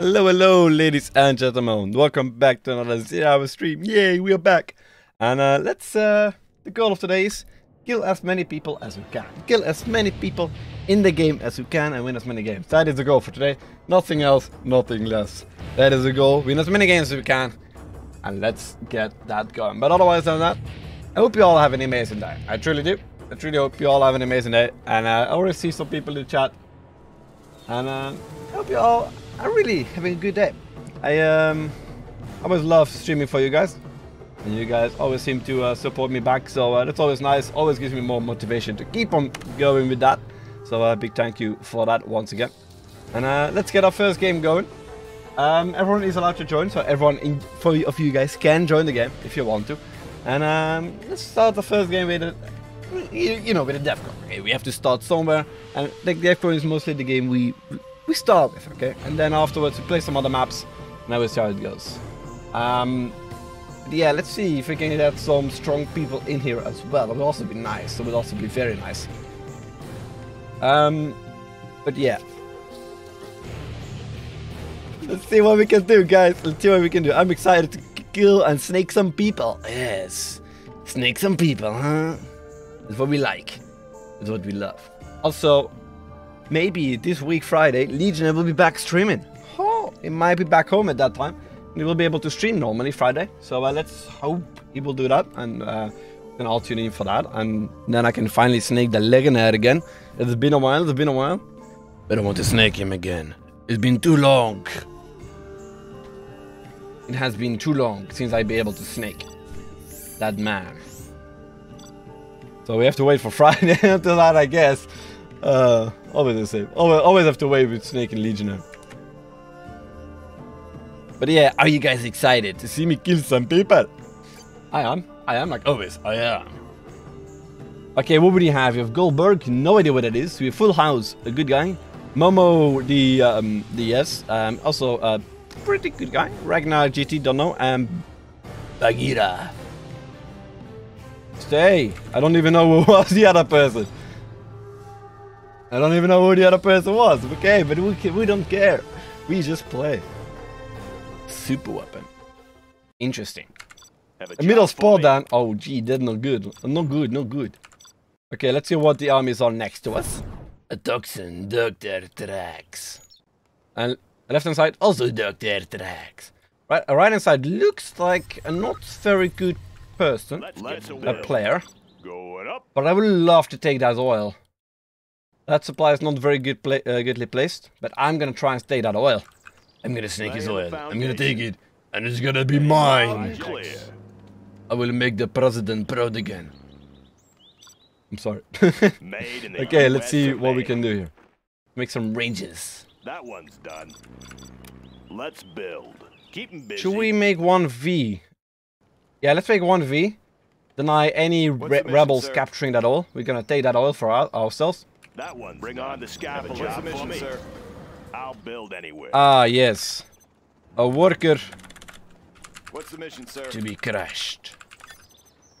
Hello ladies and gentlemen, welcome back to another 0 hour stream. Yay, we are back. And the goal of today is kill as many people as you can. Kill as many people in the game as you can and win as many games. That is the goal for today. Nothing else, nothing less. That is the goal. Win as many games as you can. And let's get that going. But otherwise than that, I hope you all have an amazing day. I truly do. I truly hope you all have an amazing day. And I already see some people in the chat. And I hope you all are really having a good day. I always love streaming for you guys. And you guys always seem to support me back. So that's always nice. Always gives me more motivation to keep on going with that. So a big thank you for that once again. And let's get our first game going. Everyone is allowed to join. So everyone of you guys can join the game if you want to. And let's start the first game with a, you know, with a DevCon. Okay, we have to start somewhere. And the DevCon is mostly the game we start with, okay? And then afterwards we play some other maps. And that is how it goes. Yeah, let's see if we can get some strong people in here as well. That would also be nice. That would also be very nice. But yeah. Let's see what we can do, guys. Let's see what we can do. I'm excited to kill and snake some people. Yes. Snake some people, huh? That's what we like. That's what we love. Also, maybe this week Friday, Legionnaire will be back streaming. Oh, it might be back home at that time. We will be able to stream normally Friday, so let's hope he will do that, and then I'll tune in for that, and then I can finally snake the Legionnaire again. It's been a while, it's been a while. I don't want to snake him again. It's been too long. It has been too long since I've been able to snake that man. So we have to wait for Friday until that, I guess. Always the same. Always have to wait with snake and Legionnaire. But yeah, are you guys excited to see me kill some people? I am like always, I am. Okay, what would you have? You have Goldberg, no idea what that is. We have Full House, a good guy. Momo, the yes, also a pretty good guy. Ragnar GT, don't know, and Bagheera. Stay, I don't even know who was the other person. I don't even know who the other person was. Okay, but we don't care. We just play. Super weapon. Interesting. A middle spot down. Oh, gee, that's not good. No good, no good. Okay, let's see what the armies are next to us. A toxin, Dr. Trax. And left hand side, also Dr. Trax. Right, right hand side looks like a not very good person, a player. Going up. But I would love to take that oil. That supply is not very good, goodly placed, but I'm gonna try and take that oil. I'm gonna snake his oil. I'm gonna take it, and it's gonna be mine. I will make the president proud again. I'm sorry. Okay, let's see what we can do here. Make some ranges. That one's done. Let's build. Keep him busy. Should we make one V? Yeah, let's make one V. Deny any rebels capturing that oil. We're gonna take that oil for ourselves. That one. Bring on the scaffold. What's the mission, sir? I'll build anywhere. Ah, yes. A worker. What's the mission, sir? To be crushed.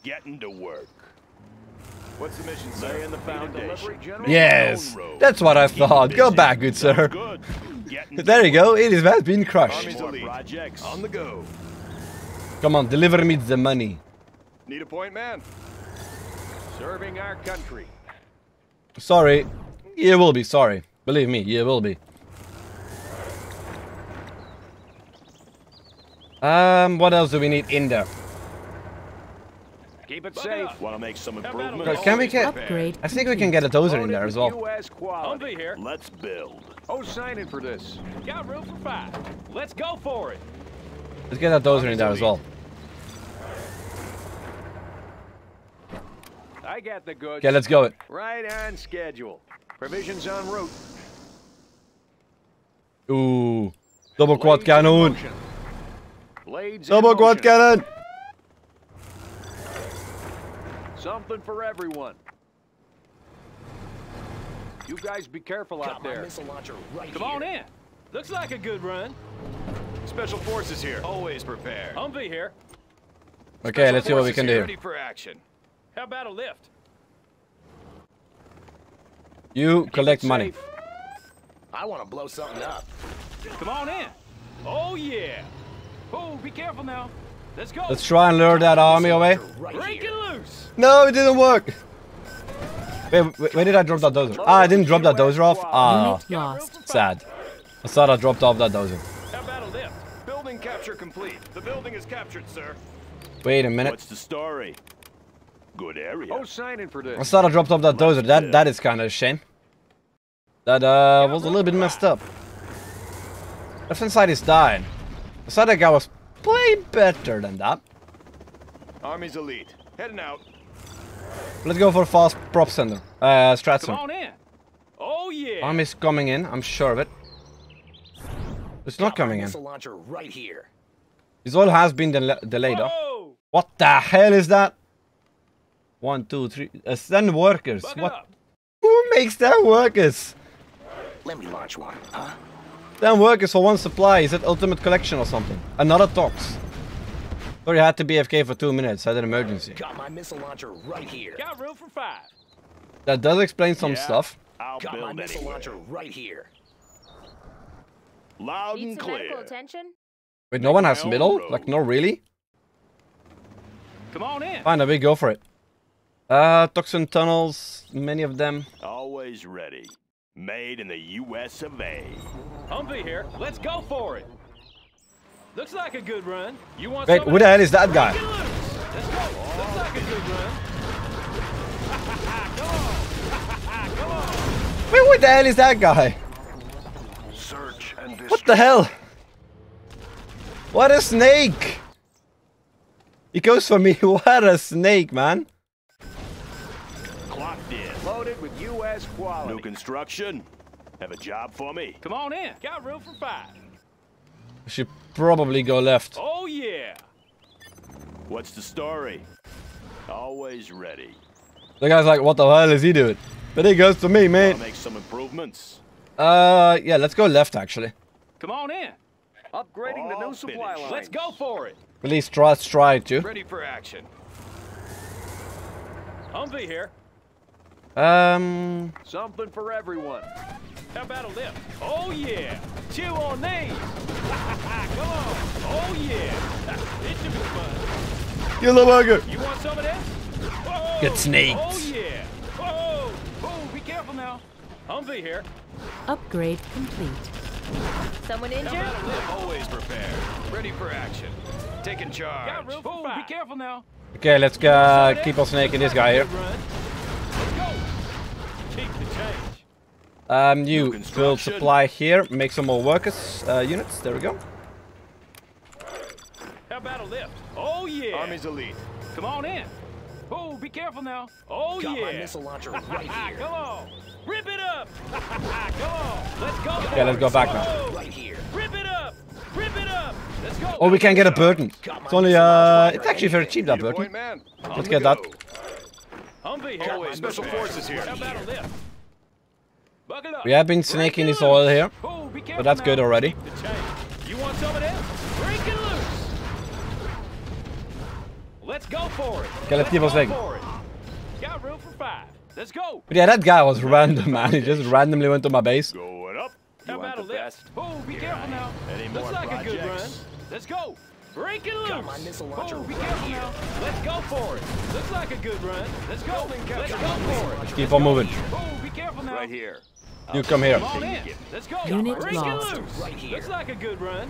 Getting to work. What's the mission, sir? Lay in the foundation. Yes. That's what I thought. Go back, good sir. Good. There you go. It has been crushed. On the go. Come on, deliver me the money. Need a point, man. Serving our country. Sorry. You will be sorry. Believe me, you will be. What else do we need in there? Keep it safe. Want to make some improvements? Can we get upgrade? I think we can get a dozer in there as well. Let's build. Oh, sign in for this. Got room for 5. Let's go for it. Let's get a dozer in there as well. I got the goods. Okay, let's go it. Right on schedule. Provisions en route. Ooh, double quad cannon. Double quad cannon! Something for everyone. You guys be careful out there. Come on in. Looks like a good run. Special forces here. Always prepared. Humvee here. Okay, let's see what we can do. Ready for action. How about a lift? You collect money. I want to blow something up. Come on in. Oh yeah. Oh, be careful now. Let's go. Let's try and lure that army away. Break it loose. No, it didn't work. Wait, where did I drop that dozer? Ah, I didn't drop that dozer off. Ah, sad. I thought I dropped off that dozer. Building capture complete. The building is captured, sir. Wait a minute. What's the story? Good area. Oh, signing for this. I thought I dropped off that dozer. That is kind of a shame. That was a little bit messed up. Left hand side is dying. I thought that guy was way better than that. Army's elite. Heading out. Let's go for a fast prop sender. Strat sender. Come on in. Oh yeah. Army's coming in. I'm sure of it. It's not coming in. Launcher right here. This all has been delayed. Whoa! What the hell is that? 1, 2, 3. Send workers. Bucket what? Up. Who makes that workers? Let me launch one. Huh? Then workers for one supply. Is it ultimate collection or something? Another tox. Sorry, I had to BFK for 2 minutes. I had an emergency. Got my missile launcher right here. Got room for 5. That does explain some stuff. Got my missile launcher right here. Loud and clear. Wait, no one has middle? Like, no, really? Come on in. Fine, we go for it. Toxin tunnels, many of them. Always ready. Made in the US of A. Humvee here. Let's go for it. Looks like a good run. You want wait, who the hell is that guy? Let's go. Looks like a good run. Come on. Come on. Wait, what the hell is that guy? Search and destroy. What the hell? What a snake! He goes for me. What a snake, man. Clocked in. Loaded with US quality. New construction. Have a job for me. Come on in. Got room for 5. I should probably go left. Oh yeah. What's the story? Always ready. The guy's like, what the hell is he doing? But he goes to me, man. I'll make some improvements. Yeah, let's go left actually. Come on in. Upgrading the new supply line. Let's go for it. At least try to. Ready for action. Humvee here. Something for everyone. How about a lift? Oh yeah. Chew on these. Come on. Oh yeah. It should be fun. You little bugger. You want some of this? Whoa. Get snaked. Oh yeah. Whoa. Oh, be careful now. Humvee here. Upgrade complete. Someone injured? Always prepared. Ready for action. Taking charge. Got room for 5. Be careful now. Okay, let's go. Keep on snaking this guy here. Let's go. Keep the change. You build supply here. Make some more workers units. There we go. How about a lift? Oh yeah. Army's elite. Come on in. Oh, be careful now. Oh yeah. Got my missile launcher right here. Come on. Rip it up. Come on. Let's go. Okay, let's go back now. Right here. Rip it up. Rip it up. Let's go. Oh, we can get a burden. It's only it's actually very cheap that burden. Let's get that. Humvee special forces here. We have been snaking this oil here. But that's good already. You want some of this? Break it loose. Let's go for it. Okay, let's keep on snaking. Got room for 5. Let's go. But yeah, that guy was random, man. He just randomly went to my base. Going up. How about a lift? Oh, be careful now. Looks like a good run. Let's go. Break it loose. Oh, be careful now. Let's go for it. Looks like a good run. Let's go. Let's go for it. Keep on moving. Oh, be careful now. Right here. You come here. Let's go. Break it loose. Right here. Looks like a good run.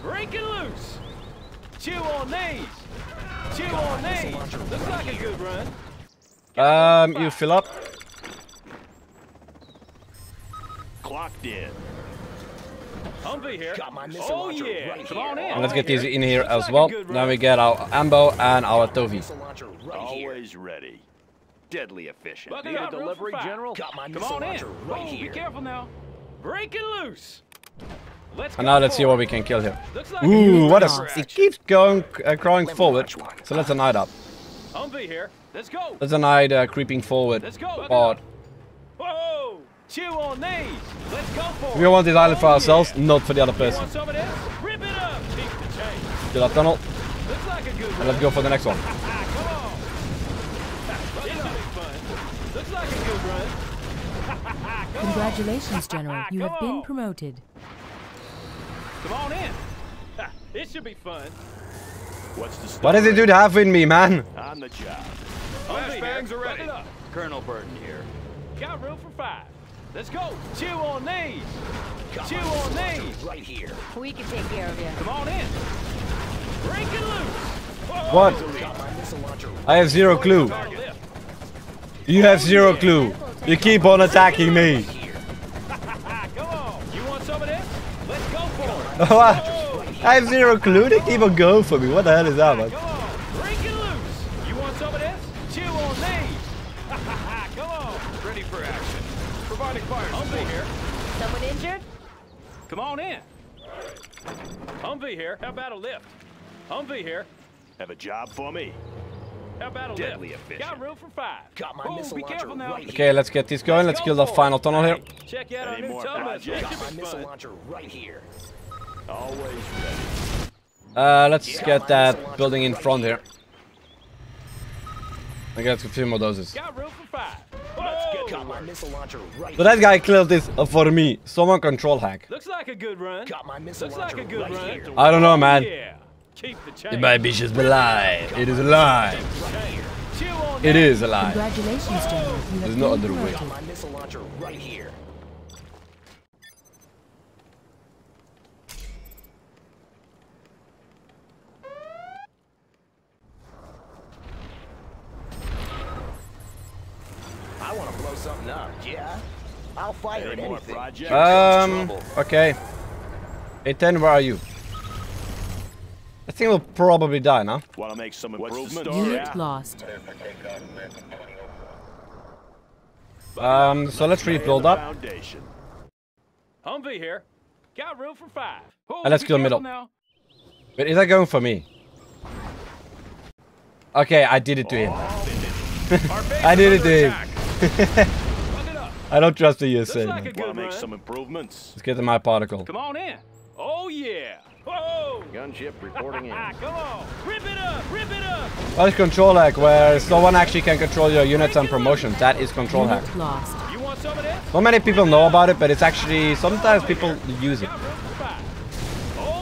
Break it loose. Chew on these. Chew on these. Looks like a good run. You fill up. Clocked in. Humvee here. Got my missile launcher right here. And let's get these in here as well. Now we get our Ambo and our Tovi. Always ready. Deadly efficient. Need a delivery, General? Got my missile launcher right here. Be careful now. Break it loose. And now let's see what we can kill here. Ooh, what a... It keeps going, crawling forward. So let's deny that. Humvee here. Let's go. Let's deny the creeping forward. Let's go. Board. Whoa! Chew on these. Let's go for it. We want this island for ourselves, not for the other person. Rip it up. Kill that tunnel. Looks like a good and let's go for the next one. Come on. Looks like a good run. Congratulations, General. You have been promoted. Come on in. Ha, this should be fun. What's the story? What does the dude have in me, man? On the job. Flashbangs are ready. Colonel Burton here. Got room for five. Let's go. Chew on these. Chew on these. Right here. We can take care of you. Come on in. Break it loose. What? I have zero clue. You have zero clue. You keep on attacking me. I have zero clue. They keep on going for me. What the hell is that, man? Someone injured? Come on in. Humvee here. How about a lift? Humvee here. Have a job for me. How about a deadly efficient. Got room for five. Got my missile launcher right here. Okay, let's get this going. Let's kill the final tunnel here. Check out our new tunnel. Got my missile launcher right here. Always ready. Let's get that building in front here. I got a few more doses. Got room for five. Let's get my missile launcher right. So that guy killed this for me. Someone control hack. Looks like a good run. Got my missile launcher right here. I don't know, man. Yeah. It might be just a lie. It is a lie. It is a lie. Congratulations, General. There's no other way. My missile launcher right here. I want to blow something up. Yeah. I'll fire at anything. Okay. A10, where are you? I think we'll probably die now. Want to make some improvements? Unit lost. So let's rebuild up. Humvee here. Got room for five. And let's go middle. Wait, is that going for me? Okay, I did it to him. I did it to him. I don't trust the USA. Want to make some improvements? Let's get to my particle. Come on in. Oh yeah. Whoa! Gunship reporting in. Come on! Rip it up! Rip it up! That is control hack, where someone actually can control your units and promotions. That is control hack. You want some of this? Not many people know about it, but it's actually sometimes people use it.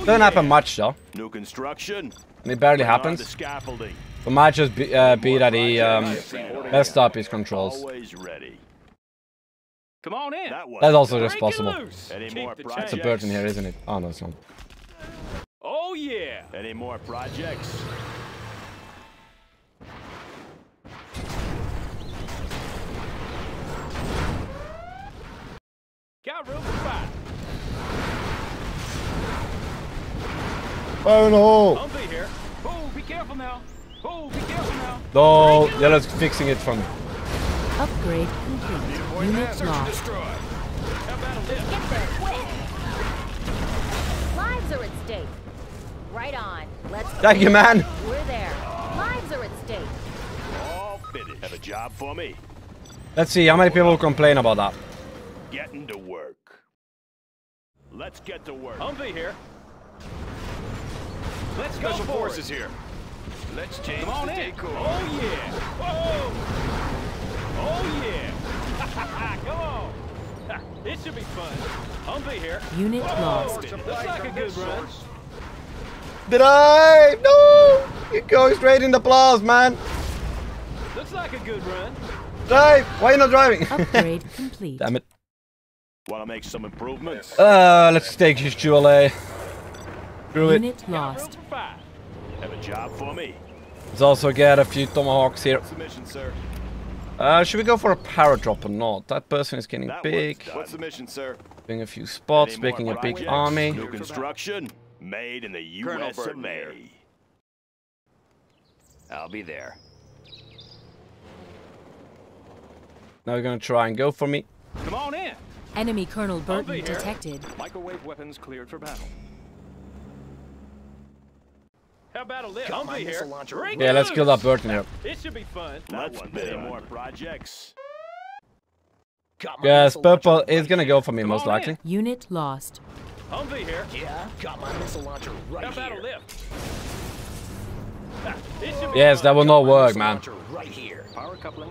Doesn't happen much though. New construction. And it barely happens. It might just be that he messed up his controls. Come on in. That's also just possible. It's a Burton here, isn't it? Oh no, it's not. Oh yeah! Any more projects? Got room for five. Oh no! I'll be here. Oh, be careful now. Oh, be careful now. No, Yellow's fixing it for me. Upgrade complete. Units lost. How about a lift? Get there quick. Lives are at stake. Right on. Let's thank you, man. We're there. Lives are at stake. All finished. Have a job for me. Let's see how many people complain about that. Getting to work. Let's get to work. Humvee here. Let's go. Special forces here. Let's change the decor. Oh yeah. Whoa. Oh yeah. Come on. Ha, this should be fun. Humvee here. Unit lost. Looks like a good run. Drive! No! It goes straight in the plows, man! Looks like a good run. Drive! Why are you not driving? Upgrade complete. Damn it. Wanna make some improvements? Let's take his jewel A. Screw it. Unit lost. Have a job for me. Let's also get a few tomahawks here. Submission, sir. Should we go for a power drop or not? That person is getting big. What's the mission, sir? Doing a few spots, making a big army. New construction. Made in the U.S. of A. I'll be there. Now we're gonna try and go for me. Come on in. Enemy Colonel Burton detected. Microwave weapons cleared for battle. How about a lift? Come on here. Yeah, let's kill that Burton here. This should be fun. Let's do more projects. Yes, Purple is gonna go for me most likely. Unit lost. Humvee here. Yeah, got my missile launcher right here. Yes, that will not work, man. Right here. Power coupling.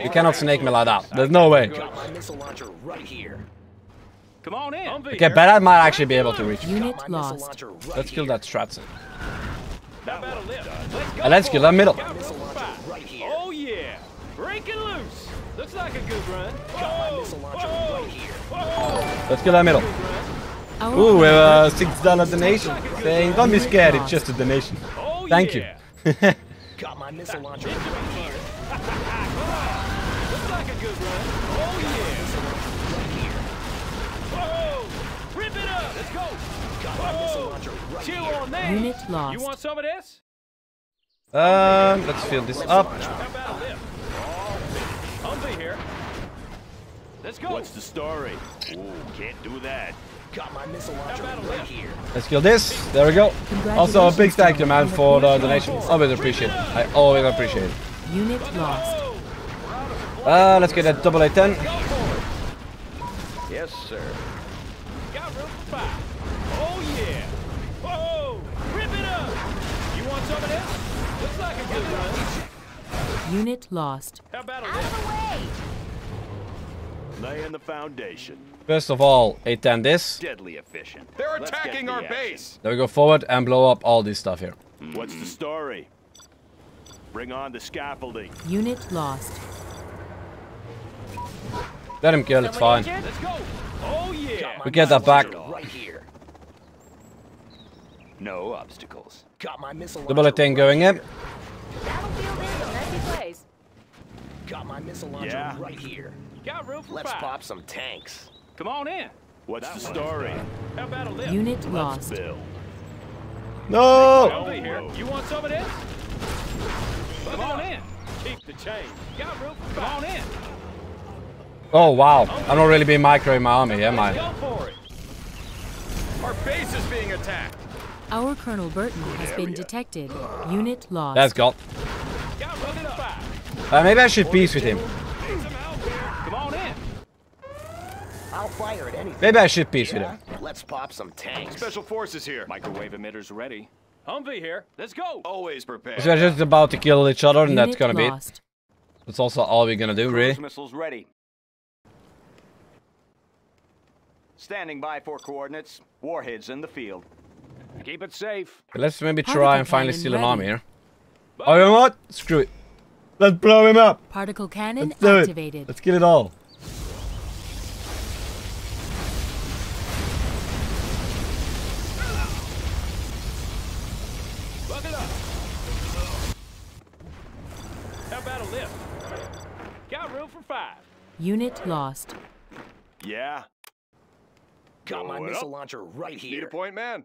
You cannot snake me like that. There's no way. Got my missile launcher right here. Come on in. Okay, but I might actually be able to reach. Unit lost. Let's kill that Stratson. And let's kill that middle. Oh yeah. Break it loose. Looks like a good run. Let's kill that middle. Ooh, we have $6 donation. Saying, don't be scared, it's just a donation. Thank you. Got my missile launcher right here. Looks like a good run. Oh yeah. Right here. Whoa! Rip it up. Let's go. Got my missile launcher right here. Chill on that. Unit lost. You want some of this? Let's fill this up. How about this? Humvee here. Let's go. What's the story? Ooh, can't do that. Got my missile launcher right here. Let's kill this. There we go. Also, a big thank you, man, for the donation. Always appreciate it. I always appreciate it. Unit lost. Let's get that double A10. Yes, sir. Got room for five. Oh yeah. Whoa! Rip it up. You want some of this? Looks like a good run. Unit lost. How about a way? Laying the foundation. First of all, A10 this. Deadly efficient. They're attacking our base. Then we go forward and blow up all this stuff here. What's the story? Bring on the scaffolding. Unit lost. Let him kill, it's fine. Let's go. Oh, yeah. We get that back. Right here. No obstacles. Got my missile launcher. The bullet thing going in. Got my missile launcher right here. Got room for five. Let's pop some tanks. Come on in. What's the story? How about a lift? Unit lost. No! You want some of this? Come on in. Keep the chain. Got room for five. Come on in. Oh wow, I'm not really being micro in my army, am I? Our base is being attacked. Our Colonel Burton has been detected. Unit lost. That's got. Maybe I should peace with him. Come on in. I'll fire at anything. Maybe I should peace with him. Let's pop some tanks. Special forces here. Microwave emitters ready. Humvee here. Let's go. Always prepared. So we're just about to kill each other, and that's gonna be it. That's also all we're gonna do, really. Missiles ready. Standing by for coordinates. Warheads in the field. Keep it safe. Let's maybe try and finally steal an army here. Oh, you know what? Screw it. Let's blow him up. Particle cannon activated. Let's kill it all. How about a lift? Got room for five. Unit lost. Yeah. Got my missile launcher right here. Need a point, man.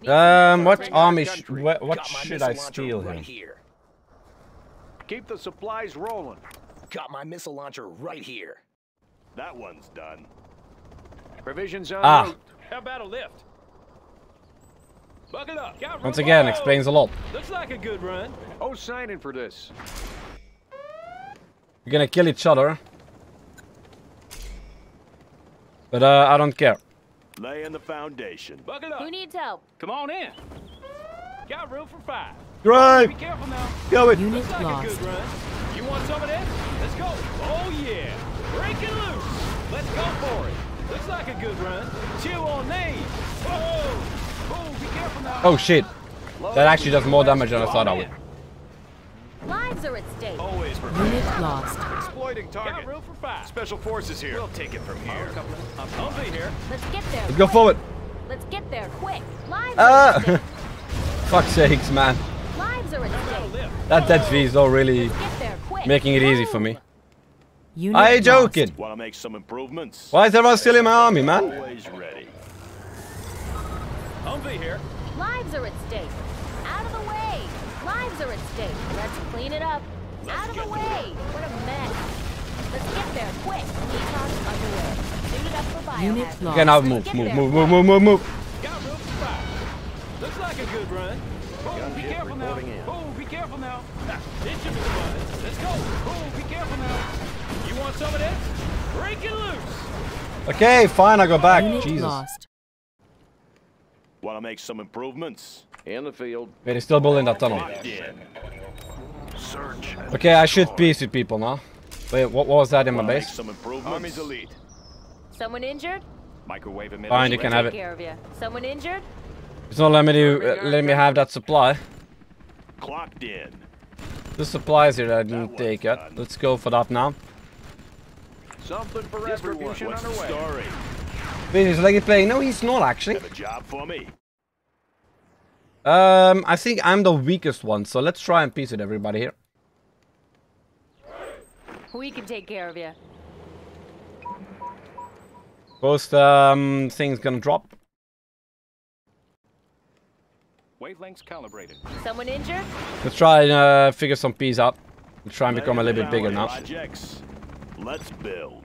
What army? What should I steal here? Keep the supplies rolling. Got my missile launcher right here. That one's done. Provisions on. How about a lift? Buckle up. Once again, explains a lot. Looks like a good run. Oh, signing for this. We're gonna kill each other. But I don't care. Lay in the foundation. Buckle up. Who needs help? Come on in. Got room for five. Drive. Be careful now. Go it. Unit lost. Like a good run. You want some of this? Let's go. Oh yeah. Break it loose. Let's go for it. Looks like a good run. Chill on these. Oh. Oh, be careful now. Oh shit. That actually does more damage than I thought I would. Lives are at stake. Always unit lost. Exploiting target. Got room for five. Special forces here. We'll take it from here. I'll be here. Let's get there. Let's go forward. Let's get there quick. Lives are at stake. Fuck's sakes, man. Lives are at stake. That dead V is not really making it easy for me. Unit I ain't joking. Want to make some improvements? Why is everyone still in my army, man? Always ready. I'll be here. Lives are at stake. Out of the way. Lives are at stake. Let's clean it up. Out of the way. What a mess. Let's get there quick. Detox underway. Suited up for biohazard. Okay, now move. Got room for five. Looks like a good run. Oh, be careful now. Oh, be careful now. It should be fun. Let's go. Oh, be careful now. You want some of this? Break it loose. Okay, fine. I go back. Jesus. Lost. Want to make some improvements? In the field. Wait, he's still building that tunnel. Okay, I should peace with people now. Wait, what was that in my base? Someone injured? Microwave emitters. Fine, you can have it. Someone injured? It's not letting me do, letting me have that supply. Clocked in. The supplies here that I didn't take yet. Let's go for that now. Something for retribution underway. Story? He's like he's playing. No, he's not actually. Have a job for me. I think I'm the weakest one, so let's try and piece it, everybody here. We can take care of you. Post things gonna drop. Wavelengths calibrated. Someone injured? Let's try and figure some piece out. Let's try and become a little bit bigger now. Let's build.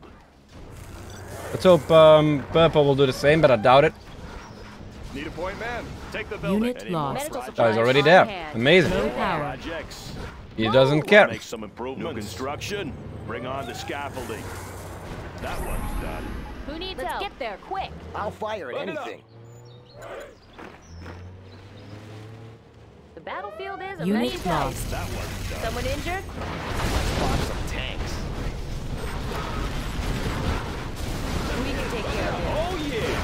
Let's hope Purple will do the same, but I doubt it. Need a point man. Take the building. Unit lost. Oh, he's already there. Amazing. No power. He doesn't care. Make some improvement. Construction. Bring on the scaffolding. That one's done. Who needs help? Get there quick. I'll fire at anything. The battlefield is a unit lost. That one's done. Someone injured? Let's pop some tanks. We can take care of it. Oh yeah.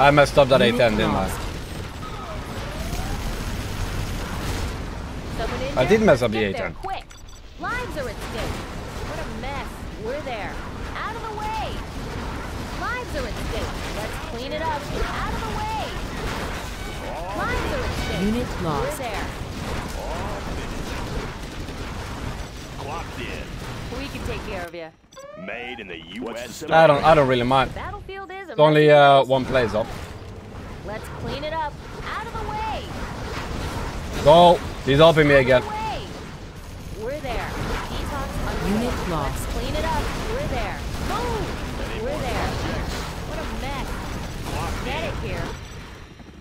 I messed up that 8M, didn't I? I did mess up the 8M. Lives are at stake. What a mess. We're there. Out of the way. Lives are at stake. Let's clean it up. Out of the way. Lives are at stake. Unit lost. We're there. Clocked in. We can take care of you. Made in the U.S. I don't really mind. It's only one place up. Let's clean it up. Out of the way. Go. He's helping me again. We're there. Unit lost. Let's clean it up. We're there. Move. We're there. What a mess. Medic here.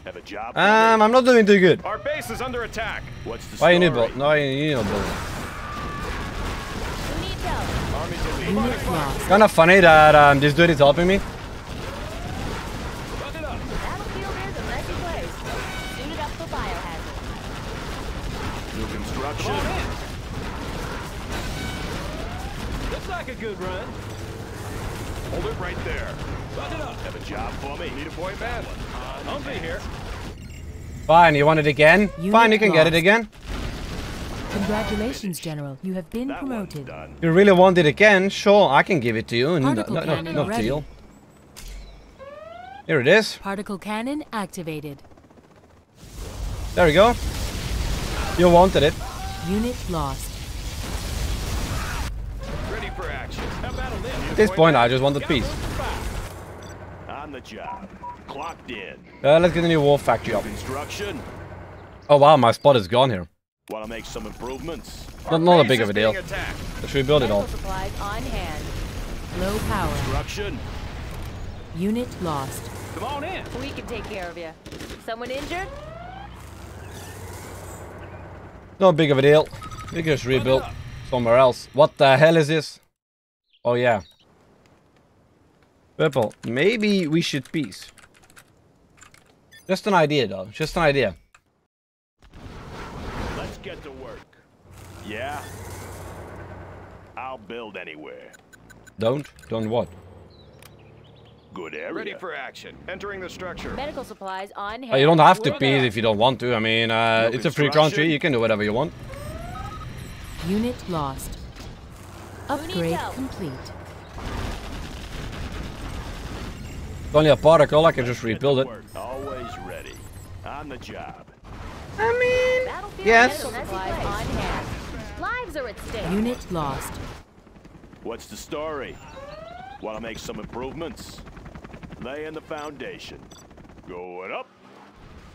Have a job. I'm not doing too good. Our base is under attack. What's the story? Why you need build? No, you need no build. Kind of funny that this dude is helping me. Looks like a good run. Hold it right there. Lock it up. Have a job for me. Need a boy man. I'll be here. Fine, you want it again? Fine, you can get it again. Congratulations, General. You have been promoted. You really want it again? Sure, I can give it to you. No deal. Here it is. Particle cannon activated. There we go. You wanted it. Unit lost. Ready for action. At this point, I just want the peace. On the job. Clocked in. Let's get a new war factory up. Oh wow, my spot is gone here. Want to make some improvements? Not a big of a deal. Let's rebuild it all. Supplies on hand. Low power. Construction. Unit lost. Come on in. We can take care of you. Someone injured? Not big of a deal. We can just rebuild somewhere else. What the hell is this? Oh yeah. Purple. Maybe we should peace. Just an idea though. Just an idea. Get to work. Yeah. I'll build anywhere. Don't what? Good area. Ready for action. Entering the structure. Medical supplies on hand. You don't have to peace if you don't want to. I mean, it's a free country. You can do whatever you want. Unit lost. Upgrade complete. It's only a particle. I can just rebuild it. Always ready. On the job. I mean, yes. Lives are at stake. Unit lost. What's the story? Want to make some improvements? Lay in the foundation. Going up.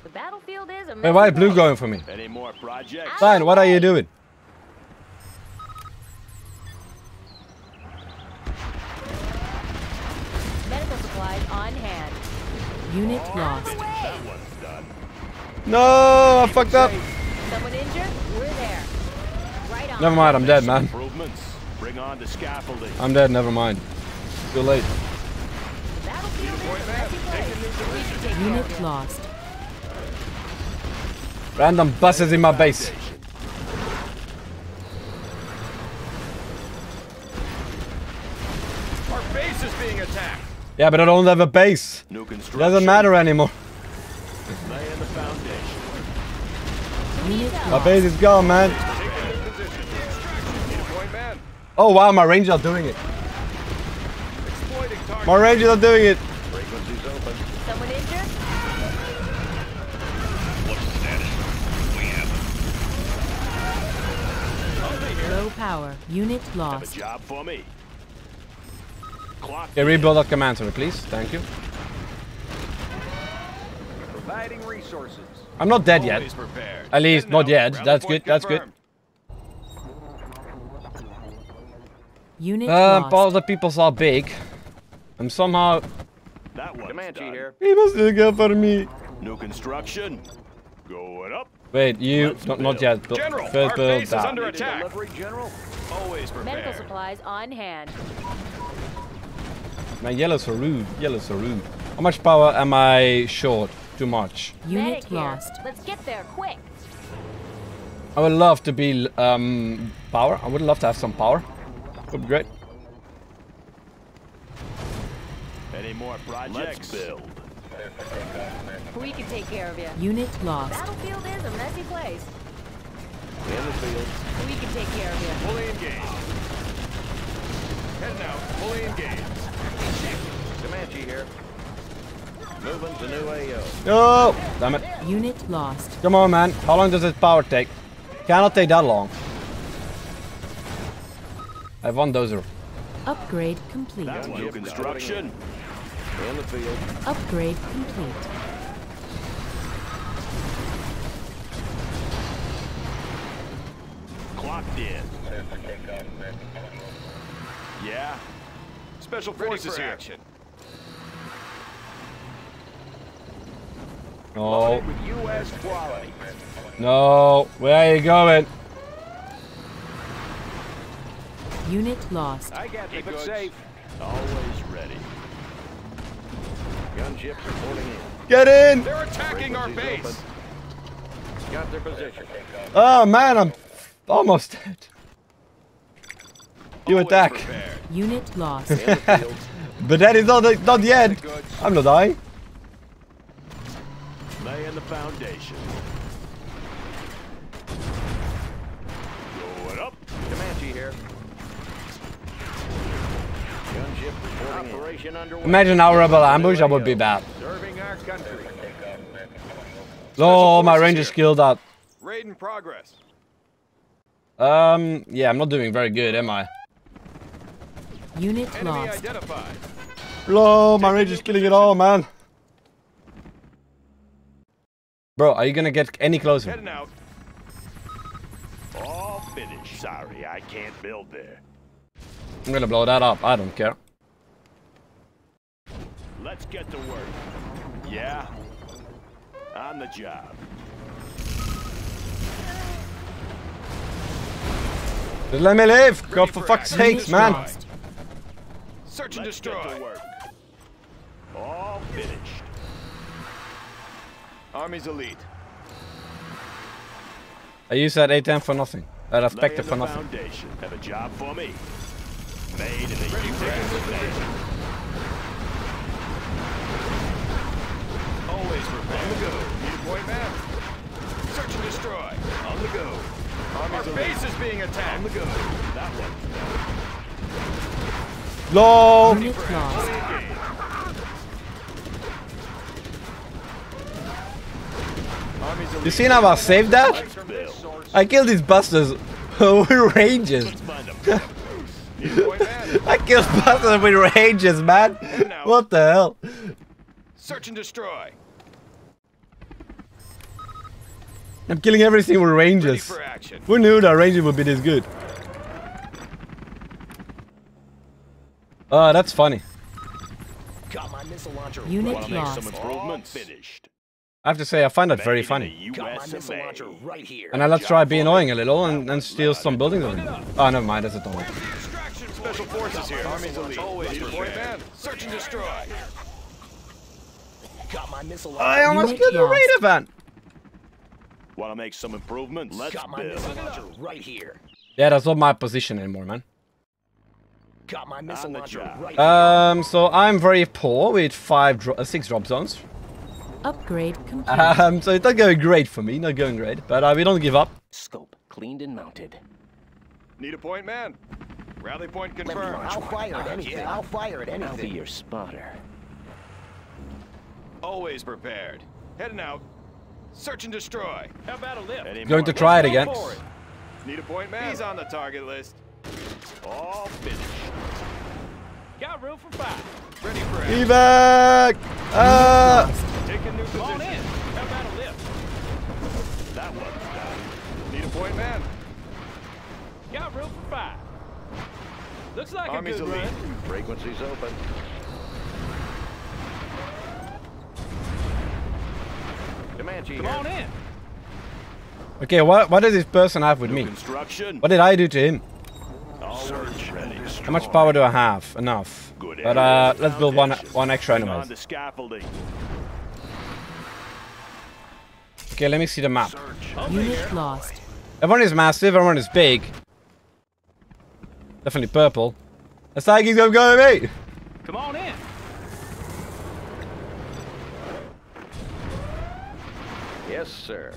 The battlefield is a. Hey, why blue going for me? Any more projects? Fine. What are you doing? Medical supplies on hand. Unit lost. No, I fucked up. Someone injured? We're there. Right on. Never mind, I'm dead, man. Bring on the scaffolding. I'm dead, never mind. Too late. Unit lost. Random buses in my base. Yeah, but I don't have a base. No construction. Doesn't matter anymore. Lay in the foundation. My base is gone, man. Oh wow, my rangers are doing it. My rangers are doing it. Someone injured? What's the status? We have low power. Unit lost. Have a job for me. Okay, rebuild that command center, please. Thank you. Providing resources. I'm not dead yet. At least, not yet. That's good. That's good. Unit lost. All the peoples are big. I'm somehow. That one's here. He must look out for me. No construction. Going up. Wait, you not yet. General, first build is under attack. General, always prepared. Medical supplies on hand. Man, yellow's so rude. Yellow's so rude. How much power am I short? Too much. Unit lost. Let's get there quick. I would love to be power. I would love to have some power. Would be great. Any more projects? Let's build. We can take care of you. Unit lost. Battlefield is a messy place. We're in the field. We can take care of you. Fully engaged. Head now. Fully engaged. Comanche here. Moving to new AO. Oh, damn it. Unit lost. Come on, man. How long does this power take? Cannot take that long. I have one dozer. Upgrade complete. That's new construction. In the field. Upgrade complete. Clocked in. Yeah. Special forces here. Action. No. No. Where are you going? Unit lost. I got the goods. Safe. Always ready. Gunships are pulling in. Get in! They're attacking our base. Open. Got their position. Oh man, I'm almost dead. You attack. Prepared. Unit lost. But that is not the end. I'm not dying. Lay in the foundation. Going up. Comanche here. Gunship operation underway. Imagine our rebel ambush. That would be bad. Serving our country. Oh, my rangers killed that. Raid in progress. Yeah, I'm not doing very good, am I? Unit lost. Blow, my rage is killing it all, man. Bro, are you gonna get any closer? Heading out. All finished. Sorry, I can't build there. I'm gonna blow that up. I don't care. Let's get to work. Yeah. On the job. Just let me live. God, for fuck's sakes, man. Search and destroy. All finished. Army's elite. I use that ATM for nothing. That Aspector for nothing. Foundation. Have a job for me. Made in the UK. Always prepared. On the go. Need a point map. Search and destroy. On the go. Army's base is being attacked. On the go. That one. No. Unit lost. You see how I saved that? I killed these bastards with ranges. I killed bastards with ranges, man. What the hell? Search and destroy. I'm killing everything with ranges. Who knew that ranges would be this good? That's funny. Got my missile launcher. Unit lost. I have to say, I find that very funny. And now let's try be annoying a little and steal some buildings. Oh, never mind, that's a total. Special forces here. Army's elite. Search and destroy. Got my missile launcher. I almost killed the raid event. Want to make some improvements? Let's build. Got my missile launcher right here. Yeah, that's not my position anymore, man. Got my missile launcher right. So I'm very poor with six drop zones. Upgrade complete. So it's not going great for me, not going great, but we don't give up. Scope cleaned and mounted. Need a point man. Rally point confirmed. I'll fire at anything. I'll be your spotter. Always prepared. Heading out. Search and destroy. How about a lift? I'm going to try it again. Need a point man. He's on the target list. All finished. Got room for five. Ready for action. Evac! Take a new position. All in. How about a lift? That one's done. Need a point man. Got room for five. Looks like Army's a good run. Frequencies open. Demand G. Come on in. Okay, what does this person have with me? What did I do to him? How much power do I have? Enough. But let's build one extra anyway. Okay, let me see the map. Unit lost. Everyone is massive, everyone is big. Definitely purple. The Psychic's gonna go with me! Come on in! Yes, sir.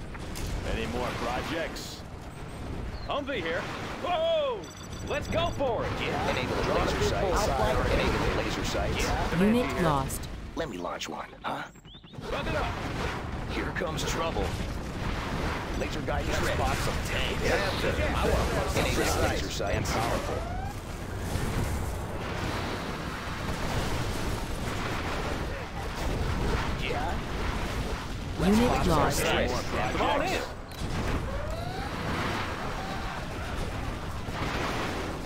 Any more projects? Humvee here. Whoa! Let's go for it! Yeah. Enable the laser sight. Enable the laser sights. Yeah. Unit lost. Let me launch one, huh? Run it up. Here comes trouble. Laser guidance spot some tanks. Yeah. Enable the laser sight. And powerful. Yeah. Unit lost. Come on in.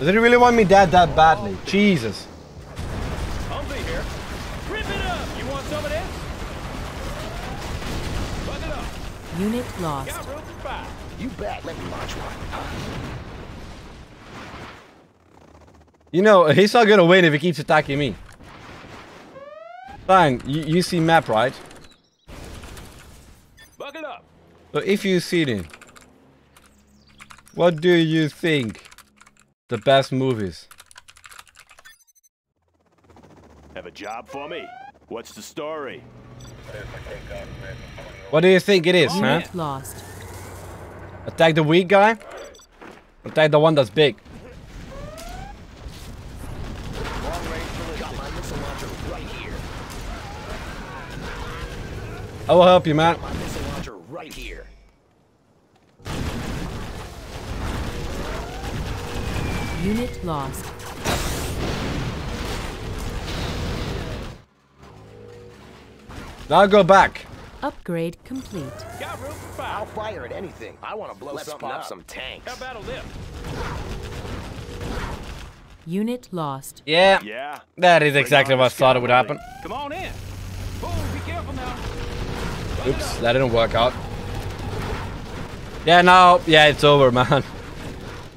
Does it really want me dead that badly? Jesus. Humvee here. Rip it up. You want some of this? Bug it up. Unit lost. Got room for five. You bet. Let me launch one. You know, he's not gonna win if he keeps attacking me. Fine, you see map, right? Bug it up. So if you see him, what do you think? The best movies. Have a job for me. What's the story? What do you think it is, man? Huh? Lost. Attack the weak guy. Attack the one that's big. Got my missile launcher right here. I will help you, man. Got my missile launcher right here. Unit lost. Now go back. Upgrade complete. Got room for fire. I'll fire at anything. I want to blow something up. Some tanks. How about a lift? Unit lost. Yeah. Yeah. That is exactly what I thought it would happen. Come on in. Oh, be careful now. Oops, that didn't work out. Yeah, no. Yeah, it's over, man.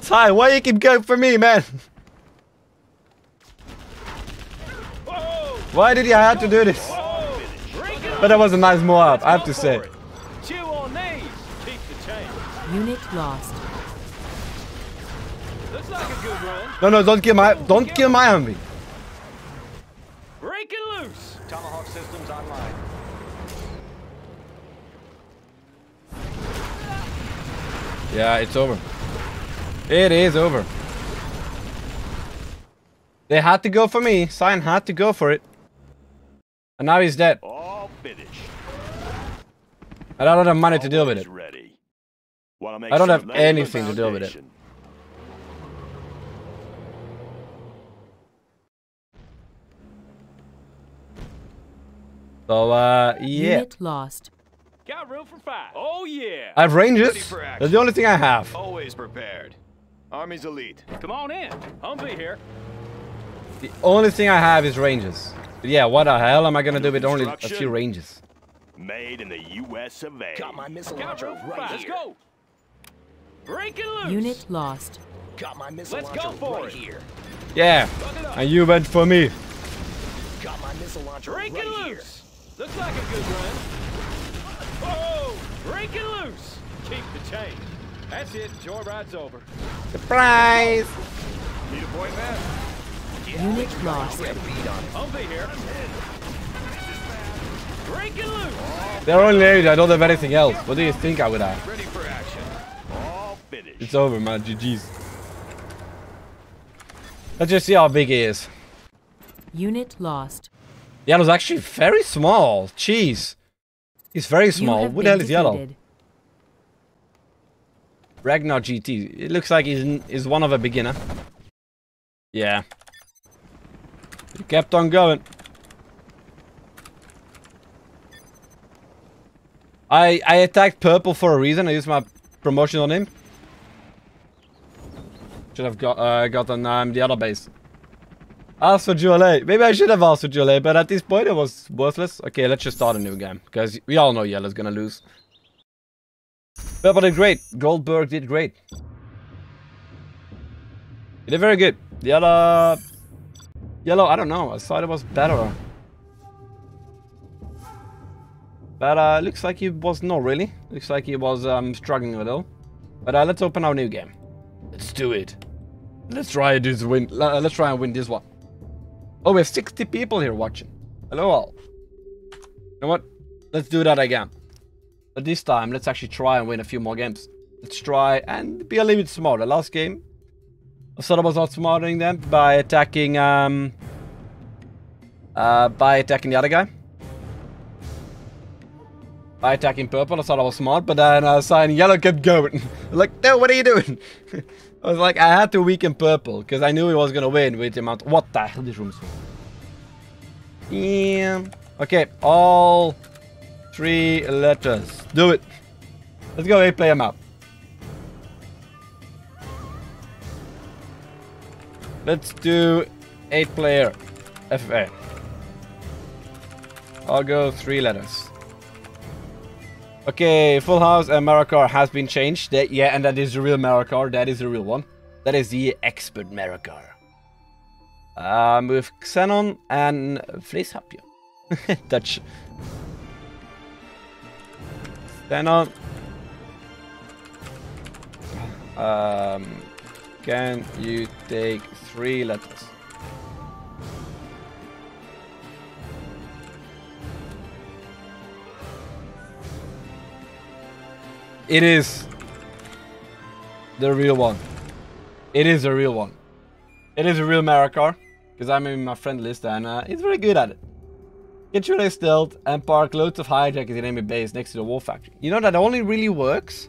Ty, why you keep going for me, man? Why did you have to do this? But that was a nice move, I have to say. Unit lost. No, don't kill my Humvee. Break it loose. Tomahawk systems online. Yeah, it's over. It is over. They had to go for me. Sign had to go for it. And now he's dead. All finished. I don't have money to deal with it. I don't have anything to deal with it. So, yeah. Unit lost. Got room for five. Oh, yeah. I have ranges. That's the only thing I have. Always prepared. Army's elite. Come on in. Humvee here. The only thing I have is ranges. But yeah, what the hell am I gonna do with only a few ranges? Made in the US of A. Got my missile launcher right here. Let's go. Break it loose. Unit lost. Got my missile launcher right here. Yeah. And you went for me. Got my missile launcher right here. Looks like a good run. Whoa! Break it loose. Keep the change. That's it. Joyride's over. Surprise! Need a point, man. Unit lost. They're all loaded. I don't have anything else. What do you think I would have? Ready for action. All finished. It's over, man. GG's. Let's just see how big he is. Unit lost. Yellow's actually very small. Jeez. He's very small. What the hell is Yellow? Ragnar GT. It looks like he's one of a beginner. Yeah. He kept on going. I attacked purple for a reason. I used my promotion on him. Should have gotten the other base. Asked for Duel A. Maybe I should have asked for Duel A, but at this point it was worthless. Okay, let's just start a new game. Because we all know Yellow's gonna lose. Purple did great. Goldberg did great. He did very good. The other... Yellow, I don't know. I thought it was better. But looks like he was not really. Looks like he was struggling a little. But let's open our new game. Let's do it. Let's try this win. Let's try and win this one. Oh, we have 60 people here watching. Hello all. You know what? Let's do that again. But this time, let's actually try and win a few more games. Let's try and be a little bit smart. The last game, I thought I was outsmarting them by attacking the other guy. By attacking purple, I thought I was smart, but then Cyan Yellow kept going. Like, no, what are you doing? I was like, I had to weaken purple, because I knew he was going to win with the amount. What the hell, this room's full. Yeah. Okay, all 3 letters. Do it. Let's go A player map. Let's do 8-player FFA. I'll go 3 letters. Okay, Full House and Marikar has been changed. Yeah, and that is the real Marikar. That is the real one. That is the expert Marikar. With Xenon and Fleece. Dutch. Xenon. Can you take 3 letters? It is the real one. It is a real one. It is a real Marikar, because I'm in my friend list and he's very good at it. Get your day stealth and park loads of hijackers in enemy base next to the war factory. You know that only really works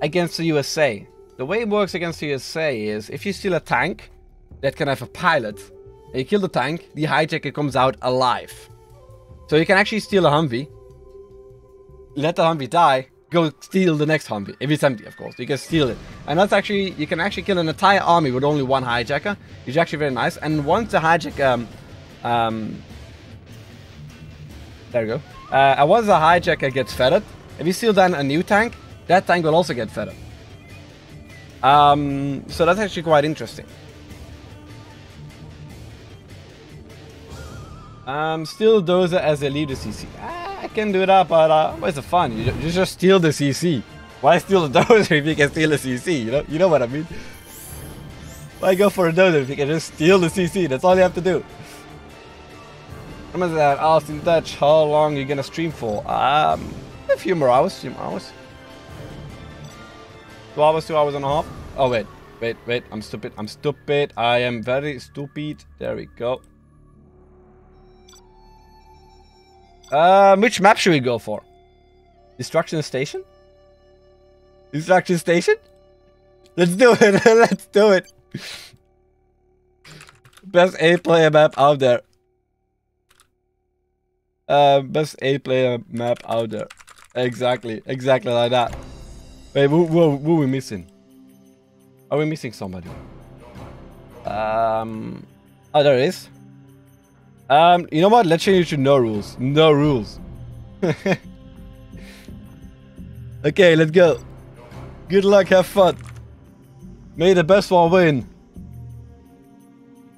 against the USA. The way it works against the USA is if you steal a tank that can have a pilot and you kill the tank, the hijacker comes out alive. So you can actually steal a Humvee, let the Humvee die, go steal the next Humvee. If it's empty, of course, you can steal it. And that's actually, you can actually kill an entire army with only one hijacker. It's actually very nice. And once the hijacker, there we go. And once the hijacker gets feathered, if you steal then a new tank, that tank will also get feathered. So that's actually quite interesting. Steal those as they leave the CC. I can do that, but what's the fun? You just steal the CC. Why steal the dozer if you can steal the CC? You know what I mean? Why go for a dozer if you can just steal the CC? That's all you have to do. Remember that, Austin Dutch, how long are you gonna stream for? A few more hours, 2 hours, 2 hours and a half. Oh, wait, I'm stupid. I am very stupid. There we go. Which map should we go for? Destruction Station? Destruction Station? Let's do it, let's do it. Best 8-player map out there. Best 8-player map out there. Exactly like that. Wait, who are we missing? Are we missing somebody? Oh, there it is. You know what? Let's change it to no rules. No rules. Okay, let's go. Good luck, have fun. May the best one win.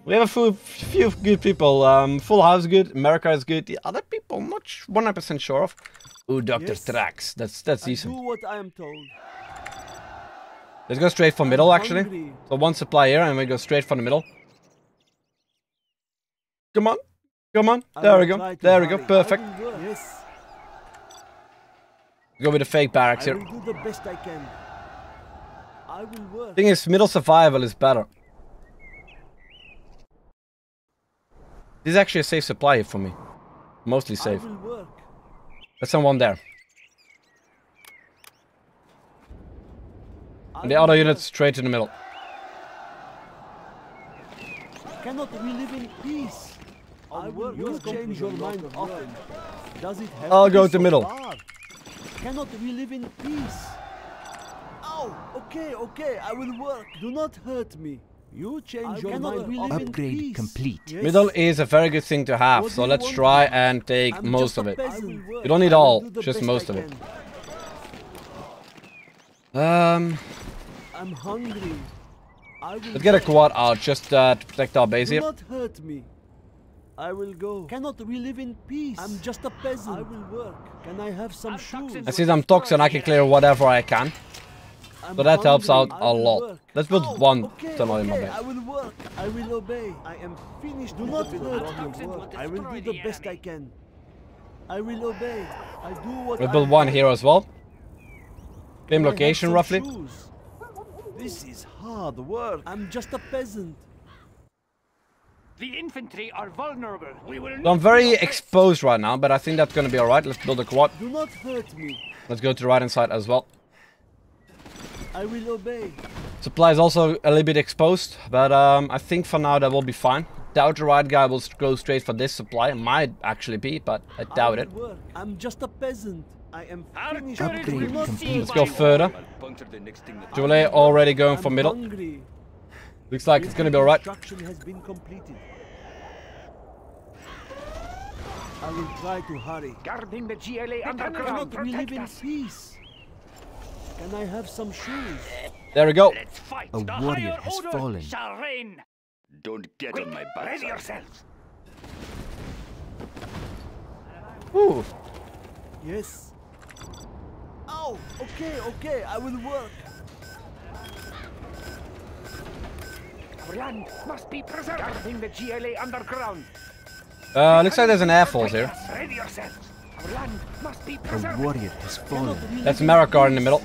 We have a few good people. Full House good, America is good. The other people, I'm not 100% sure of. Ooh, Dr. Trax. That's decent. Do what I am told. Let's go straight for middle, actually. So 1 supply here, and we go straight for the middle. Come on. Come on. There we go. There we go. Perfect. Yes. Go with the fake barracks here. Do the best I can. I will work. Thing is, middle survival is better. This is actually a safe supply here for me. Mostly safe. There's someone there. And the other unit's straight in the middle. Cannot we live in peace? I will you change your mind often. Does it have I'll go to the middle. Far? Cannot we live in peace? Oh, okay, okay, I will work. Do not hurt me. You change your mind. Upgrade complete. Yes. Middle is a very good thing to have, so let's try and take most of it. You don't need all, just most of it. I'm hungry. Let's get a quad out just to protect our base here. Do not hurt me. I will go. Cannot we live in peace? I'm just a peasant. I will work. Can I have some shoes? And since I'm toxin, I can clear whatever I can. So that helps out a lot. Let's build one tunnel in my base. I will work. I will obey. I am finished. Do not hurt me. I will do the best I can. I will obey. I do what I can. We'll build one here as well. Same location roughly. This is hard work. I'm just a peasant. The infantry are vulnerable. We will so I'm very exposed right now, but I think that's gonna be alright. Let's build a quad. Do not hurt me. Let's go to the right hand side as well. I will obey. Supply is also a little bit exposed, but I think for now that will be fine. Doubt the right guy will go straight for this supply. It might actually be, but I doubt it. Work. I'm just a peasant. I am finished. Let's go further. Julie already going for middle. Hungry. Looks like it's gonna be alright. I will try to hurry. Guarding the GLA underground. We live in peace. Can I have some shoes? There we go. Let's fight. A warrior has fallen. Don't get on my back. Ooh. Yes. Oh, okay, okay. I will work. Land must be preserved. Guarding the GLA underground. Looks like there's an air force here. Land must be preserved. A warrior has fallen. That's Marikar in the middle.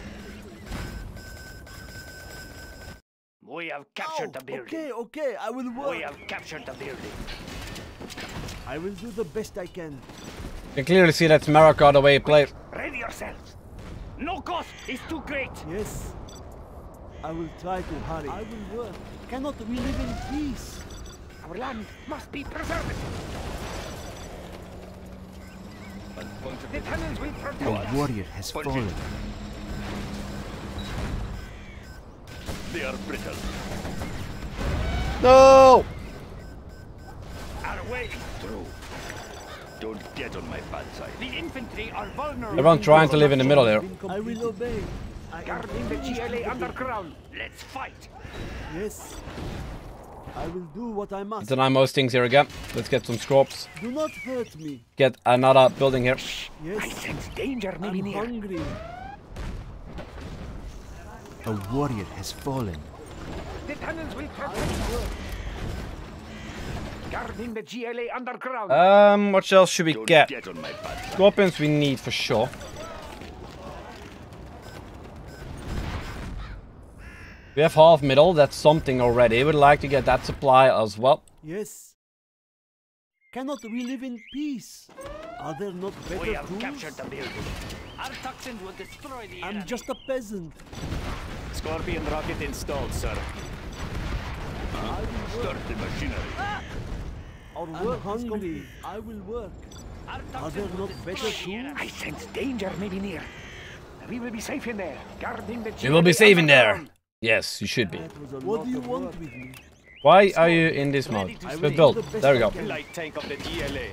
We have captured the building. Okay, okay, I will work. We have captured the building. I will do the best I can. You can clearly see that's Marikar the way he plays. Ready yourselves. No cost is too great. Yes. I will try to hurry. I will work. Cannot we live in peace? Our land must be preserved. The tunnels will protect. A warrior has fallen. They are brittle. No! Our way is through. Don't get on my bad side. The infantry are vulnerable. Everyone trying to live in the middle there. I will obey. Guarding the GLA underground. Let's fight. Yes. I will do what I must. Deny most things here again. Let's get some scraps. Do not hurt me. Get another building here. Yes. I sense danger maybe near. Hungry. A warrior has fallen. The tunnels will protect. Guarding the GLA underground. What else should we get? Scorpions we need for sure. We have half middle, that's something already. We'd like to get that supply as well. Yes. Cannot we live in peace? Are there not better tools? We have captured the building. Our toxins will destroy the enemy. I'm just a peasant. Scorpion rocket installed, sir. Start the machinery. I'm hungry. I will work. Are there not better tools? I sense danger maybe near. We will be safe in there. Guarding the GLA. We will be safe in there. Yes, you should be. What do you want with me? Why are you in this mode? Let's build. There we go. Light tank of the GLA.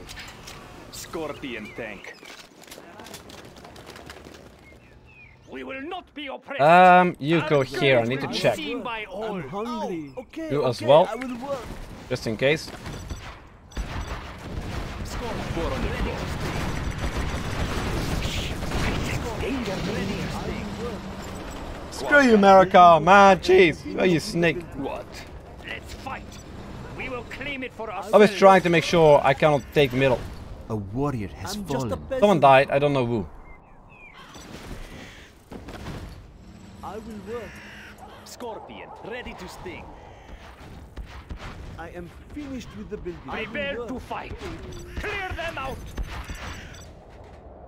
Scorpion tank. We will not be oppressed. You go here. I need to check. You as well. Just in case. Screw you, Marikar, man, jeez, where you snake? What? Let's fight. We will I was trying to make sure I cannot take middle. A warrior has fallen. Someone died, I don't know who. I will work. Scorpion, ready to sting. I am finished with the building. I bear to fight. Clear them out.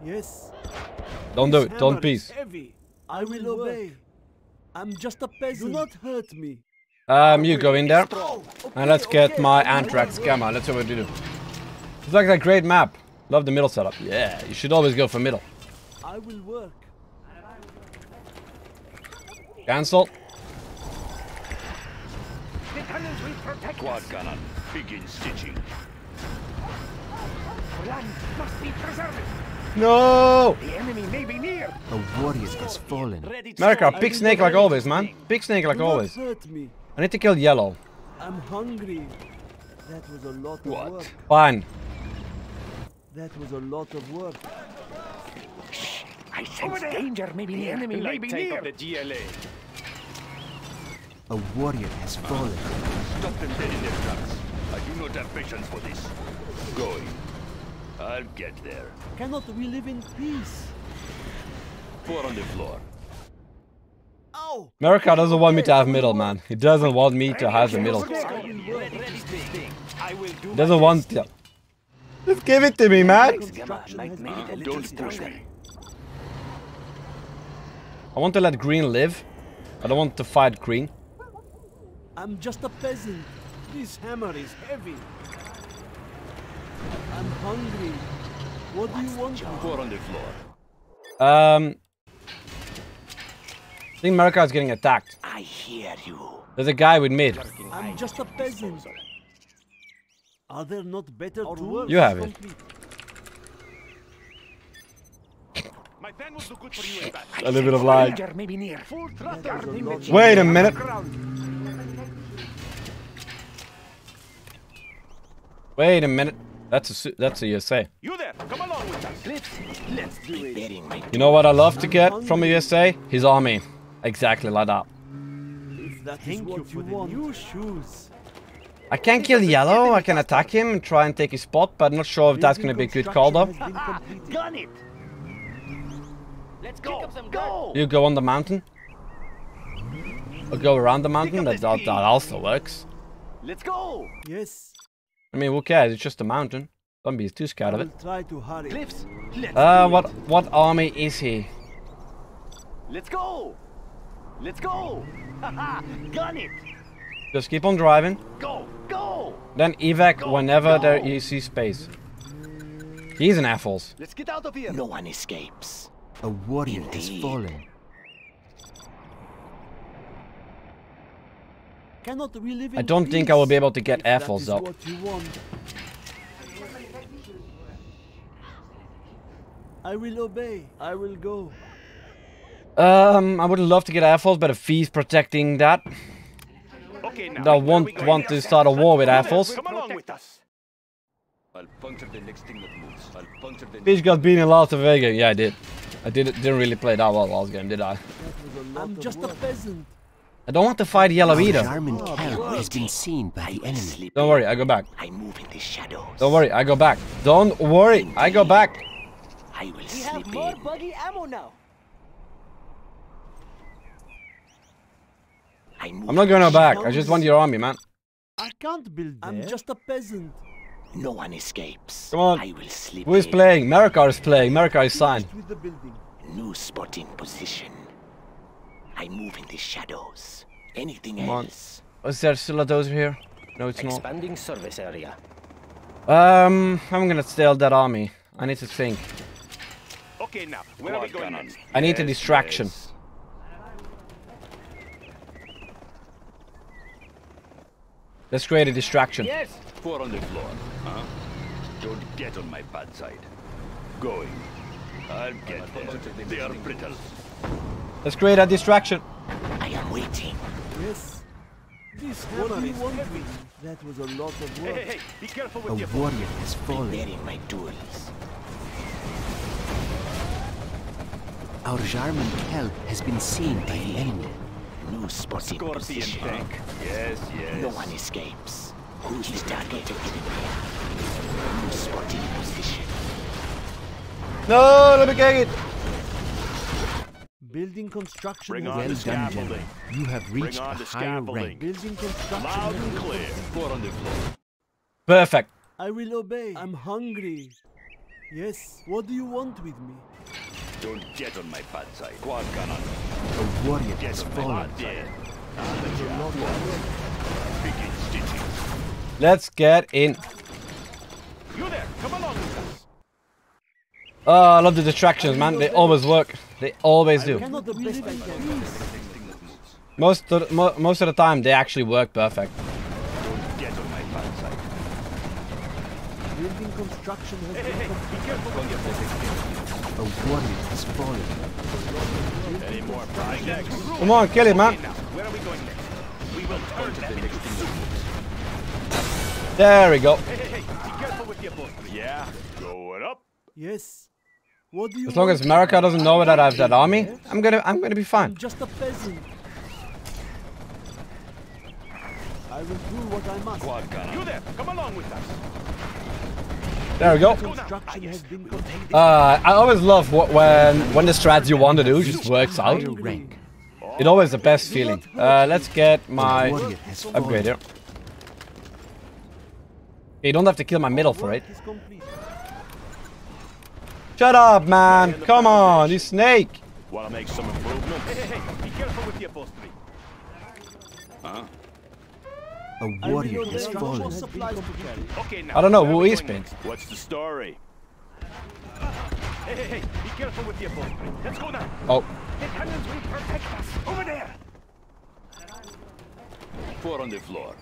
Yes. Don't do it. Don't peace. Heavy. I will obey. I'm just a peasant. Do not hurt me. You go in there. And let's get my anthrax camera. Let's see what we do. It's like that great map. Love the middle setup. Yeah, you should always go for middle. I will work. Cancel. Quad cannon, begin stitching. Land must be preserved. No! The enemy may be near. A warrior has fallen. Marikar, big snake like always, man. Big snake like always. I need to kill yellow. I'm hungry. That was a lot of work. Fine. That was a lot of work. Shh, I sense danger may be near. The enemy may be near. The GLA. A warrior has fallen. Stop them dead in their tracks. I do not have patience for this. Going. I'll get there. Cannot we live in peace? 4 on the floor. Ow! Marikar doesn't want me to have middle, man. He doesn't want me to have the middle. He doesn't want to. Just give it to me, man. Don't push me. I want to let green live. I don't want to fight green. I'm just a peasant. This hammer is heavy. I'm hungry. What do you want? Pour on the floor. I think Marikar is getting attacked. I hear you. There's a guy with mid. I'm just a peasant. Are there not better tools? You have it. My pen was so good for you. A little bit of lag. Wait a minute. Wait a minute. That's a USA. You there? Come along with us. Let's do it. You know what I love to get from a USA? His army. Exactly like that. If that is what you want, you choose. I can kill yellow. I can attack him and try and take his spot, but I'm not sure if that's going to be a good call though. Done it. Let's go. Go. You go on the mountain. Or go around the mountain. That also works. Let's go. Yes. I mean, who cares? It's just a mountain. Don't be too scared of it. Try to hurry. What army is he? Let's go. Let's go. Gun it. Just keep on driving. Go. Go. Then evac whenever there you see space. He's an asshole. Let's get out of here. No one escapes. A warrior has fallen. I don't think I will be able to get airfalls though. I will obey. I will go. I would love to get airfalls, but a fee's protecting that. Okay, now I won't want to start a war with airfalls. Bitch got beaten in Las Vegas. Yeah, I did. I didn't really play that well last game, did I? I'm just a peasant. I don't want to fight yellow either. Has been seen by the enemy. Don't worry, I go back. I move in the shadows. Don't worry, I go back. Don't worry, I go back. I will sleep. We have more buggy ammo now. I'm not going back. I just want your army, man. I can't build there. I'm just a peasant. No one escapes. Come on. I will sleep. Who is playing? Marikar is playing. Marikar is signed. New spot in position. I move in the shadows. Anything else? Is there still a dozer here? No, it's not. Expanding service area. I'm gonna steal that army. I need to think. Okay, now where are we going next? I need a distraction. Yes. Let's create a distraction. Yes. 4 on the floor. Huh? Don't get on my bad side. Going. I'll get there. They are brittle. Let's create a distraction. I am waiting. Yes. This hammer is heavy. That was a lot of work. Hey, be careful with your warrior has fallen. Preparing my duels. Our German hell has been seen by the enemy. No spot in position. Yes, yes. No one escapes. Who's targeted in there? Who's spotted in position? No, let me get it! Building construction. Bring on the scaffolding. You have reached a higher rank. Building construction. Loud and clear. On the floor. Perfect. I will obey. I'm hungry. Yes. What do you want with me? Don't get on my bad side. Quad cannon. A warrior has fallen. Begin stitching. Let's get in. You there? Come along with us. Oh, I love the distractions, man. They always work. They always do. Most of the time, they actually work perfect. Building construction has been completed. A warrior has fallen. Come on, kill him, man. Where are we going next? We will turn that into soup. There we go. Be careful with your boat. Yeah, going up. Yes. As long as Marikar doesn't know that I have that army, I'm gonna be fine. I'm just a peasant. I will do what I must. You there? Come along with us. There we go. I always love when the strats you want to do just works out. It's always the best feeling. Let's get my upgrade here. You don't have to kill my middle for it. Shut up, man! Come on, you snake! Wanna make some improvements? Hey, be careful with the upholstery. Huh? A warrior has fallen. I don't know who he's been. What's the story? Hey, be careful with the upholstery. Let's go now. Oh. The cannons will protect us. Over there. Four on the floor.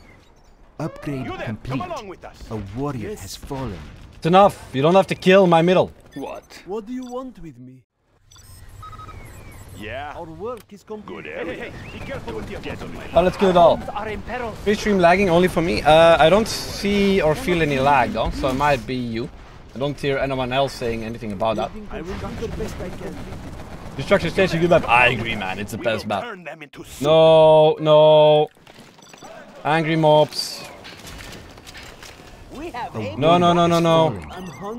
Upgrade complete. Come along with us. A warrior has fallen. It's enough. You don't have to kill my middle. What? What do you want with me? Yeah. Our work is complete. Hey, be careful with your get on my let's kill it all. Is stream lagging only for me? I don't see or feel any lag though, so it might be you. I don't hear anyone else saying anything about that. I will do the best I can. Destruction Station, good map. I agree, man. It's the best map. No. Angry mobs. No.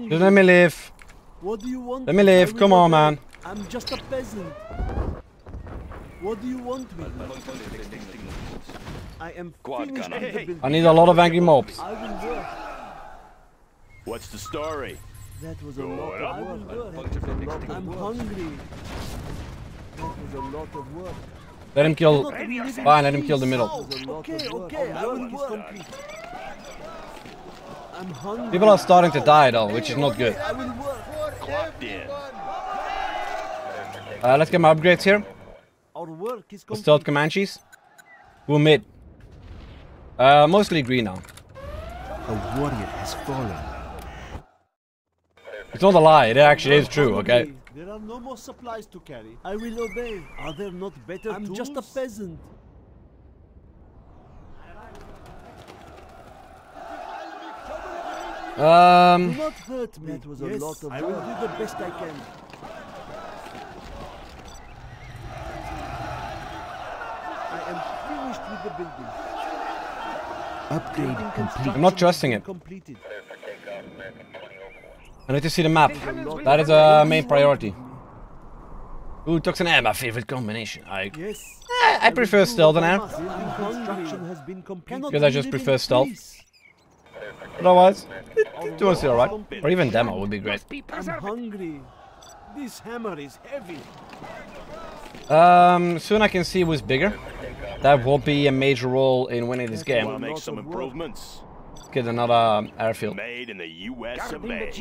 Just let me live. What do you want? Let me live. Come on, man. I'm just a peasant. What do you want with me? I am finished. I need a lot of angry mobs. What's the story? That was a lot of work. I'm hungry. That was a lot of work. Let him kill. Fine, let him kill the middle. Okay. I will work. People are starting to die though, which is not good. Let's get my upgrades here. Let's start Comanches. We're mid. Mostly green now. A warrior has fallen. It's not a lie, it actually is true, okay? There are no more supplies to carry. I will obey. Are there not better tools? I'm just a peasant. Not hurt me. That was a lot of I will do the best I can. I am finished with the building. Upgrade complete. I'm not trusting it. I need to see the map. That is a main priority. Ooh, Toxin Air, my favorite combination. I prefer stealth and air. Because I just prefer stealth. Otherwise, it was alright. Or even demo would be great. I'm hungry. This hammer is heavy. Soon I can see who's bigger. That will be a major role in winning this game. Make some improvements. Get another airfield. Made in the US of A.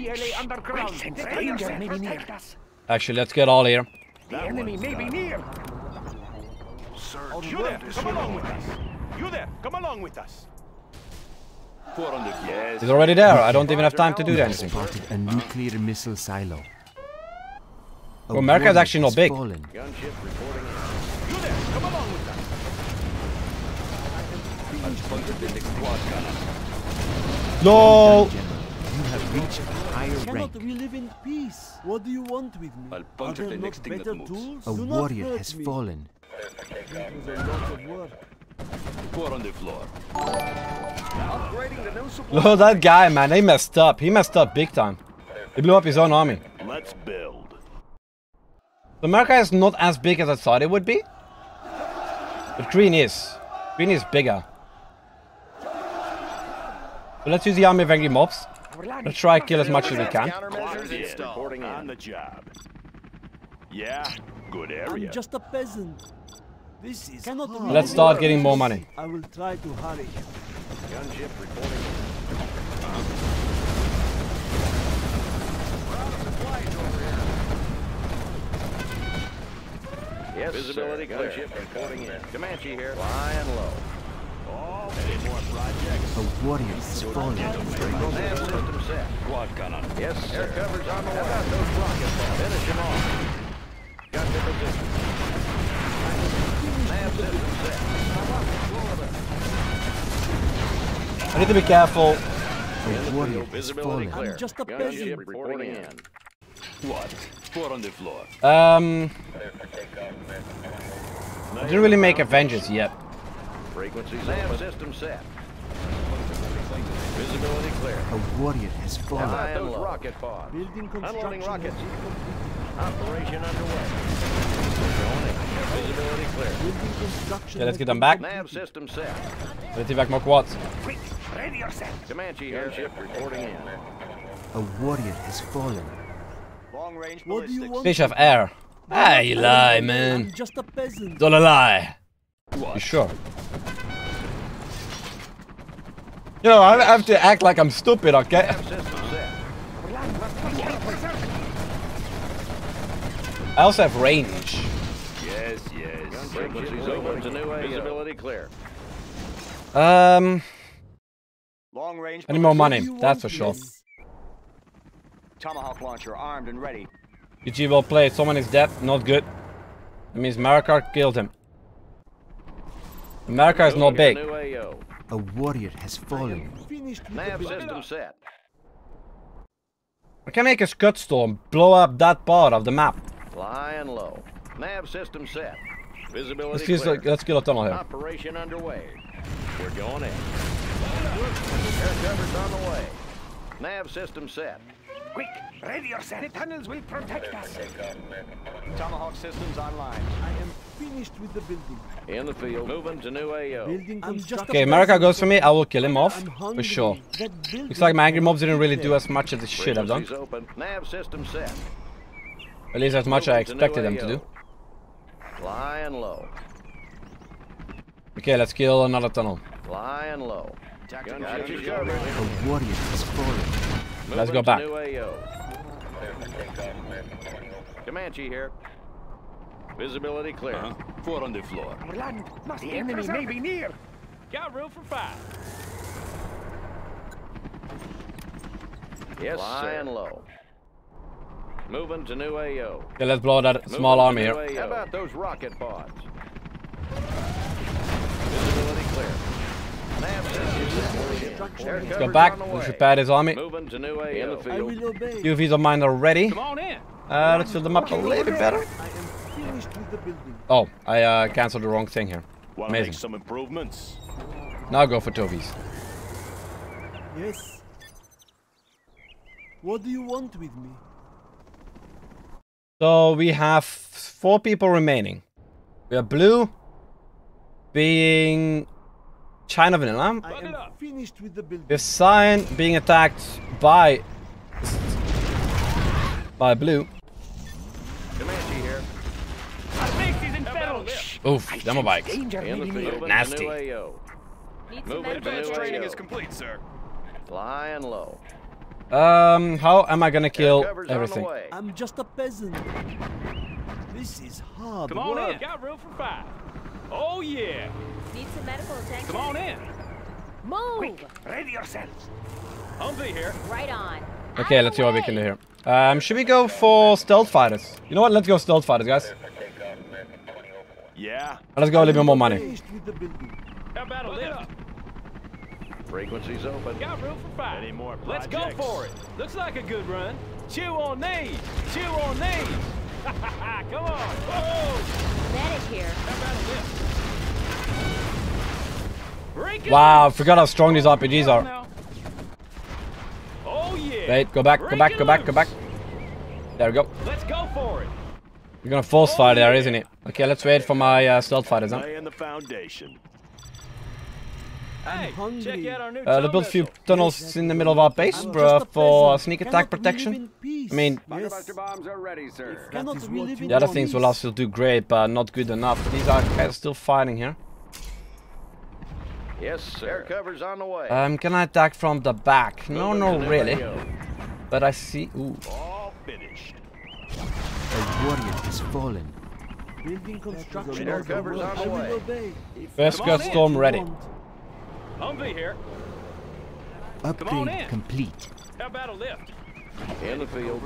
Actually, let's get all here. The enemy may be near. Sir, you there? Come along with us. You there? Come along with us. He's already there. I don't even have time to do that. Spotted a nuclear missile silo. Well, America is actually not big. No. You have reached a higher rank. We live in peace. What do you want with me? I'll puncture the next thing that moves. A warrior has fallen. Four on the floor. Upgrading the new support. No, that guy, man, they messed up. He messed up big time. He blew up his own army. Let's build. The America is not as big as I thought it would be. But green is. Green is bigger. So let's use the army of angry mobs. Let's try and kill as much as we can. On the job. Yeah, good area. I'm just a peasant. This is let's start getting more money. I will try to hurry. Gunship reporting. We're out of supplies over here. Yes, visibility clear. Gunship reporting in. Comanche here. Flying low. All more projects. The warrior is falling. Squad gunner. Yes, air cover's on the way. How about those rockets? Finish them off. Got the position. Nav system set. How about the I need to be careful. Visibility clear. I'm just a peasant. Reporting in. What? Four on the floor. I didn't really make a vengeance yet. Frequency system set. Visibility clear. A warrior has fallen. Those rocket bombs. Unloading rockets. Operation underway. Visibility clear. Yeah, let's get them back. Nav system set. Let's take back more quads. Comanche airship reporting in. A warrior has fallen. Long range ballistics. Fish of air. Ah, you lie, man. I'm just a peasant. Don't lie. What? You sure? You know, I have to act like I'm stupid, okay? I also have range. Yes, yes. Frequency's over to new visibility clear. Long range. I need more money, that's for sure. Tomahawk launcher armed and ready. GG, well played. Someone is dead, not good. That means Marikar killed him. Marikar is not big. A warrior has fallen. Nav system set. I can make a scud storm, blow up that part of the map. Flying low. Nav system set. Visibility clear. Let's kill a tunnel here. Operation underway. We're going in. Air cover's on the way. Nav system set. Quick, radio set. The tunnels will protect us. Tomahawk systems online. I am finished with the building. In the field, moving to new AO. Okay, Marikar goes for me. I will kill him off for sure. Looks like my angry mobs didn't really do as much as they should have done. Nav system set. At least as much as I expected them to do. Flying low. Okay, let's kill another tunnel. Flying low. The warrior is falling. Let's go back. Comanche here. Visibility clear. Four on the floor. The enemy may be near. Got room for five. Yes, flying low. Moving to new AO. Okay, let's blow that small army here. How about those rocket pods? Visibility clear. Let's go back. Let's repair his army. UVs are mine already. Let's fill them up a little bit better. Oh, I cancelled the wrong thing here. Amazing. Some improvements. Now go for Tovies. Yes. What do you want with me? So we have 4 people remaining. We are blue, being China Vanilla. I am finished with the building. With Cyan being attacked by blue. Here. Oof, demo bikes. Nasty. Advanced training is complete, sir. Flying low. How am I gonna kill everything? I'm just a peasant. This is hard. Come on in. Got room for 5. Oh yeah. Need some medical attention. Come on in. Move. Quick, ready yourselves. Humvee here. Right on. Okay, let's see what we can do here. Should we go for stealth fighters? You know what? Let's go stealth fighters, guys. Yeah. Let's go a little bit more money. How about a lift? Frequency's open. Got room for 5. Any more projects? Let's go for it. Looks like a good run. Chew on these. Chew on these. Come on. Whoa. Medic here. How about a lift? Wow, I forgot how strong these RPGs are. Oh yeah. Wait, go back. There we go. Let's go for it. You're gonna force fire there, isn't it? Okay, let's wait for my stealth fighters, huh? Hey, check out our new they built a few tunnels in the middle of our base for sneak attack protection. I mean, the other things will also do great, but not good enough. These are guys still fighting here. Yes, sir. Cover's on the way. Can I attack from the back? No, no, really. But I see. Ooh. All finished. A warrior has fallen. Building construction. Air cover's on the way. Vesca storm ready. Humvee here. Upgrade complete. How about a lift? In the field.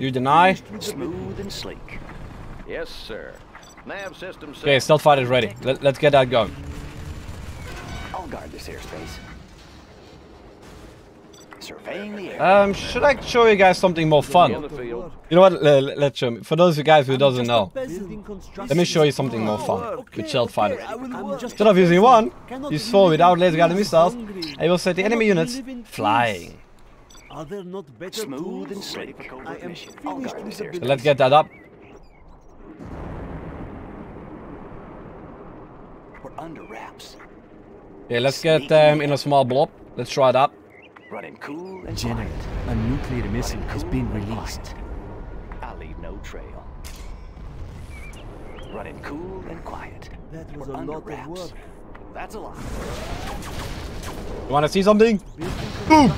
You deny? Smooth and sleek. Yes, sir. Nav system. Okay, stealth fight is ready. Let's get that going. I'll guard this airspace. Surveying the air. Should I show you guys something more fun? You know what? Let's show me. For those of you guys who doesn't know, let me show you something more fun with stealth fighters. Instead of using one, use four without laser guided missiles, and you will set the enemy units flying. Smooth and sleek. So let's get that up. We're under wraps. Yeah, let's get them in a small blob. Let's try that. Running cool and general, a nuclear missile has been released. I'll leave no trail. Running cool and quiet. That was a lot of wraps. That's a lot. You want to see something? Boom!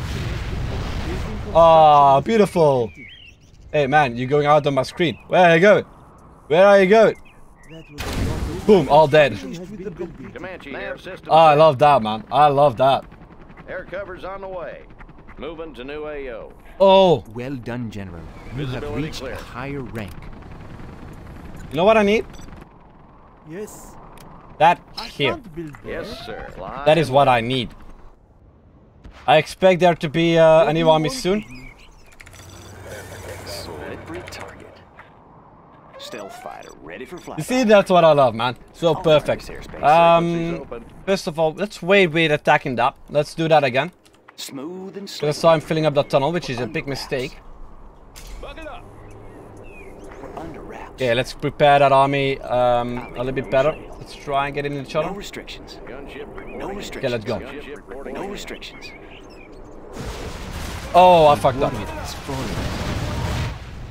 Ah, beautiful. Hey man, you're going out on my screen. Where are you going? Where are you going? Boom, all dead. Oh, I love that, man. I love that. Air cover's on the way. Moving to new AO. Oh. Well done, General. You have reached a higher rank. You know what I need? Yes. That here. Yes, sir. That is what I need. I expect there to be a new army soon. Stealth fighter ready for flight. You see, that's what I love, man. So perfect. First of all, let's wait with attacking that. Let's do that again. Smooth and slow. I saw him filling up that tunnel, which is a big mistake. Okay, let's prepare that army a little bit better. Let's try and get it in each other. No restrictions. Okay, let's go. No restrictions. Oh, I fucked up.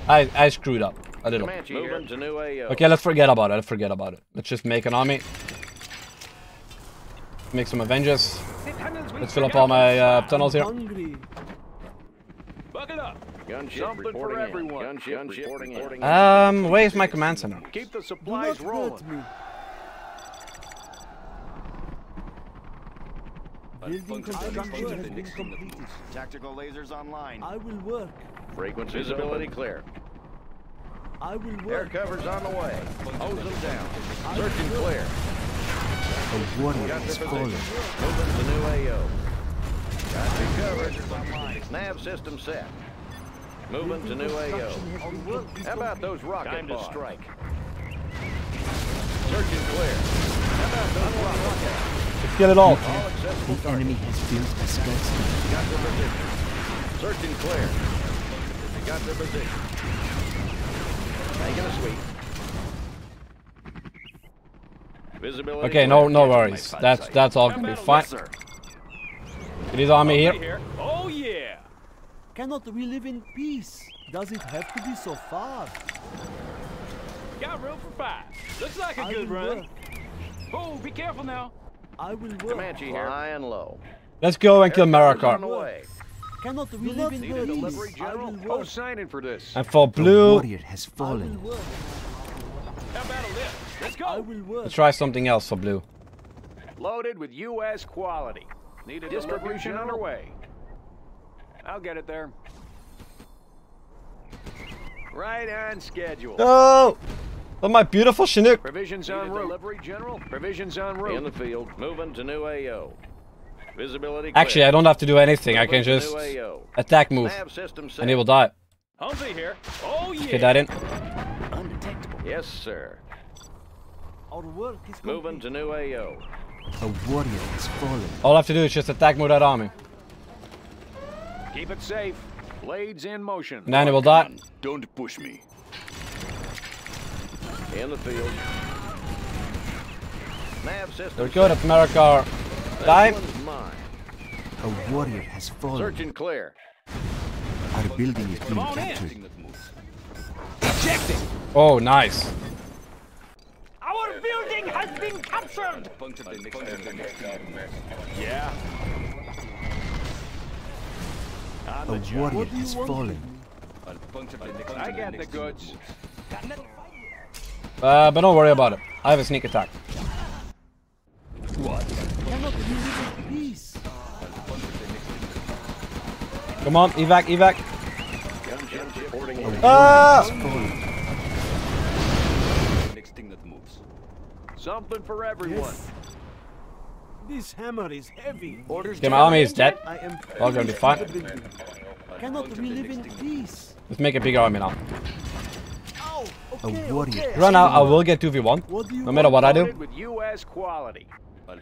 I screwed up. A little. Okay, let's forget about it. Let's just make an army. Make some Avengers. Let's fill up all my tunnels here. Where's my command center? Keep the supplies rolling. Tactical lasers online. I will work. Frequency visibility clear. Air cover's on the way. Hose them down. Search and clear. A warning is falling. Moving to new AO. Got you covered. Nav system set. Moving to new AO. How about those rocket bars? Time to strike. Search and clear. How about those rocket bars? Kill it all. The enemy has built a skyscraper. Got their position. Search and clear. They got their position. Okay, no worries. That's all gonna be fine. It is army here. Oh yeah. Cannot we live in peace? Does it have to be so far? Got room for five. Looks like a good run. Oh, be careful now. I will work. High and low. Let's go and kill Marikar. Cannot we live in peace? Oh, signing for this. And for blue, the warrior has fallen. Let's go. Let's try something else for blue. Loaded with U.S. quality. Need a distribution underway. I'll get it there. Right on schedule. No. Oh, my beautiful Chinook. Provisions on route. Delivery, General. Provisions on route. In the field. Moving to new AO. Visibility clear. Actually, I don't have to do anything. I can just attack move, and he will die. Here. Oh, yeah. Get that in. Yes, sir. Moving to new AO. A warrior has fallen. All I have to do is just attack more that army. Keep it safe. Blades in motion. Nani will die. Don't push me. In the field. They're good at Marikar. Die. A warrior has fallen. Search and clear. Our building is being captured. Oh, nice. Our building has been captured. Yeah. A warrior has fallen. I got the goods. But don't worry about it. I have a sneak attack. What? Come on, evac, evac. Next thing that moves. Something for everyone. This hammer is heavy. Okay, my army is dead. All going to be fine. Cannot relive in peace. Let's make a big army now. Run out. I will get 2v1. No matter what I do.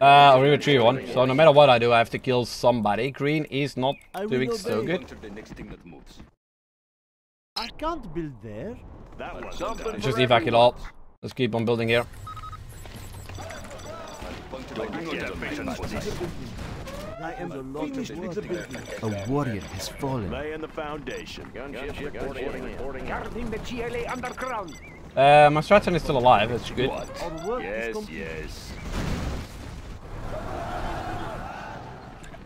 Or even 3v1. So no matter what I do, I have to kill somebody. Green is not doing so good. I can't build there. Just evac it all. Let's keep on building here. A warrior has fallen. My Stratton is still alive, that's good. Yes, yes.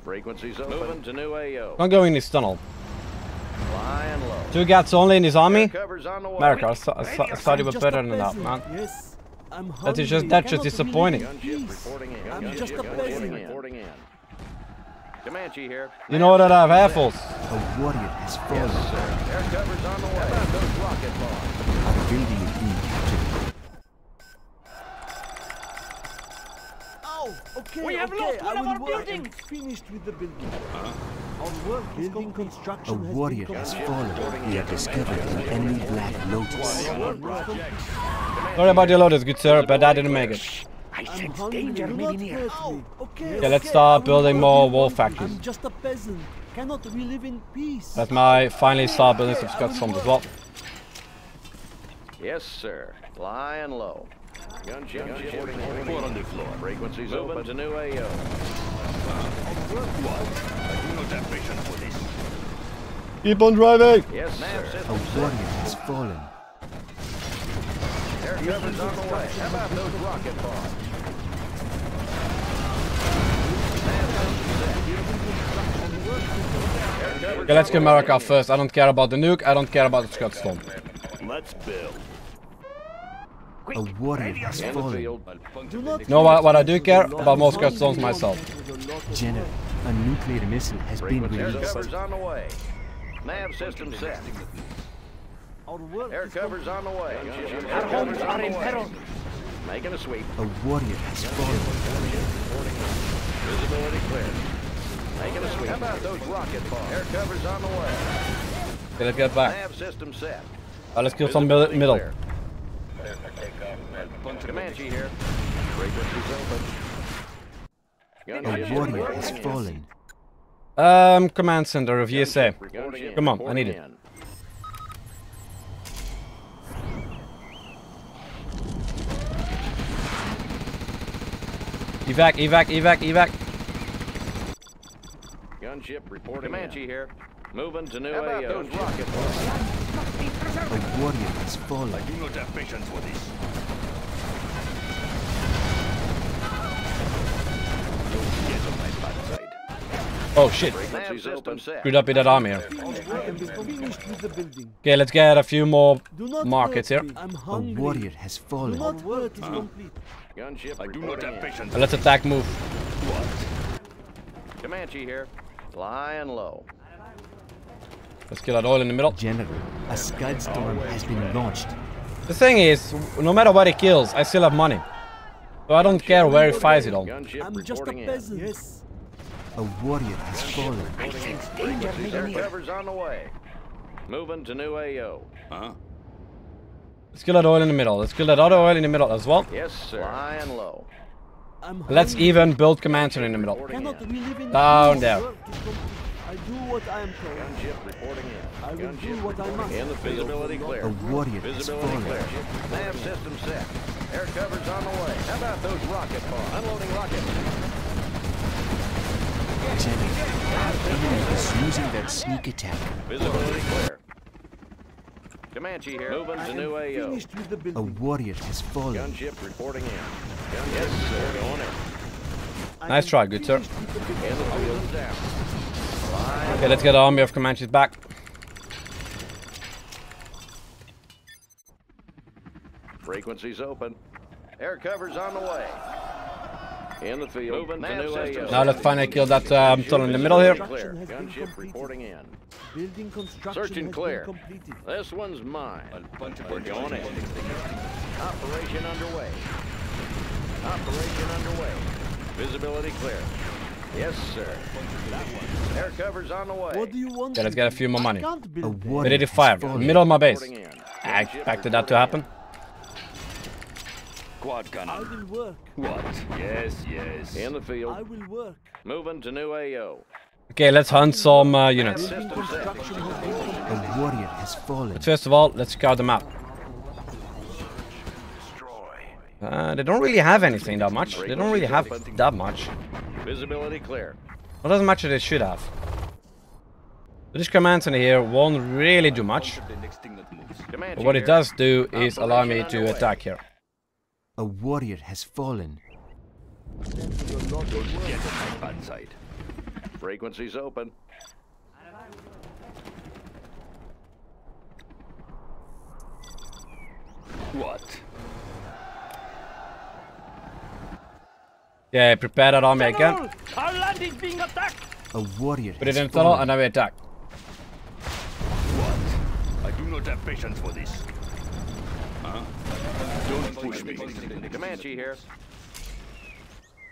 Frequencies open to new AO. I'm going in this tunnel. Two gats only in his army. America, I thought he was better than that, man. Yes. That is just disappointing. You know that I have apples. A warrior has fallen. Air cover's on the way. Those rocket balls. Our building is being captured. Oh, okay. We have lost one of our buildings. Finished with the building. Building construction. A warrior has fallen. We have discovered an enemy black lotus. Sorry about your lotus, good sir, but I didn't make it. I sense danger living here. Okay, let's start building more war factories. I'm just a peasant. Cannot we live in peace? Let me finally start building some Scotsland as well. Yes, sir. Lying low. Gunship on the floor. Frequencies open to new AO. Keep on driving! Yes, sir. A warrior has fallen. Air cover's on the way. How about those rocket bombs? Okay, let's get America first. I don't care about the nuke. I don't care about the Scud storm. Let's build. A warrior has fallen. No, what I do care about more Scud storms myself. Jenner, a nuclear missile has been released. Nav system set. Air cover's on the way. Our homes are in peril. Making a sweep. A warrior has fallen. Visibility clear. Making a sweep. How about those rocket balls? Air cover's on the way. Okay, let's get back. Nav system set. Alright, let's kill some middle. Comanche here. Frequencies open. A warrior has fallen. Command center of USA. Come on, I need it. Evac, evac, evac, evac. Gunship reporting. Comanche here. Moving to new AO. A warrior has fallen. I do not have patience for this. Oh shit! Screwed up in that army here. Okay, let's get a few more markets here. A warrior has fallen. Let's attack move. Comanche here, lying low. Let's kill that oil in the middle. General, a scud storm has been launched. The thing is, no matter what he kills, I still have money, so I don't care where he fires it on. I'm just a peasant. Yes. A warrior has fallen. I sense danger. Air cover's on the way. Moving to new AO. Huh? Let's kill that oil in the middle. Let's kill that other oil in the middle as well. Yes, sir. Lying low. Let's even build command center in the middle. Down there. I do what I am told. Gunship reporting in. I will do what I must. And the visibility clear. A warrior is falling. Nav system set. Air cover's on the way. How about those rocket bombs? Unloading rockets. The enemy is using that sneak attack. Visibility clear. Comanche here. Moving to new AO. A warrior is falling. Gunship reporting in. Yes, sir. On it. Nice try, good sir. Okay, let's get the army of Comanches back. Frequencies open. Air cover's on the way. In the field. Now let's finally kill that tunnel in the middle here. Gunship reporting in. Building construction. Search and clear. This one's mine. We're going in. Operation underway. Operation underway. Visibility clear. Yes, sir. Air cover's on the way. What do you want? Yeah, let's get a few more money. We need to fire. Middle of my base. I expected that to happen. Quad gunner. I will work. What? Yes, yes. In the field. I will work. Moving to new AO. Okay, let's hunt some units. A warrior has fallen. But first of all, let's scout the map. They don't really have anything that much. They don't really have that much. Visibility clear. Not as much as they should have. This command center here won't really do much. But what it does do is allow me to attack here. A warrior has fallen. Frequencies open. What? Yeah, prepare that army again. Our land is being attacked. A warrior. Put it in tunnel and now we attack. What? I do not have patience for this. Don't push me. Comanche here.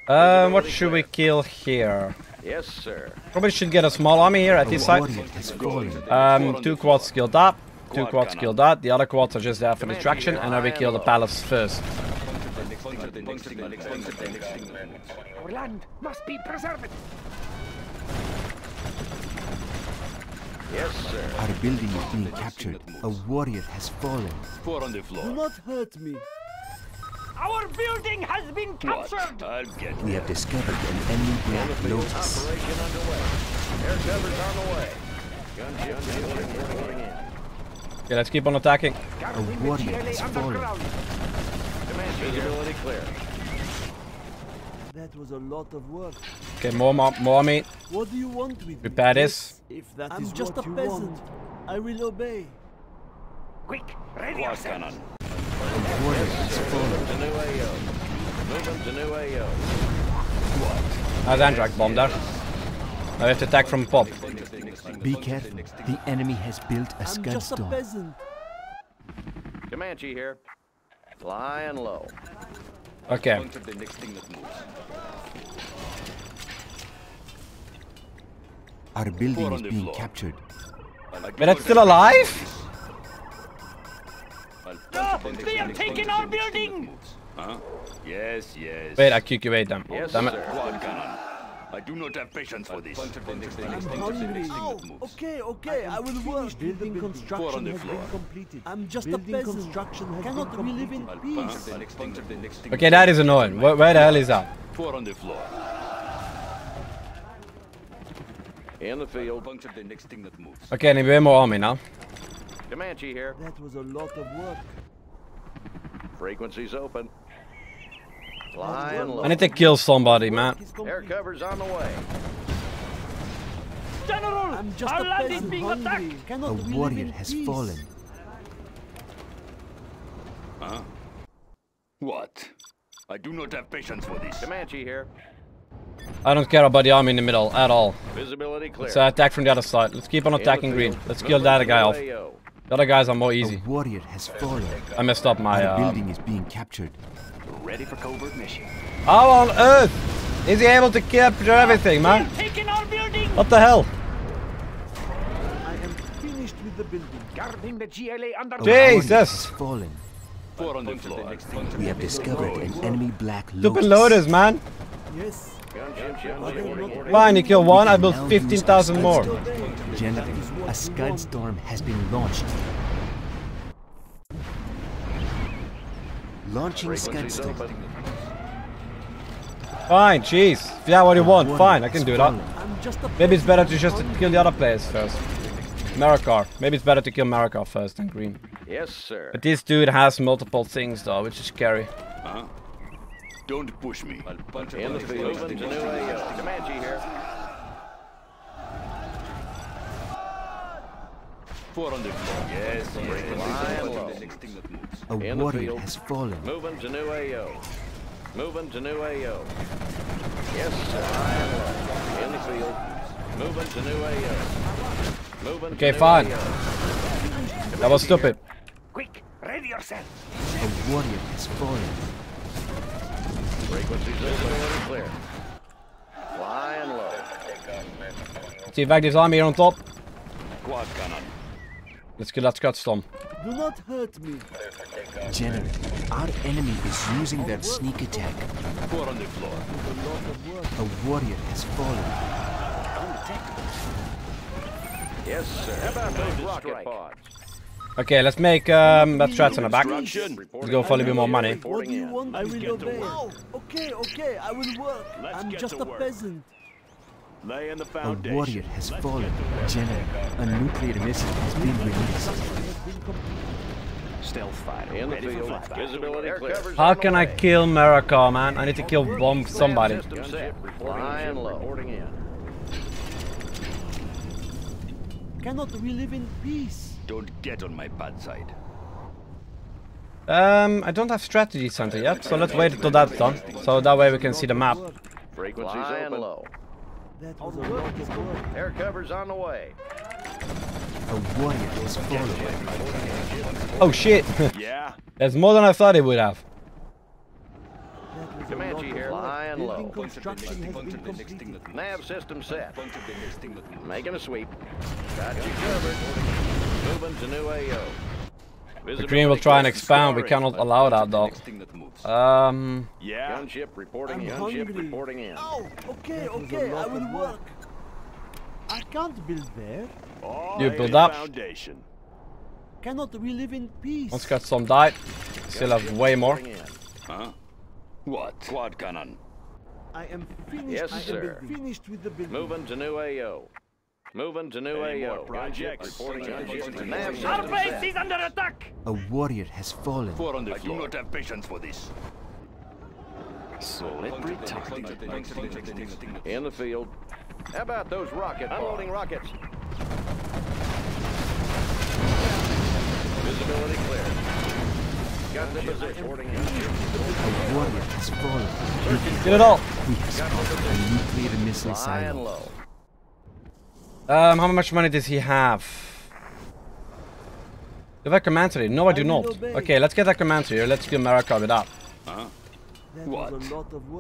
What should we kill here? Yes, sir. Probably should get a small army here at this side. Two quads killed up. Two quads killed that. The other quads are just there for distraction, and now we kill the palace first. Our land must be preserved. Yes, sir. Our building is being captured. A warrior has fallen. Four on the floor. Do not hurt me. Our building has been captured. We have discovered an enemy black lotus. Operation underway. Air cover's on the way. Gunship reporting in. Okay, let's keep on attacking. A warrior has fallen. Visibility clear. That was a lot of work. Okay, more meat. What do you want with prepare this? If that I'm is just what a peasant. I will obey. Quick, ready yourself. The warrior has fallen. To new AO. Move to new AO. What? That's Andrack bomb there. Now we have to attack from pop. Be careful. The enemy has built a scud just storm. A peasant. Comanche here. Flying low. Okay. Our building is being captured. But it's still alive? No, they have taken our building! Huh? Yes, yes. Wait, I QQ'd them. Yes, damn it. I do not have patience for this. Okay, okay, I will work. Building construction has been completed. I'm just a peasant. Cannot we live in peace? Okay, that is annoying. Where the hell is that? Four on the floor. In the field. The next thing that moves. Okay, and we're more army now. Comanche here. That was a lot of work. Frequencies open. I need to kill somebody, man. Air cover's on the way. General, I'm just our land is being attacked. A warrior has fallen. Huh? What? I do not have patience for this. Comanche here. I don't care about the army in the middle at all. Visibility clear. Let's attack from the other side. Let's keep on attacking green. Let's kill that guy off. The other guys are more easy. A warrior has fallen. I messed up my building is being captured. Ready for covert mission. How on earth is he able to capture everything, man? What the hell? I am finished with the building. Guarding the GLA under Jesus! Falling. Four on the floor. We have discovered an enemy black lotus. Stupid lotus, man. Yes. Fine, you kill one, I built 15,000 more. General, a scud storm has been launched. Launching scud storm. Fine, jeez. Yeah, what do you want? Fine, I can do that. Maybe it's better to just kill the other players first. Marikar. Maybe it's better to kill Marikar first than Green. Yes, sir. But this dude has multiple things though, which is scary. Huh? Don't push me. I'll punch in the field. Comanche here. Four on the floor. Yes, yes. A warrior has fallen. Moving to new AO. Moving to new AO. Yes, sir. I am in the field. Moving to new AO. Moving. Okay, fine. That was stupid. Quick, ready yourself. A warrior has fallen. Frequencies open and clear. Flying low. See if I can arm here on top. Quad cannon. Let's kill that scud storm. Do not hurt me. General, our enemy is using their sneak attack. Four on the floor. A warrior has fallen. Yes, sir. How about those rocket pods? Okay, let's make that threats on the back. Let's go for a little bit more money. What do you want? I will obey. Oh, okay, okay, I will work. I'm just a peasant. Lay in the foundation. A warrior has fallen. General, a nuclear missile has been released. Stealth fire. Ready for flight. Visibility clear. How can I kill Marikar, man? I need to kill one somebody. Flying low. Cannot we live in peace? Don't get on my bad side. I don't have strategy center yet, so let's wait until that's done. So that way we can see the map. Frequencies open. Low. Air cover's on the way. A warrior is falling. Oh shit! Yeah. That's more than I thought it would have. Comanche here, high and low. Nav system set. Making a sweep. Got you covered. Moving to new AO. The Green will try and expound. We cannot allow that though. Yeah. Gunship reporting in. Oh, okay, okay. I will work. I can't build there. You build up. Cannot we live in peace? Once got some died. Still have way more. Huh? What? Quad cannon. I am finished. Yes, sir. Finished with the building. Moving to new AO. Moving to new AO. Projects. Our base is under attack. A warrior has fallen. I do not have patience for this. Celebrity target. In the field. How about those rockets? Unloading rockets. Visibility clear. Got the position. A warrior has fallen. Get it all. We have spotted a nuclear missile silo. How much money does he have? Do I have a commandery? No, I do not. Okay, let's get that commandery. Let's kill Marikar with that. Huh? What?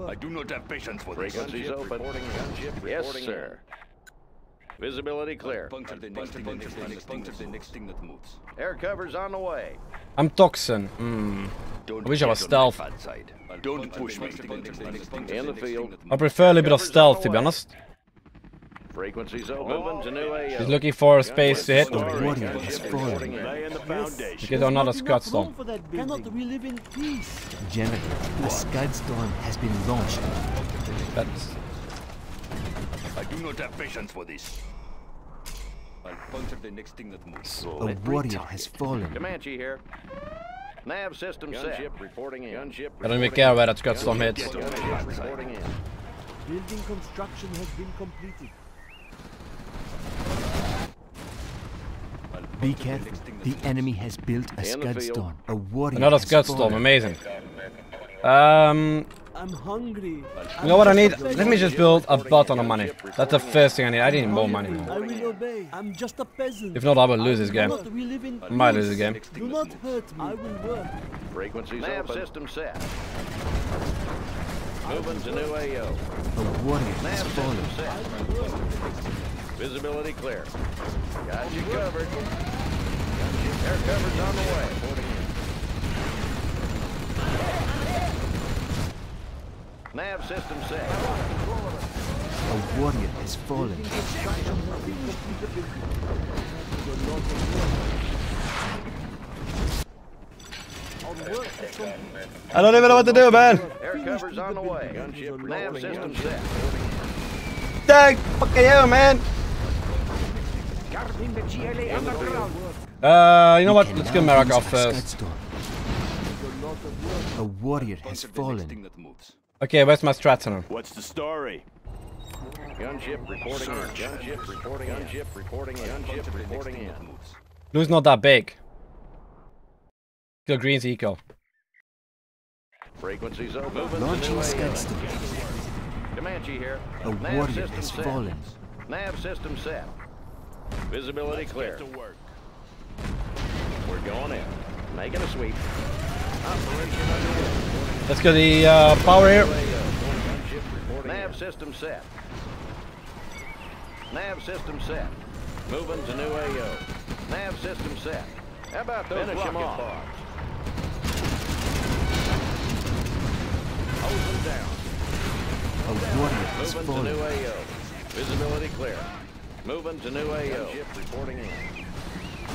I do not have patience for this. Frequencies open. Yes, sir. Visibility clear. Air cover's on the way. I'm Toxin. I wish I was stealth. Don't push me. In the field. I prefer a little bit of stealth, to be honest. Frequencies open to new AO. He's looking for a space to hit. Let's get another scud storm. Cannot we live in peace? General, a scud storm has been launched. That's... I do not have patience for this. I'll puncture the next thing that moves. A warrior has fallen. Comanche here. Nav system set. Gunship reporting in. I don't even care where that scud storm hits. Building construction has been completed. Be careful. The enemy has built a scud storm. A warrior. Another scud storm. Amazing. I'm hungry. You know what I need? Let me just build a button of money. That's the first thing I need. I need more money. I will obey. I'm just a peasant. If not, I will lose this game. I might lose this game. Do not hurt me. I will work. Frequencies open. System set. Moving to new AO. A warrior has fallen. Visibility clear. Got you covered. Air cover's on the way. Nav system set. A warrior has fallen. I don't even know what to do, man. Air cover's on the way. Gunship nav system set. Dang, fuck you, man. You know what? Let's get Marikar first. A warrior has fallen. Okay, where's my strats on him? What's the story? Gunship reporting in. Gunship reporting in. Gunship reporting in. Gunship reporting in. Blue's not that big. Kill green's eco. Frequencies are moving. Launching Skudstone. Comanche here. A warrior has fallen. Nav system set. Visibility clear. We're going in. Making a sweep. Let's get the power here. Nav system set. Nav system set. Moving to new AO. Nav system set. How about those rocket bars? Hold them down. A warrior has fallen. Moving to new AO. Visibility clear. Moving to new AO. Reporting in.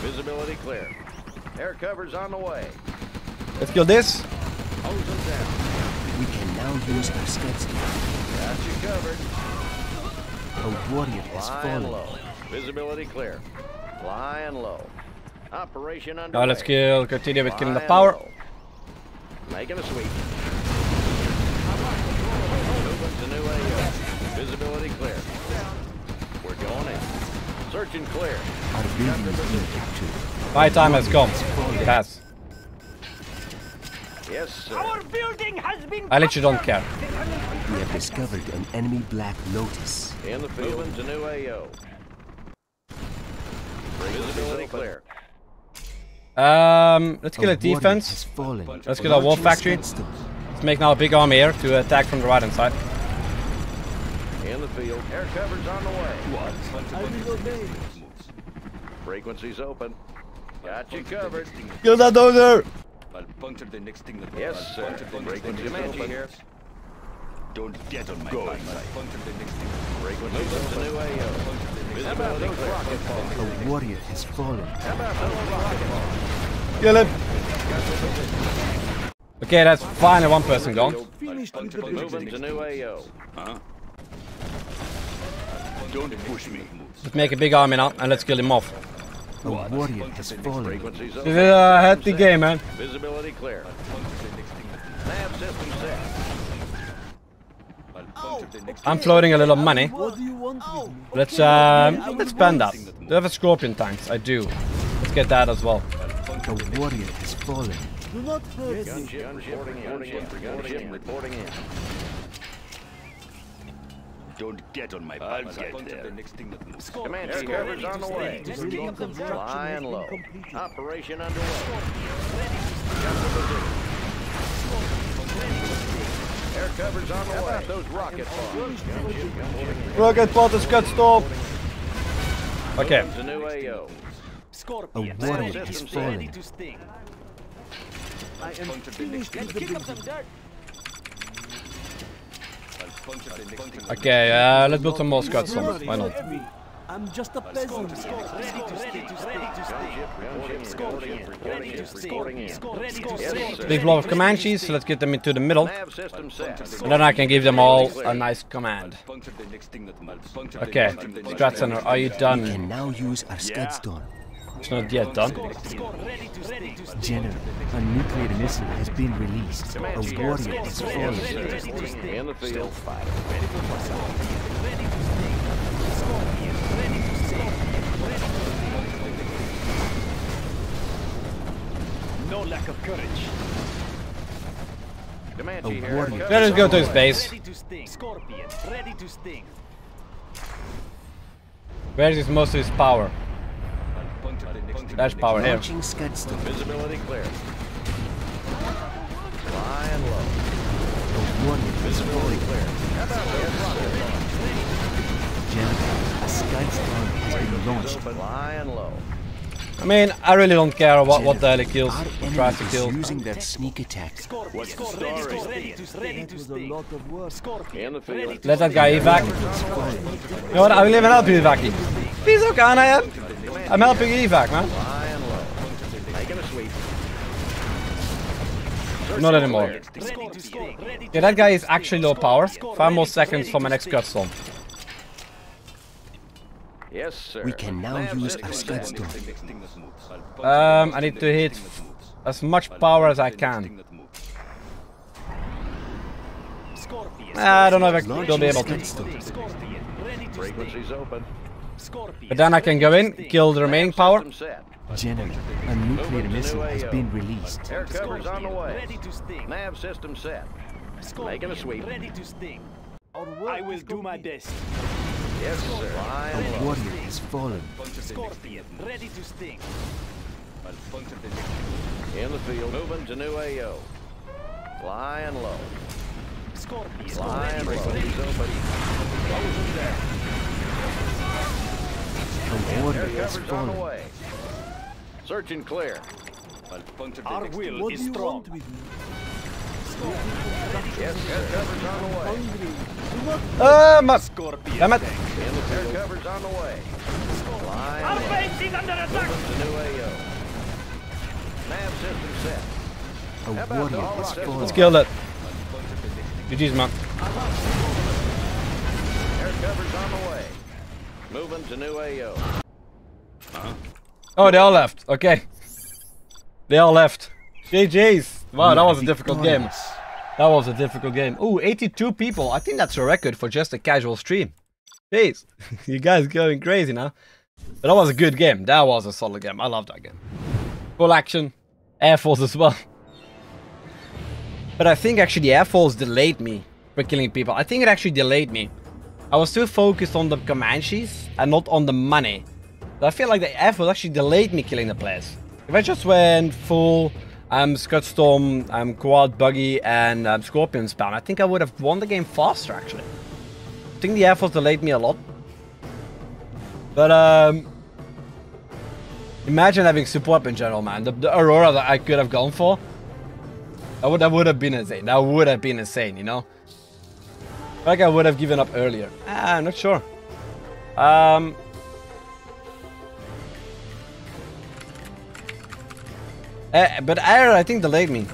Visibility clear. Air cover's on the way. Let's kill this. Hold them down. We can now use our steps. Got you covered. A warrior has fallen. Low. Visibility clear. Flying low. Operation under. Now let's kill. Continue with killing the power. Low. Making a sweep. Moving to new AO. Visibility clear. We're going in. Search and clear. My time has come. It has. Yes, sir. Our building has been I literally don't care. We have discovered an enemy Black Lotus. In the field. Moving to new AO. Visibility clear. Let's get a defense. Let's get a war factory. Let's make now a big army here to attack from the right hand side. In the field, air cover's on the way. What? Frequencies open. Got you covered. Kill that dozer. Yes, sir. Frequencies open here. Don't get on my back. Frequencies open. How about those rocket balls? A warrior has fallen. How about those rocket balls? Kill him. Okay, that's finally one person gone. Moving to new AO. Huh? Don't push me. Let's make a big army now and let's kill him off. The warrior has fallen. This is a healthy game, man. Visibility clear. Nav system set. I'm floating a little money. Let's spend that. Do I have a scorpion tanks? I do. Let's get that as well. The warrior has fallen. Do not hurt me. Gunship reporting in. Don't get on my back. I'll get there. Command cover's on the way. Flying low. Operation underway. Air cover's on the way. How about those rocket bombs? Rocket bombs has got stopped. Okay. A warrior has fallen. I am finished with the building. Okay, let's build some more scuds. Why not? I'm just a peasant. Big block of Comanches, so let's get them into the middle. And then I can give them all a nice command. Okay, Strat Center, are you done? We can now use our scud storm. It's not yet done. General, a nuclear missile has been released. A warrior has fallen. Still fighting. No lack of courage. A warrior. Let us go to his base. Scorpion, ready to sting. Where is most of his power? Dash power here. Visibility clear. Flying low. Visibility clear. How about a Scud storm has been launched. Flying low. I mean, I really don't care about what the heli kills or tries to kill. Using that sneak attack. Let that guy evac. You know what? I will even help you evac. Please, okay, I am. I'm helping you evac, man. Not anymore. Yeah, that guy is actually low power. 5 more seconds for my next custom. Yes, sir. We can now use our scud storm. I need to hit as much power as I can. I don't know if I'll be able to. But then I can go in, kill the remaining power. General, a nuclear missile has been released. Air cover's on the way. Nav system set. Making a sweep. I will do my best. Yes, sir. A warrior has fallen. Scorpion, ready to sting. In the field, moving to new AO. Flying low. Scorpion, flying low. A warrior has fallen. Search and clear. Our will is strong. Yes, air cover's on the way. Damn it. Air cover's on the way. Our base is under attack. Nav system set. A warrior has fallen. Let's kill it. GG's, man. Air cover's on the way. Moving to new AO. Huh? Oh, they all left. Okay. They all left. GG's. Wow, that was a difficult game. That was a difficult game. Ooh, 82 people. I think that's a record for just a casual stream. Jeez, you guys going crazy now. But that was a good game. That was a solid game. I love that game. Full action. Air Force as well. But I think actually Air Force delayed me for killing people. I think it actually delayed me. I was too focused on the Comanches and not on the money. So I feel like the Air Force actually delayed me killing the players. If I just went full... I'm Scud Storm, I'm Quad Buggy, and I'm Scorpion Spawn. I think I would have won the game faster, actually. I think the Air Force delayed me a lot. But, imagine having support in general, man. The Aurora that I could have gone for. That would have been insane. That would have been insane, you know? Like I would have given up earlier. I'm not sure. But Air, I think, delayed me.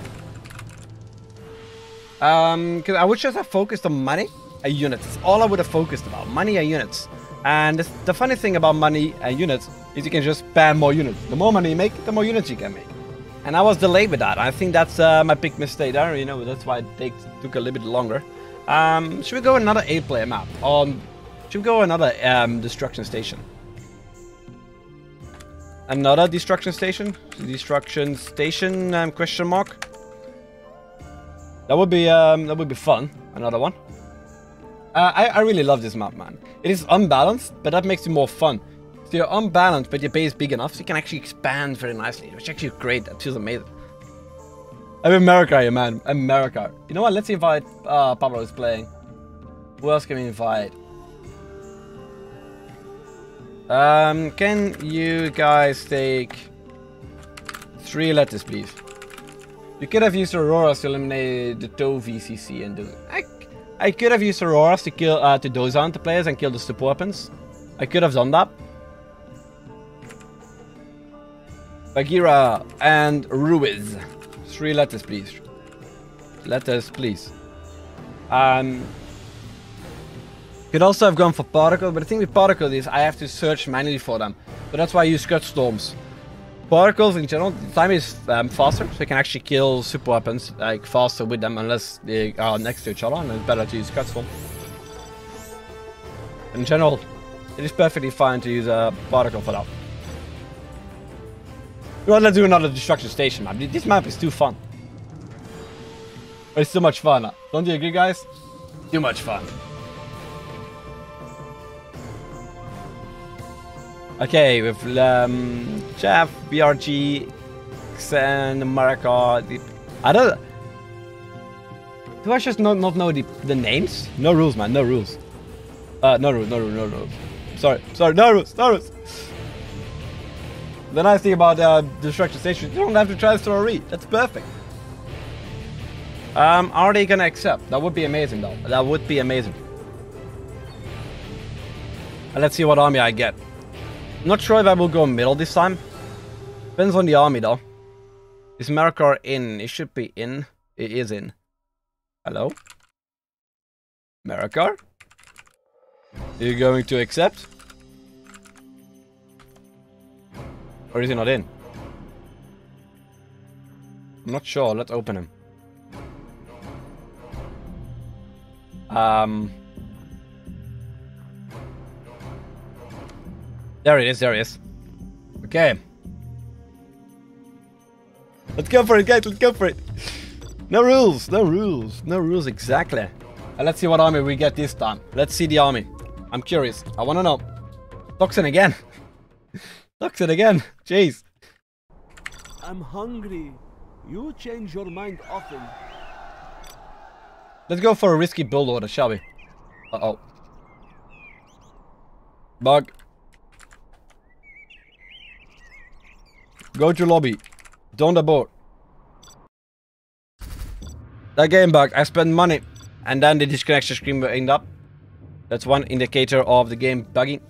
Because I would just have focused on money and units. That's all I would have focused about. Money and units. And the funny thing about money and units is you can just spam more units. The more money you make, the more units you can make. And I was delayed with that. I think that's my big mistake there. You know, that's why it took a little bit longer. Should we go another 8-player map? Or should we go another Destruction Station? Another Destruction Station? Destruction Station, question mark. That would be fun. Another one. I really love this map, man. It is unbalanced, but that makes it more fun. So you're unbalanced, but your base is big enough, so you can actually expand very nicely, which is actually great. That feels amazing. I'm America here, man. America. You know what? Let's invite... Pablo is playing. Who else can we invite? Can you guys take 3 letters, please? You could have used Auroras to eliminate the Toe VCC and do. I could have used Auroras to kill to doze on the players and kill the support weapons. I could have done that. Bagheera and Ruiz, 3 letters, please. Letters, please. Could also have gone for particle, but the thing with particle is I have to search manually for them. So that's why I use Scud Storms. Particles in general, the time is faster, so you can actually kill super weapons like faster with them unless they are next to each other, and it's better to use Scud Storm. In general, it is perfectly fine to use a particle for that. Well, let's do another Destruction Station map. This map is too fun. But it's too much fun. Huh? Don't you agree, guys? Too much fun. Okay, with Jeff, BRG, Xenon, Marikar, I don't... Do I just not know the names? No rules, man, no rules. No rules, no rules, no rules. Sorry, no rules, no rules. The nice thing about Destruction Station, you don't have to transfer or read. That's perfect. Are they gonna accept? That would be amazing, though. That would be amazing. Let's see what army I get. I'm not sure if I will go middle this time. Depends on the army, though. Is Marikar in? It should be in. It is in. Hello? Marikar? Are you going to accept? Or is he not in? I'm not sure. Let's open him. There it is. There it is. Okay. Let's go for it, guys. Let's go for it. No rules. No rules. No rules. Exactly. And let's see what army we get this time. Let's see the army. I'm curious. I want to know. Toxin again. Toxin again. Jeez. I'm hungry. You change your mind often. Let's go for a risky build order, shall we? Uh-oh. Bug. Go to lobby. Don't abort. That game bug. I spent money. And then the disconnection screen will end up. That's one indicator of the game bugging.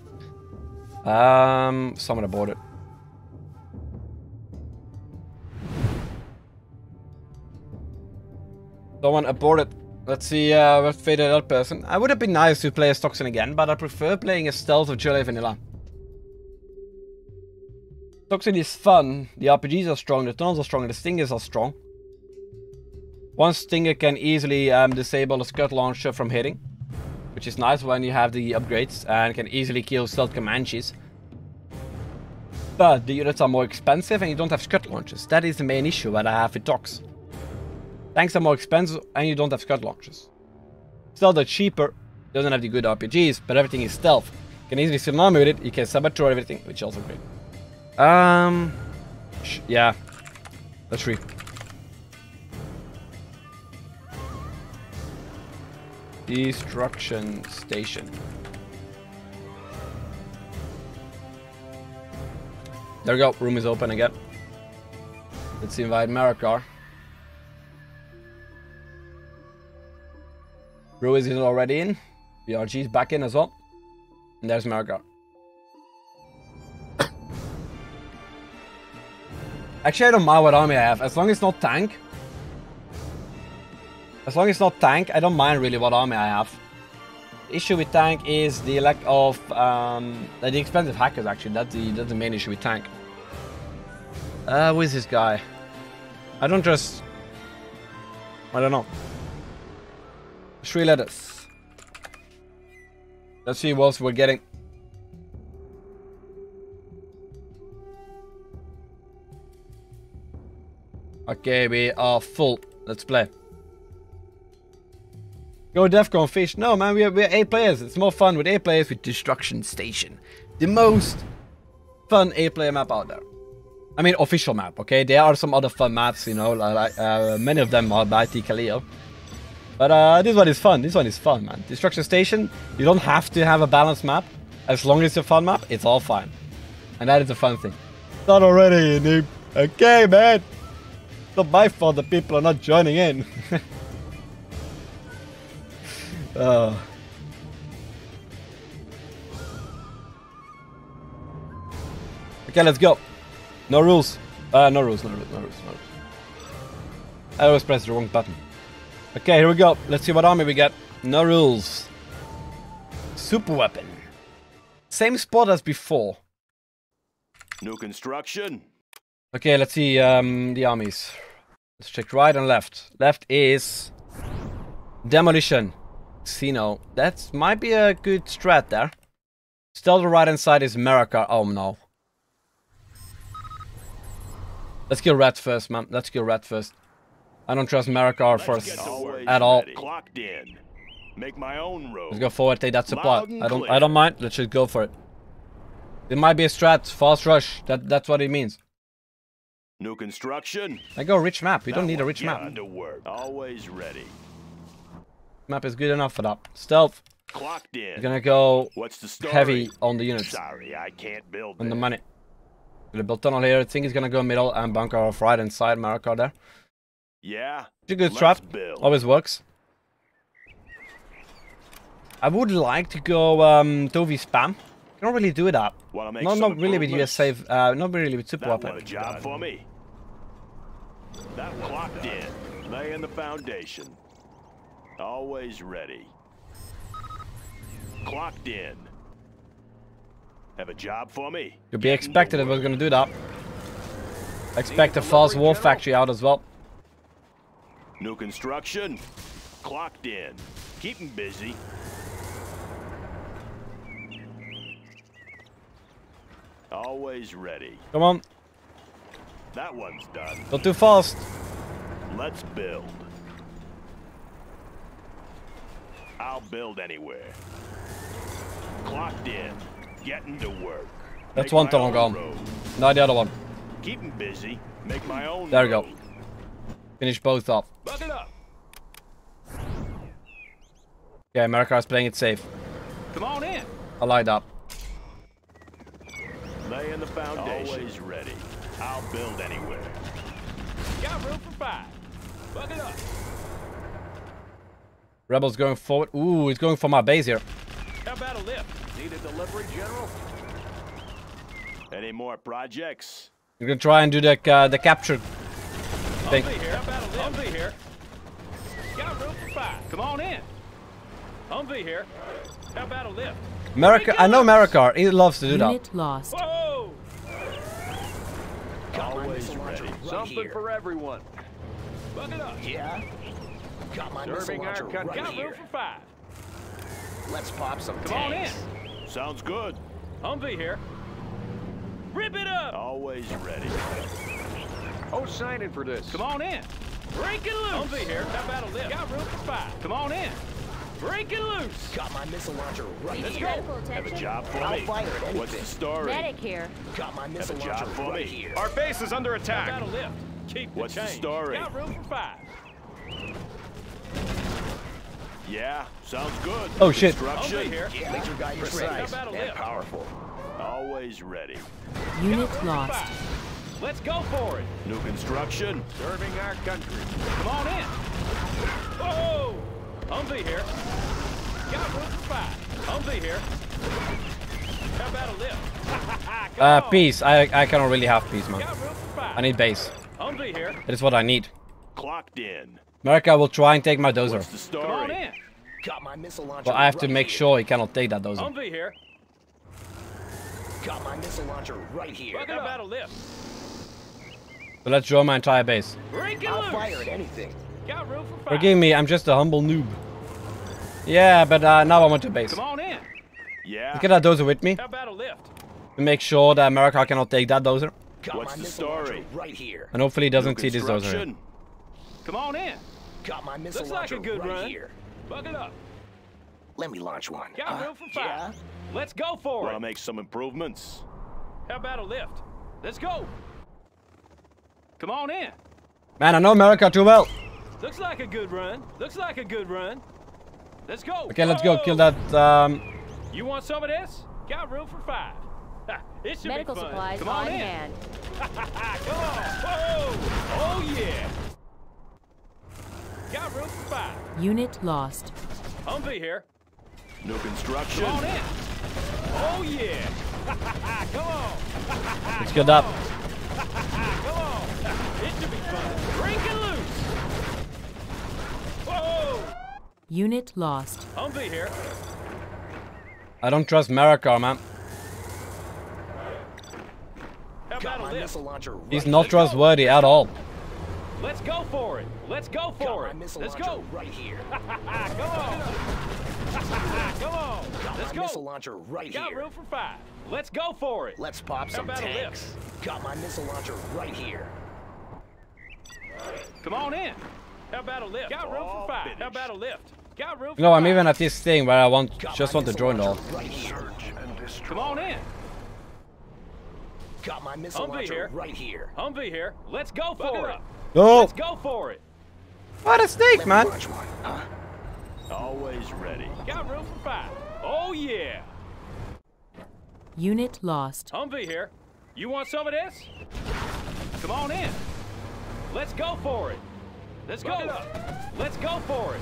Someone aborted. Someone aborted. Let's see what faded that person. I would have been nice to play as Toxin again, but I prefer playing as Stealth or Jelly Vanilla. Toxin is fun. The RPGs are strong, the tons are strong, and the stingers are strong. One stinger can easily disable a scud launcher from hitting, which is nice when you have the upgrades, and can easily kill stealth Comanches. But the units are more expensive and you don't have scud launchers. That is the main issue that I have with Tox. Tanks are more expensive and you don't have scud launchers. Stealth are cheaper, doesn't have the good RPGs, but everything is stealth. You can easily tsunami with it, you can saboteur everything, which is also great. Yeah, that's free. Destruction Station. There we go. Room is open again. Let's invite Marikar. Ruiz is already in. BRG is back in as well. And there's Marikar. Actually, I don't mind what army I have. As long as it's not tank. As long as it's not tank, I don't mind really what army I have. The issue with tank is the lack of the expensive hackers. Actually, that's the main issue with tank. Who is this guy? I don't know. 3 letters. Let's see what else we're getting. Okay, we are full. Let's play. Go Defcon fish. No, man, we're 8 players. It's more fun with 8 players with Destruction Station. The most fun 8-player map out there. I mean, official map, okay? There are some other fun maps, you know, like many of them are by T. Kaleo. But this one is fun. This one is fun, man. Destruction Station, you don't have to have a balanced map. As long as it's a fun map, it's all fine. And that is a fun thing. Not already, noob. Okay, man. It's not my fault that people are not joining in. Okay, let's go. No rules. No rules. I always press the wrong button. Okay, here we go. Let's see what army we get. No rules. Super weapon. Same spot as before. No construction. Okay, let's see the armies. Let's check right and left. Left is demolition. Xenon. That might be a good strat there. Still the right hand side is Marikar. Oh no. Let's kill Rat first, man. Let's kill Rat first. I don't trust Marikar first at all. Make my own road. Let's go forward, take that supply. I don't mind. Let's just go for it. It might be a strat, fast rush. That's what it means. New construction. I go rich map. We don't need a rich map. Always ready. Map is good enough for that. Stealth. Clocked in. We're gonna go heavy on the units. Sorry, I can't build on the money. The build tunnel here. I think he's gonna go middle and bunker off right inside Marikar there. Yeah. It's a good trap. Always works. I would like to go Dovey spam. Not really do that. Not really with US save. Not really with super weapon. That job for me. That locked in. Laying the foundation. Always ready. Clocked in. Have a job for me. You'd be expected if I was going to do that. Expect a false war factory out as well. New construction. Clocked in. Keep him busy. Always ready. Come on. That one's done. Not too fast. Let's build. I'll build anywhere. Clocked in. Getting to work. That's one tunnel gone. Now the other one. Keep him busy. Make my own. There we go. Finish both off. Buck it up. Okay, Marikar's playing it safe. Come on in. I like that. Lay in the foundation. Always ready. I'll build anywhere. Got room for five. Buck it up. Rebels going forward. Ooh, he's going for my base here. How about a lift? Need a delivery, General? Any more projects? You're gonna try and do the capture thing. Humvee here. Got room for five. Come on in. Humvee here. How about a lift? Marikar, I know Marikar. He loves to do that. Unit lost. Whoa! Always ready. Something for everyone. Buck it up. Yeah. Got my serving our country. Got room for five. Let's pop some tanks. Come on in. Sounds good. Humvee here. Rip it up. Always ready. Oh, signing for this. Come on in. Break it loose. Humvee here. How about a lift? Got room for five. Come on in. Break it loose. Got my missile launcher right here. Have a job for me. What's the story? Medic here. Got my missile launcher right here. Our base is under attack. How about a lift? Keep the change. What's the story? Got room for five. Yeah, sounds good. Oh shit. Here. Yeah. Major guy is precise and powerful. Always ready. Unit lost. Five. Let's go for it. New construction. Serving our country. Come on in. Whoa! Humvee here. Got room for five. Humvee here. How about a lift? Peace. I cannot really have peace, man. I need base. Humvee here. That is what I need. Clocked in. Marikar will try and take my dozer. Come on in. Got my missile launcher. But I have to make sure he cannot take that dozer. Humvee here. Got my missile launcher right here. How about a lift? So let's draw my entire base. I'll fire at anything. Got room for fire. Forgive me, I'm just a humble noob. Yeah, but now I want to base. Come on in. Yeah. Let's get that dozer with me. How about a lift? To make sure that Marikar cannot take that dozer. What's the story? Right here. And hopefully he doesn't see this dozer. Come on in. Got my missile launcher right here. Buck it up. Let me launch one. Got room for five. Yeah. Let's go for it. Wanna make some improvements? How about a lift? Let's go. Come on in. Man, I know Marikar too well. Looks like a good run. Looks like a good run. Let's go. Okay, let's go kill that. You want some of this? Got room for five. It should be fun. Supplies Come on in. Hand. Come on. Whoa. Oh yeah. Got room for five. Unit lost. Humvee here. No construction. Come on in. Oh yeah. Come on. Let's get up. Come on. It should be fun. Break it loose. Whoa. Unit lost. Humvee here. I don't trust Marikar, man. Got my missile launcher right. He's not trustworthy at all. Let's go for it. Let's go for it. Let's go right here. Come on. Come on. Let's go. Missile launcher right here. Got room for five. Let's go for it. Let's pop some tanks. Got my missile launcher right here. Come on in. How about a lift? Got room for five. How about a lift? Got room for five. No, I'm even at this thing where I just want to join all. Come on in. Got my missile launcher right here. Humvee here. Let's go for it. No. Let's go for it. What a snake, man. Always ready. Got room for five. Oh yeah. Unit lost. Humvee here. You want some of this? Come on in. Let's go for it. Let's go. Let's go for it.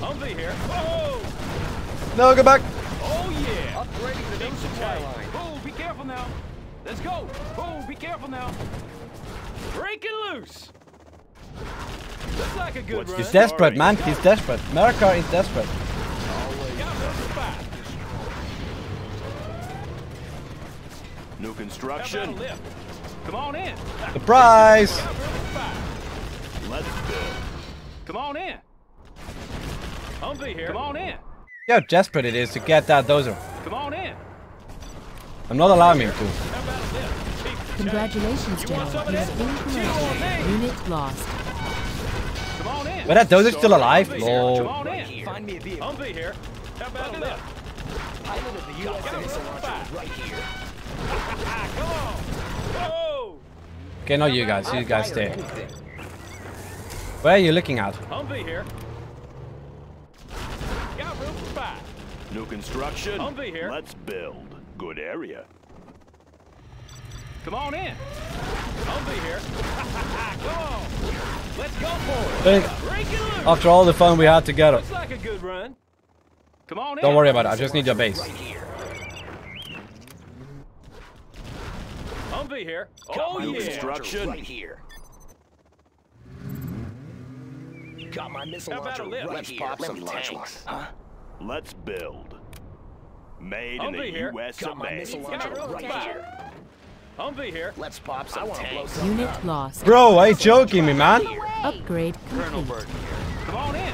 Humvee here. Whoa! No, go back. Oh yeah. Upgrading the new supply line. Oh, be careful now. Let's go. Oh, be careful now. Break it loose. Looks like a good run. He's desperate, man. He's desperate. Marikar is desperate. New construction. Come on in. Surprise. Let's go. Come on in. Humvee here. Come on in. Yeah, desperate it is to get that dozer. Come on in. I'm not allowing him to. Congratulations, General. Unit lost. Come on in. But that dozer's still alive. Lol. Come on in. Find me a vehicle. Humvee here. How about that? Pilot of the U.S. launcher right here. Come on. Whoa. Okay, not you guys. You guys stay. Where are you looking at? Humvee here. Got room for five. New construction. Humvee here. Let's build. Good area. Come on in. Humvee here. Come on. Let's go for it. Break it loose. After all the fun we had together. Looks like a good run. Come on in. Don't worry about it. I just need your base. Right here. Humvee here. Oh yeah. New construction. Right here. Got my missile launcher right here. Let's pop some tanks. Huh? Let's build. Made in the U.S. Got my missile launcher right here. Humvee here. Let's pop some tanks. Unit lost. Bro, I ain't joking me, man. Upgrade complete. Come on in.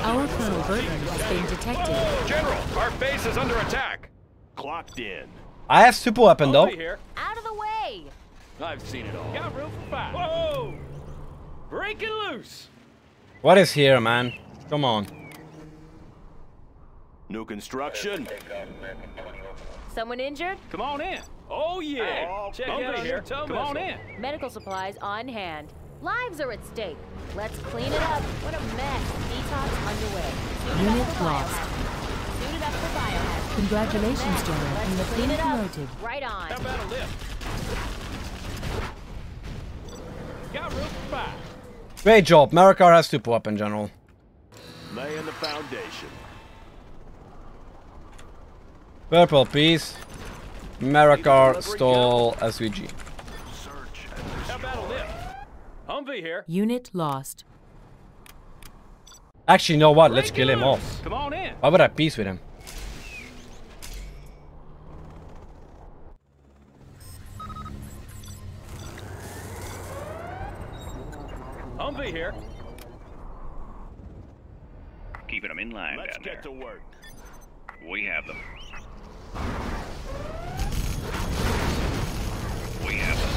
Our Colonel Burton has been detected. General, our base is under attack. Clocked in. I have super weapon though. Out of the way. I've seen it all. Got room for five. Whoa! Break it loose. What is here, man? Come on. New construction. Someone injured? Come on in. Oh yeah. Oh, check out here. Come on in. Medical supplies on hand. Lives are at stake. Let's clean it up. What a mess. Detox underway. Unit lost. Suited up for biohazard. Congratulations, General. And the clean promoted. Right on. How about a lift? Got room for five. Great job. Marikar has super weapon, General. Laying the foundation. Purple piece. Marikar stole SVG. Humvee here. Unit lost. Actually, you know what? Let's kill him off. Come on in. Why would I peace with him? Humvee here. Keeping them in line down there. Let's get to work. We have them. We have them.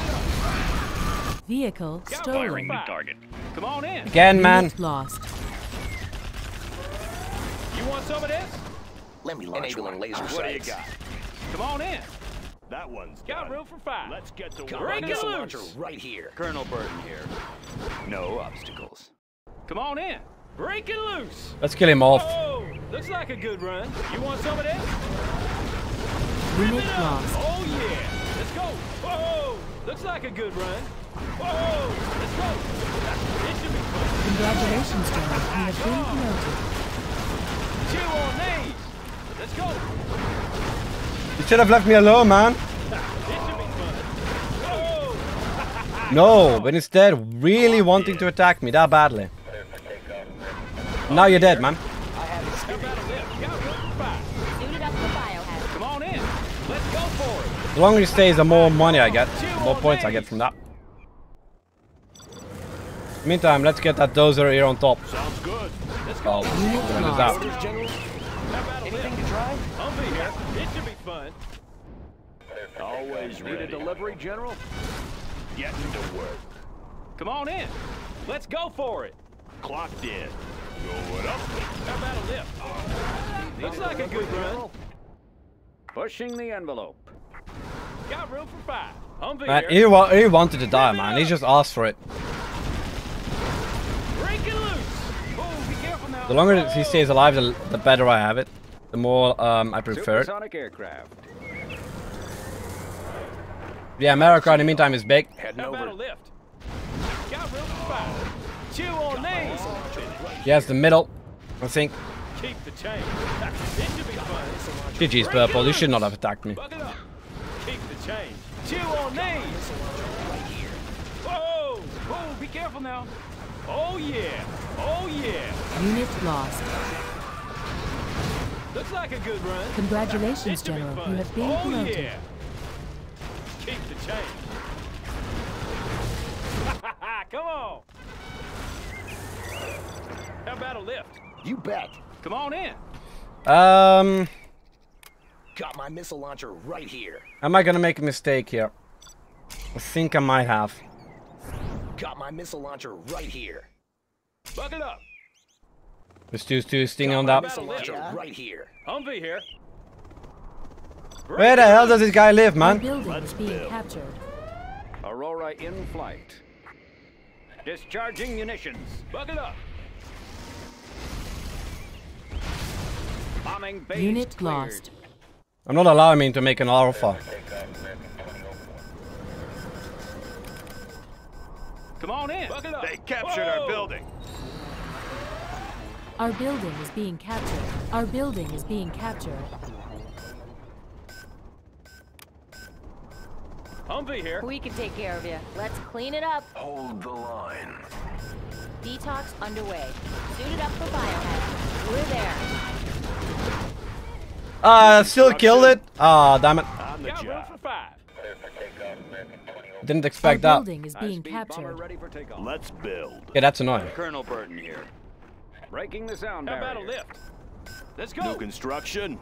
Vehicle stolen. Firing the target. Come on in. Again, man. Lost. You want some of this? Let me launch one. Laser sights. What do you got? Come on in. That one's got room for five. Let's get to work. Missile launcher right here. Colonel Burton here. No obstacles. Come on in. Break it loose. Let's kill him off. Oh, looks like a good run. You want some of this? Unit lost. Oh yeah. Let's go. Whoa. Looks like a good run. Whoa. Let's go. It should be fun. Congratulations, General. You have been promoted. Two on these. Let's go. You should have left me alone, man. No, but instead really wanting to attack me that badly. Now you're dead, man. I have a speed. Come on in. Let's go for it. The longer you stay, the more money I get, the more points I get from that. Meantime, let's get that dozer here on top. Sounds good. Let's go. Anything to try? I'll be here. It should be fun. Always ready. Need a delivery, General? Get to work. Come on in. Let's go for it. Clocked in. Going up. How about a lift? Looks like a good run. Pushing the envelope. Got room for five. Man, he wanted to die, man. He just asked for it. Break it loose. Oh, be careful now. The longer he stays alive, the better I have it. The more I prefer it. Supersonic aircraft. Yeah, Marikar in the meantime is back. Heading over. Yes, the middle, I think. Keep the chain. GG's purple, you should not have attacked me. Keep the chain. Two on knees. Whoa! Whoa, be careful now. Oh yeah! Oh yeah! Unit lost. Looks like a good run. Congratulations, General. You have been promoted. Oh yeah! Keep the chain. Ha ha! Come on! How about a lift? You bet. Come on in. Got my missile launcher right here. Am I gonna make a mistake here? I think I might have. Got my missile launcher right here. Bucket up. Let's do this thing on that. Right here. Humvee here. Where the hell does this guy live, man? Let's build. Aurora in flight. Discharging munitions. Bucket up. Bombing base unit cleared. Lost. I'm not allowing me to make an alpha. Come on in. They captured our building. Our building is being captured. Our building is being captured. Humvee here. We can take care of you. Let's clean it up. Hold the line. Detox underway. Suited up for biohazard. We're there. Still killed it. Damn it. Didn't expect that. Building is being captured. Let's build. Yeah, that's annoying. Colonel Burton here. Breaking the sound barrier. How about a lift? Let's go. New construction.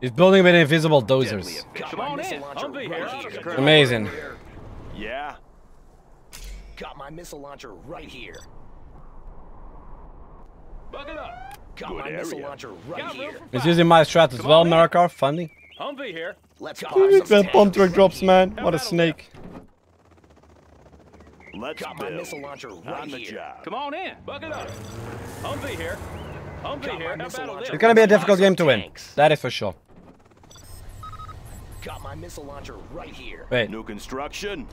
He's building with invisible dozers. Come on in. Amazing. Yeah. Got my missile launcher right here. Bucket up. Got my missile launcher right here. He's using my strat as well, Marikar. Funding. Humvee here. Let's go. That bomb truck drops, man. What a snake. Let's go. Got my missile launcher right here. Come on in. Bucket up. Humvee here. Humvee here. It's gonna be a difficult game to win. That is for sure. Got my missile launcher right here. Wait. New construction.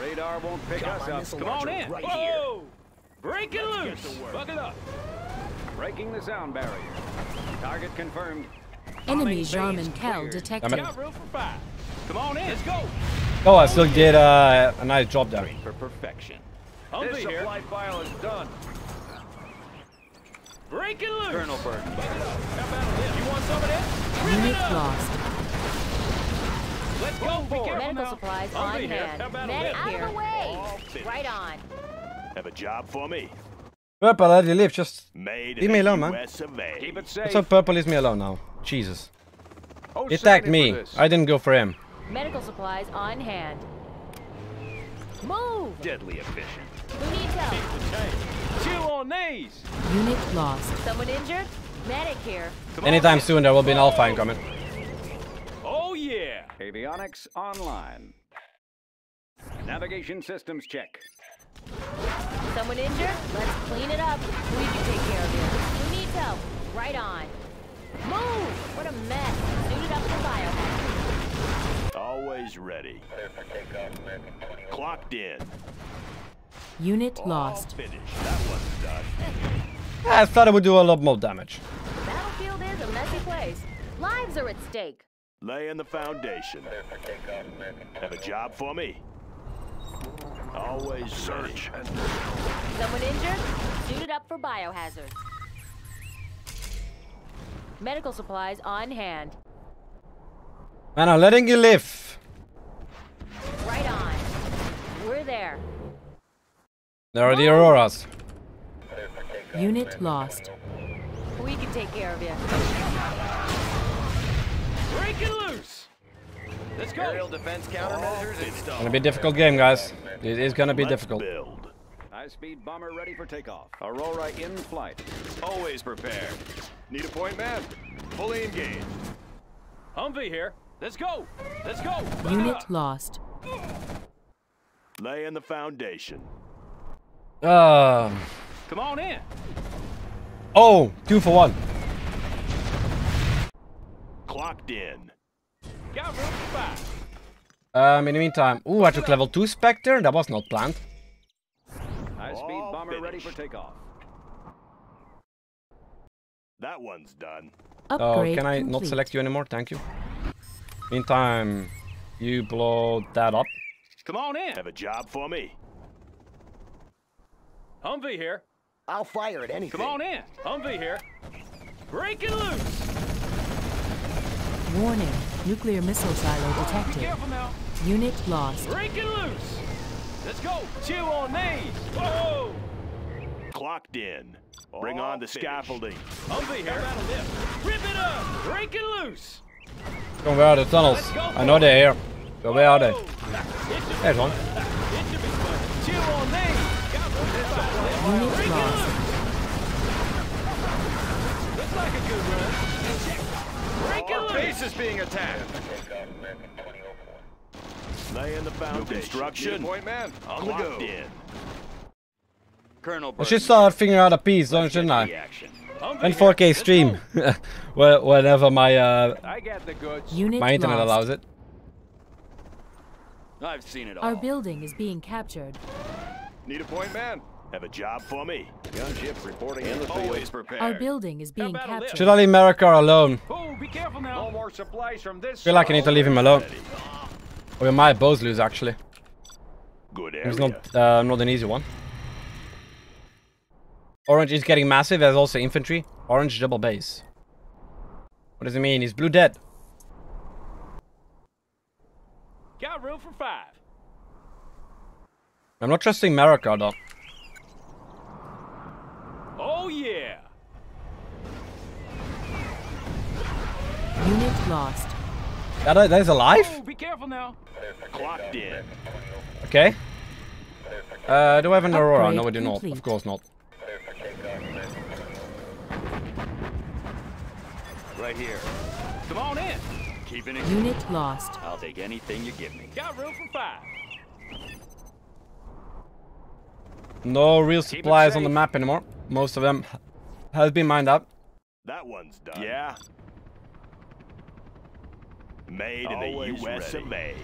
Radar won't pick us up. Come on in. Right whoa! Break it loose. Buck it up. Breaking the sound barrier. Target confirmed. Enemy Jarman Cal detected. Come on in. Let's go. Oh, I still did a nice job there. For perfection. This supply file is done. Break it loose. Colonel Burton. You want some of this? Unit lost. Let's go for medical supplies on hand. Medic out of the way. Right on. Have a job for me. Purple, I already live. Just leave me alone, man. What's up, Purple? Leave me alone now. Jesus. He attacked me. I didn't go for him. Medical supplies on hand. Move. Deadly efficient. Who needs help? Two on knees. Unit lost. Someone injured? Medic here. Anytime soon, there will be an alpha incoming. Oh yeah! Avionics online. Navigation systems check. Someone injured? Let's clean it up. We can take care of you. Who needs help? Right on. Move! What a mess. Suited up for biohazard. Always ready. Clocked in. Unit lost. Finished. That one's done. I thought it would do a lot more damage. The battlefield is a messy place. Lives are at stake. Laying the foundation. Have a job for me. Always search. Someone injured? Suited up for biohazard. Medical supplies on hand. Man, I'm letting you live. Right on. We're there. There are the Auroras. Unit lost. We can take care of you. Break it loose. Let's go. Aerial defense countermeasures installed. Gonna be a difficult game, guys. It is gonna be difficult. Build. High speed bomber ready for takeoff. Aurora in flight. Always prepared. Need a point man. Fully engaged. Humvee here. Let's go. Let's go. Unit lost. Laying the foundation. Come on in. Oh, 2 for 1. Clocked in. Got room to buy. In the meantime, ooh, I took level 2 Spectre. That was not planned. High-speed bomber ready for takeoff. That one's done. Upgrade can I not select you anymore? Thank you. Meantime, you blow that up. Come on in. Have a job for me. Humvee here. I'll fire at anything. Come on in. Humvee here. Break it loose. Warning. Nuclear missile silo detected. Be careful now. Unit lost. Break it loose. Let's go. Chew on me. Whoa. Clocked in. Bring on the scaffolding. Humvee here. Rip it up. Break it loose. Don't worry about the tunnels. I know they're here. But where are they? There's one. Chew on me. Unit lost. Looks like a good run. Break it loose. Our base is being attacked. Lay in the foundation. Construction. Point man. On the go. Colonel. I should start figuring out a piece, shouldn't I? And 4K stream. Well, whenever my my internet allows it. I've seen it all. Our building is being captured. Need a point man. Have a job for me. Gunship reporting in the field. Our building is being captured. Should I leave Marikar alone? Oh, be careful now. No more supplies from this. I feel like I need to leave him alone. Or we might both lose, actually. Good area. It's not an easy one. Orange is getting massive. There's also infantry. Orange double base. What does it mean? Is blue dead? Got room for 5. I'm not trusting Marikar, though. Oh yeah. Unit lost. That is alive? Oh, be careful now. Clocked in. Okay. Do I have an Aurora? Upgrade no, we do not. Complete. Of course not. Right here. Come on in. Keeping it. Unit lost. I'll take anything you give me. Got room for 5. No real supplies on the map anymore. Most of them has been mined up. That one's done. Yeah. Made in the US of A.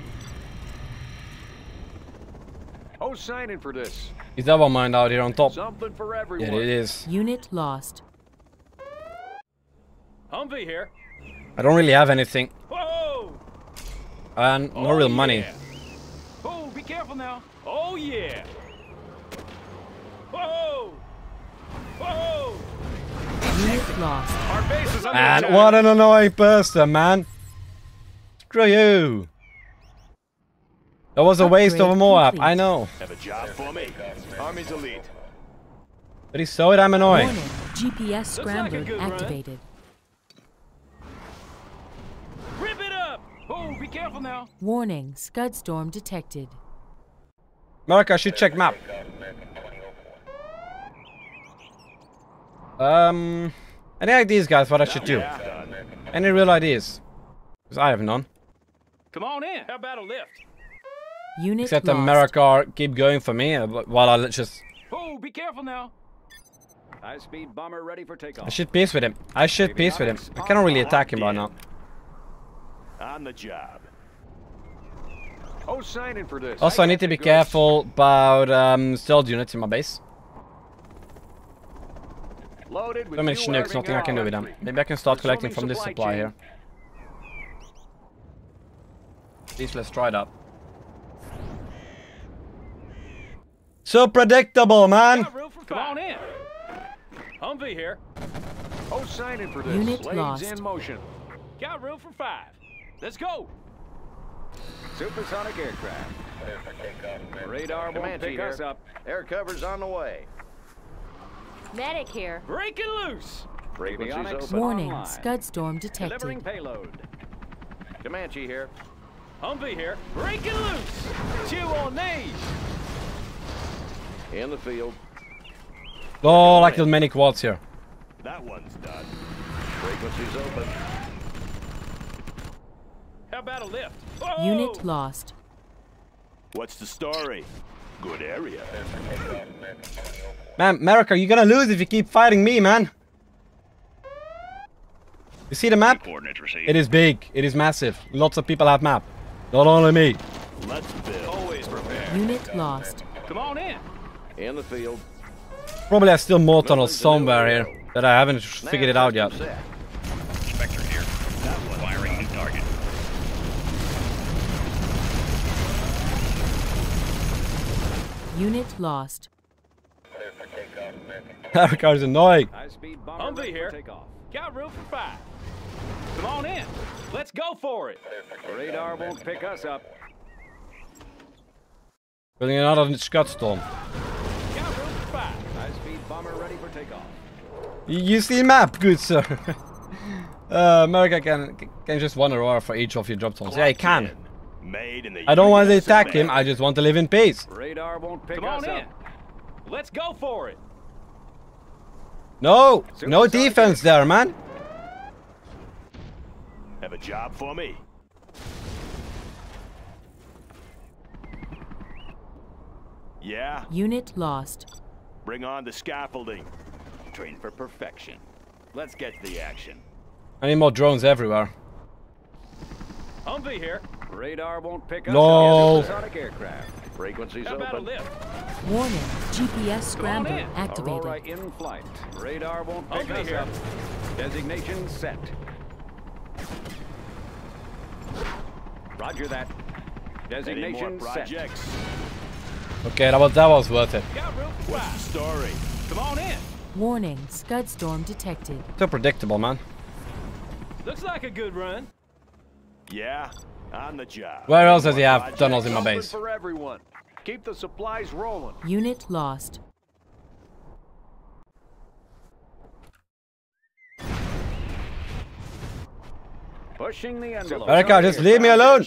Oh, signing for this. Is that one mined out here on top? Something for everyone. Yeah, it is. Unit lost. Humvee here. I don't really have anything. Whoa! And no real money. Oh, be careful now. Oh yeah. Whoa! Whoa! Unit lost. Our base is under attack. And what an annoying person, man. Screw you. That was a waste of a Moab, I know. Have a job for me. Army's elite. But he saw it, I'm annoying. Warning. GPS scrambler activated. Rip it up! Oh, be careful now. Warning, Scud Storm detected. Marikar should check map. Any ideas, guys, what I should do? Any real ideas? Because I have none. Come on in. How about a lift? Unit except the Marikar keep going for me while I just. Oh, be careful now. High speed bomber ready for takeoff. I should peace with him. I should peace with him. I cannot really attack him right now. On the job. Oh, signing for this. Also, I need to be careful about stealth units in my base. Loaded with nothing I can do with them. Maybe I can start collecting from this supply here. At least let's try that. So predictable, man! Come on in! Humvee here. Oh, signing for this. Unit lost. In motion. Got room for 5. Let's go! Supersonic aircraft. Radar won't pick us up. Air cover's on the way. Medic here. Break it loose. Warning. Online. Scud Storm detected. Delivering payload. Comanche here. Humvee here. Break it loose. Chew on these. In the field. Oh, like the many quads here. That one's done. Frequencies open. How about a lift? Whoa! Unit lost. What's the story? Good area. Man, Marikar, you're gonna lose if you keep fighting me, man. You see the map? It is big. It is massive. Lots of people have map. Not only me. Let's build. Always prepare. Unit lost. Come on in. In the field. Probably have still more tunnels somewhere here that I haven't figured it out yet. Inspector here. Firing new target. Unit lost. That car's annoying. Humvee here. Got room for 5. Come on in. Let's go for it. Radar won't pick us up. Building another Scud Storm. Got room for 5. High speed bomber ready for takeoff. You see map, good sir. America can just one aurora for each of your drop zones. Yeah, I can. I don't want to attack him. I just want to live in peace. Radar won't pick us up. Let's go for it. No, no defense there, man. Have a job for me. Yeah. Unit lost. Bring on the scaffolding. Train for perfection. Let's get to the action. I need more drones everywhere. Humvee here. Radar won't pick up. No. Frequencies open. Warning. GPS scrambler activated. Aurora in flight. Radar won't pick us up. Designation set. Roger that. Designation set. Okay, that was worth it. Story. Come on in. Warning. Scud storm detected. So predictable, man. Looks like a good run. Yeah. On the job. Where else does he have tunnels in my base? For everyone. Keep the supplies rolling. Unit lost. Pushing the envelope. Marikar, just leave me alone.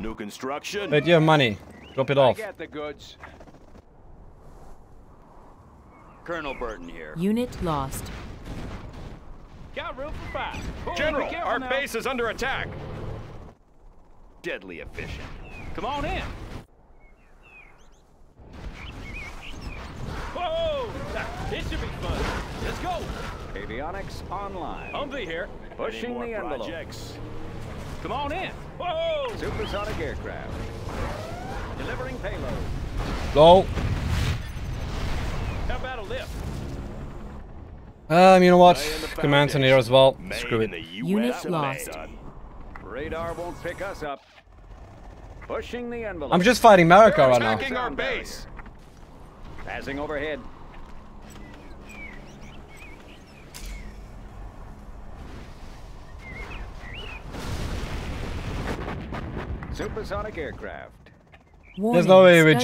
New construction. With your money. Drop it off. Get the goods. Colonel Burton here. Unit lost. Got room for 5. General, our base is under attack. Deadly efficient. Come on in. Whoa! This should be fun. Let's go. Avionics online. Humvee here. Pushing the envelope. Come on in. Whoa! Supersonic aircraft. Delivering payload. Go. How about a lift? You know what? Command's on here as well. Screw it. Unit lost. Radar won't pick us up. Pushing the envelope. I'm just fighting Marikar right now. Attacking our base. Passing overhead. Supersonic aircraft. Warning. There's no way we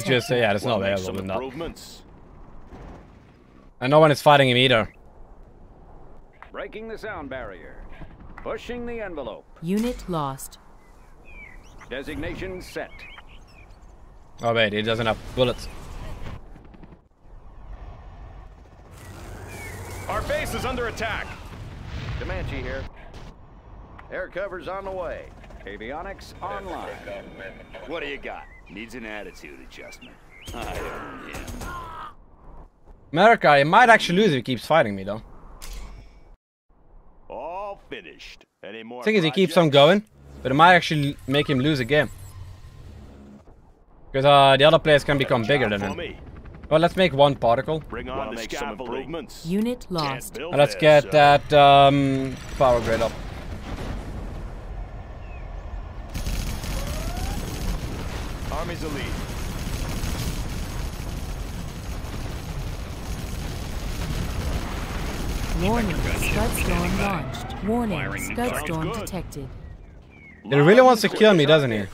just say yeah. There's no way other than that. And no one is fighting him either. Breaking the sound barrier. Pushing the envelope. Unit lost. Designation set. Oh wait, he doesn't have bullets. Our base is under attack. Comanche here. Air cover's on the way. Avionics online. What do you got? Needs an attitude adjustment. I own him. Marikar, he might actually lose if he keeps fighting me though. All finished. Any more? Thing is, he keeps on going, but it might actually make him lose a game because the other players can become bigger than him. Well, let's make one particle. Bring on the scaffolding. Unit lost. And let's get that power grid up. Army's elite. Warning, Scud Storm launched. Warning, Scud Storm detected. He really wants to kill me, doesn't he?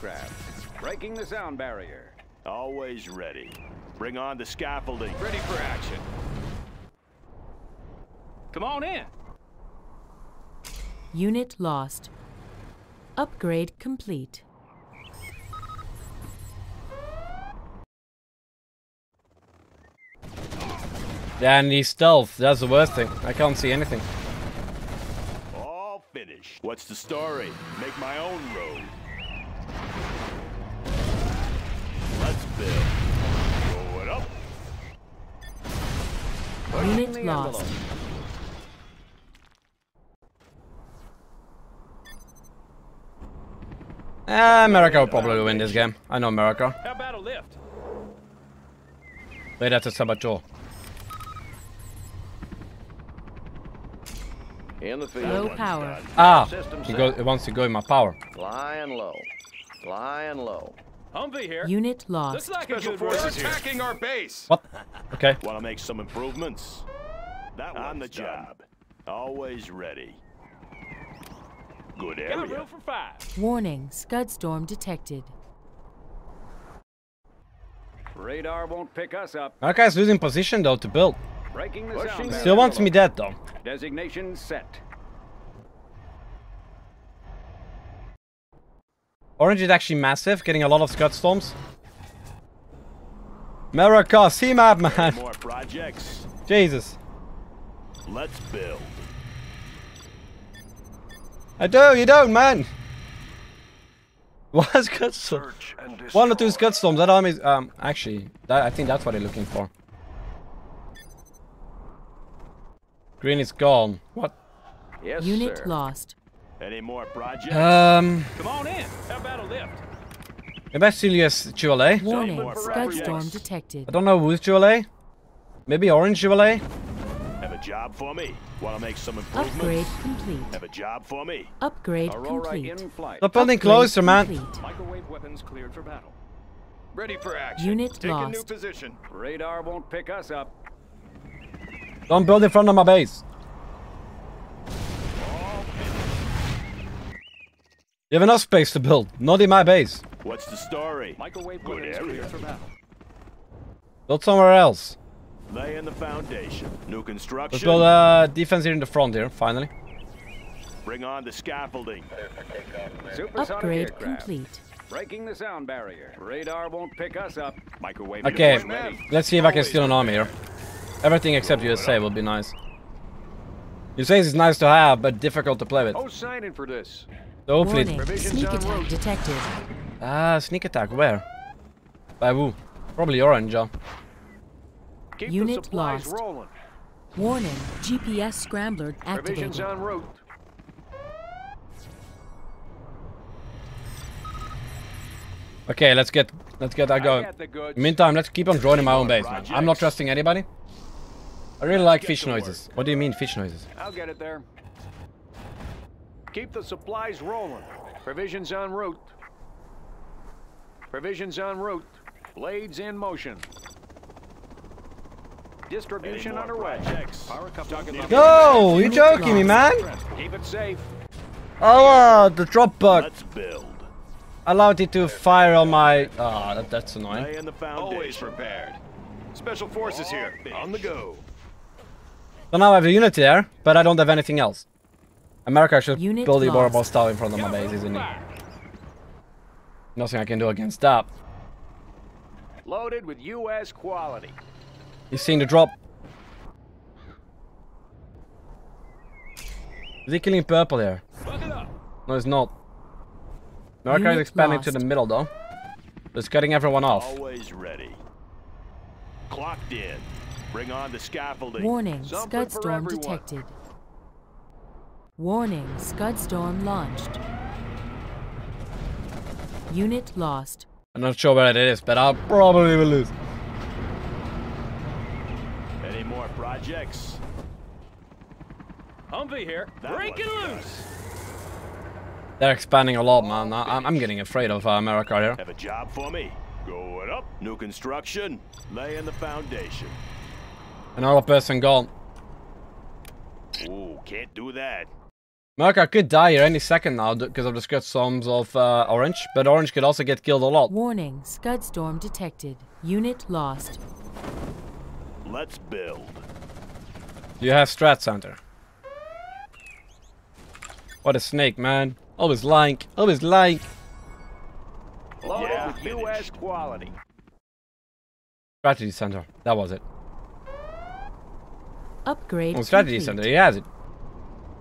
Breaking the sound barrier. Always ready. Bring on the scaffolding. Ready for action. Come on in. Unit lost. Upgrade complete. And he's stealth. That's the worst thing. I can't see anything. All finished. What's the story? Make my own road. Let's bill. Roll it up. Unit lost. Marikar will probably win this game. I know Marikar. How about a lift? Wait, that's a saboteur. In the field. Low power. Ah, it wants to go in my power. Flying low. Flying low. Humvee here. Unit lost. Looks like special forces attacking our base. What? Okay. Want to make some improvements? That on the job. Always ready. Good area. For five. Warning, scud storm detected. Radar won't pick us up. That guy's losing position though to build. Breaking the sound. Still wants me dead though. Designation set. Orange is actually massive, getting a lot of scud storms. Marikar, see map, man. More projects. Jesus. Let's build. I do, you don't, man. What scud storm? One or two scud storms. That army's actually, I think that's what they're looking for. Green is gone. What? Yes, unit sir. Lost. Any more projects? Come on in. How about a lift? Maybe I steal your jewelry. Warning. Scud storm detected. I don't know who's jewelry. Maybe orange jewelry. Have a job for me. Want to make some improvements? Upgrade complete. Have a job for me. Upgrade complete. Stop building closer, man. Complete. Microwave weapons cleared for battle. Ready for action. Unit Take lost. A new position. Radar won't pick us up. Don't build in front of my base. You have enough space to build, not in my base. What's the story? Microwave good area. For battle. Build somewhere else. Lay in the foundation. New construction. Let's build a defense here in the front here, finally. Bring on the scaffolding. Upgrade complete. Breaking the sound barrier. Radar won't pick us up. Microwave. Okay, let's see if I can steal an army here. Everything except USA will be nice. USA is nice to have, but difficult to play with. Oh, sign in for this. So hopefully... Sneak attack detected. Ah, sneak attack, where? By who? Probably orange, huh? Unit lost. Rolling. Warning, GPS scrambler activated. On route. Okay, let's get that going. Meantime, let's keep on drawing my own base, man. I'm not trusting anybody. I really like fish noises. What do you mean, fish noises? I'll get it there. Keep the supplies rolling. Provisions en route. Provisions en route. Blades in motion. Distribution underway. No, you're joking me, man. Keep it safe. Oh, the drop bug. Let's build. Allowed it to fire on my. Ah, that's annoying. Always prepared. Special forces here. On the go. So now I have a unit there, but I don't have anything else. Marikar should build a horrible style in front of my base, isn't it? Nothing I can do against that. Loaded with US quality. He's seen the drop. Is he killing purple here? No, he's not. Marikar is expanding to the middle though. Just cutting everyone off. Always ready. Clocked in. Bring on the scaffolding. Warning, scud storm detected. Warning, scud storm launched. Unit lost. I'm not sure where it is, but I'll probably will lose. Any more projects? Humvee here. Break it loose. They're expanding a lot, man. I'm getting afraid of Marikar here. Have a job for me. Going up. New construction. Laying the foundation. Another person gone. Ooh, can't do that. Marikar could die here any second now because of the scud storms of orange, but orange could also get killed a lot. Warning, scud storm detected. Unit lost. Let's build. You have strat center. What a snake, man. Always lying. Always lying. Loaded with US quality. Strategy center. That was it. Upgrade. Well, strategy center. He has it.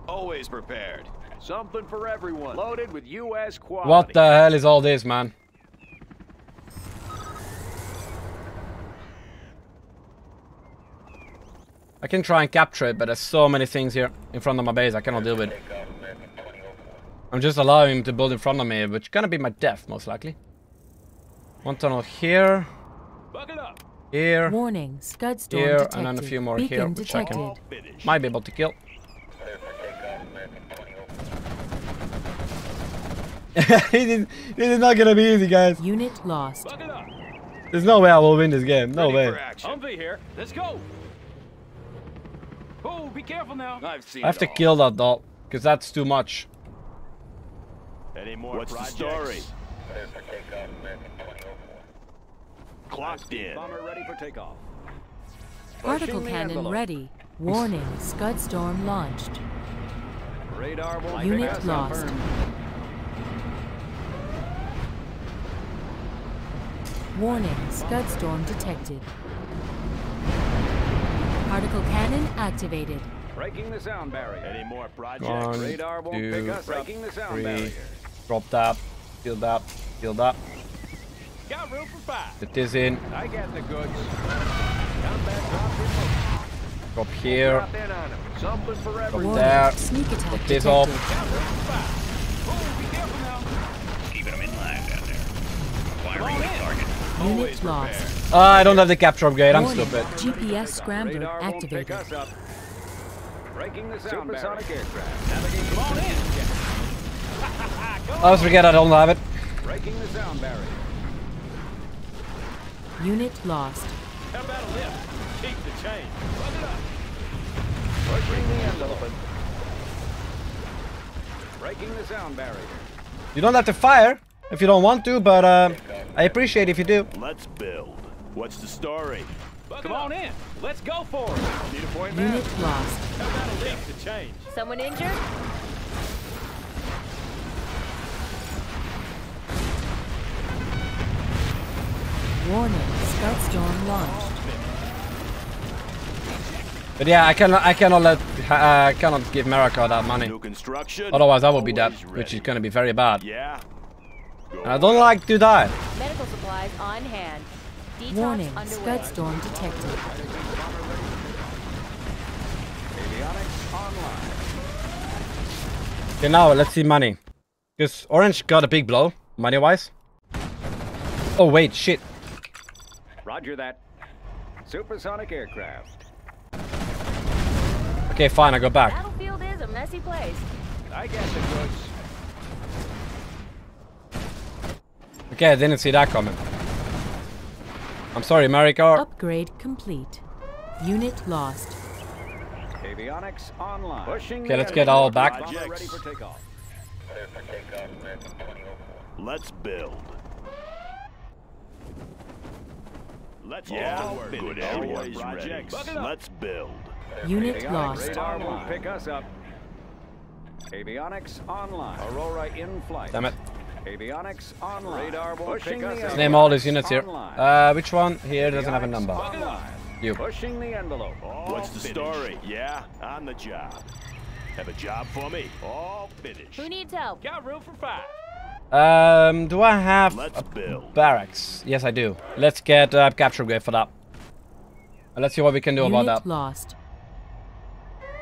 Always prepared. Something for everyone. Loaded with US quality. What the hell is all this, man? I can try and capture it, but there's so many things here in front of my base I cannot deal with. I'm just allowing him to build in front of me, which is gonna be my death, most likely. One tunnel here. Here. Warning, scud storm here, detected. And then a few more beacon here, which detected. I can might be able to kill. This is not gonna be easy, guys. Unit lost. There's no way I will win this game. No way. Humvee here. Let's go. Oh, be careful now. I have to kill that doll because that's too much. Any more what's projects? The story? Clocked in. Bomber ready for takeoff. Particle cannon ready. Warning, scud storm launched. Radar will unit lost. Warning, scud storm detected. Particle cannon activated. Breaking the sound barrier. Any more projects? One, radar won't pick us. Breaking the sound barrier. Drop that. Field that. Field that. Got room for five. Put this in. I got the goods. Drop here. Drop there. Put this off. Keeping them in line down there. Firing the target. Unit lost. I don't have the capture upgrade. I'm stupid. GPS scrambler activated. Breaking the sound supersonic aircraft. Come on in. I always forget I don't have it. Breaking the sound barrier. Unit lost. How about a lift? Keep the chain. Run it up. Breaking the envelope. Breaking the sound barrier. You don't have to fire if you don't want to, but I appreciate if you do. Let's build. What's the story? Come on in. Let's go for it. Need a point, man? Unit lost. How about a leak to change? Someone injured? Warning, scud storm launched. But yeah, I cannot give Marikar that money. Otherwise, I will be dead, which is going to be very bad. Yeah. And I don't like to die. Medical supplies on hand. Detox warning, scud storm detected. Avionics online. Okay, now let's see money. Because Orange got a big blow, money-wise. Oh wait, shit. Roger that. Supersonic aircraft. Okay, fine, I go back. Battlefield is a messy place. I guess it was. Okay, I didn't see that coming. I'm sorry, Marikar. Upgrade complete. Unit lost. Avionics online. Pushing okay, let's get all back. Ready for takeoff. Let's build. Let's build. Let's build. Unit lost. Radar won't pick us up. Avionics online. Aurora in flight. Damn it. Avionics on radar. Let's name all these units here. Which one here doesn't have a number? You. Pushing the envelope. What's the story? Yeah, on the job. Have a job for me. All finished. Who needs help? Got room for five. Do I have barracks? Yes, I do. Let's get capture upgrade for that. Let's see what we can do about that. Lost.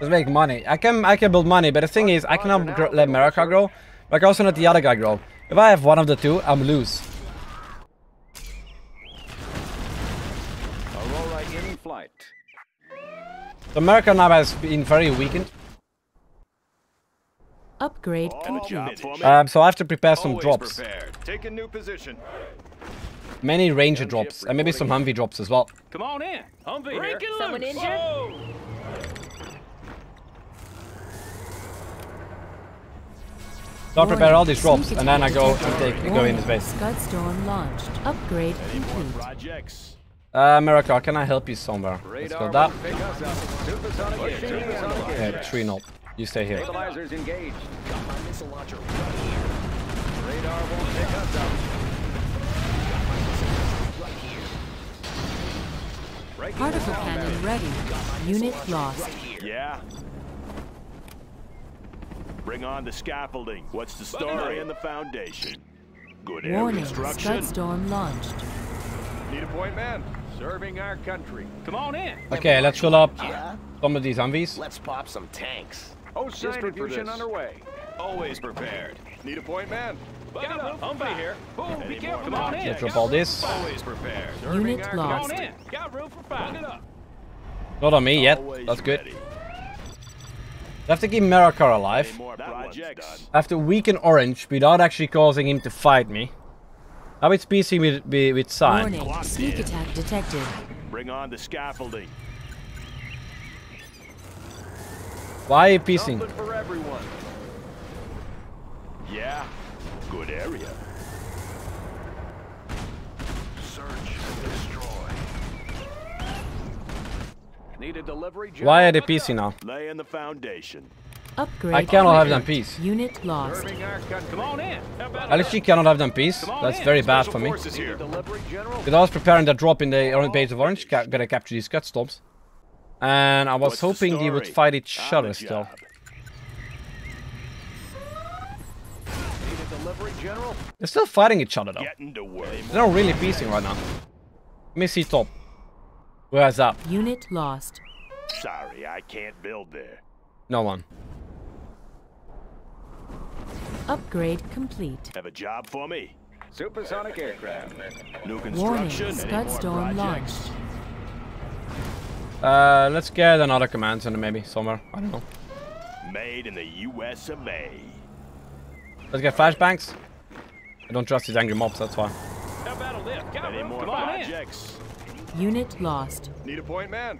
Let's make money. I can build money, but the thing is, I cannot let Marikar grow. I can also let the other guy grow. If I have one of the two, I'm loose. Aurora in flight. The Marikar now has been very weakened. Upgrade complete. So I have to prepare some drops. Take a new position. Many Ranger drops and maybe some Humvee drops as well. Come on in. Humvee here. Someone injured? Whoa. So I prepare all these drops and then I go and go into space. Scud storm launched. Upgrade complete. Marikar, can I help you somewhere? Let's go that. Okay, 3-0. You stay here. Particle cannon ready. Unit lost. Yeah. Bring on the scaffolding. What's the story in the foundation? Good air warning, construction. Scud storm launched. Need a point, man. Serving our country. Come on in. Okay, let's fill up some of these Humvees. Let's pop some tanks. Oh, distribution underway. Always prepared. Need a point, man? Got up. Humvee here. Boom, be careful. Come on in. Let's drop all this. Always prepared. Unit lost. Got room for five. Not on me yet. That's good. I have to keep Marikar alive. I have to weaken Orange without actually causing him to fight me. Now it's PC with Sign. Warning. Sneak attack detected. Bring on the scaffolding. Why are you piecing? Yeah, good area. Search and destroy. Need a delivery. Why are they piecing now? Lay in the foundation. Upgrade. I cannot have them peace. Unit lost. I literally cannot have them peace. That's very bad for me. Because I was preparing that drop in the base of Orange. Gotta capture these cut stops. And I was hoping they would fight each other still. They're still fighting each other though. They're not really peacing right now. Let me see top. Where's that? Unit lost. Sorry, I can't build there. No one. Upgrade complete. Have a job for me. Supersonic aircraft. New construction. Warning, Scud Storm launched. Let's get another command center maybe somewhere. I don't know. Made in the US of A. Let's get flashbangs. I don't trust these angry mobs, that's why. Unit lost. Need a point, man.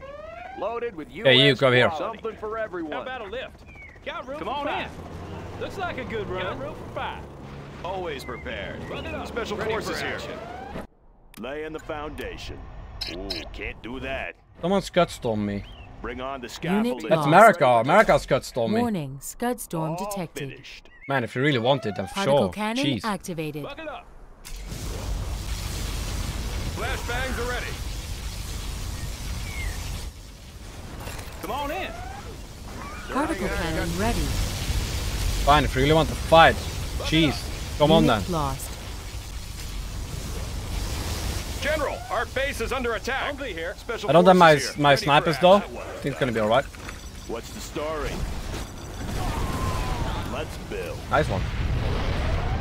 Loaded with US. Hey, you come here. Something for everyone. How about a lift? Got room. Come on in. Looks like a good run. Got room for five. Always prepared. Special forces here. Lay in the foundation. Ooh, can't do that. Someone Scud Storm me. Bring on the scaffolding. That's Marikar. Marikar Scud Storm me. Warning, Scud Storm detected. Finished. Man, if you really want it, I'm sure. Cannon jeez. Activated. Buck it up. Flashbangs are ready. Come on in. Particle cannon ready. Fine, if you really want to fight. Jeez, come on then. Lost. General, our base is under attack. Here. I don't have my snipers though. I think it's gonna be alright. What's the story? Let's build. Nice one.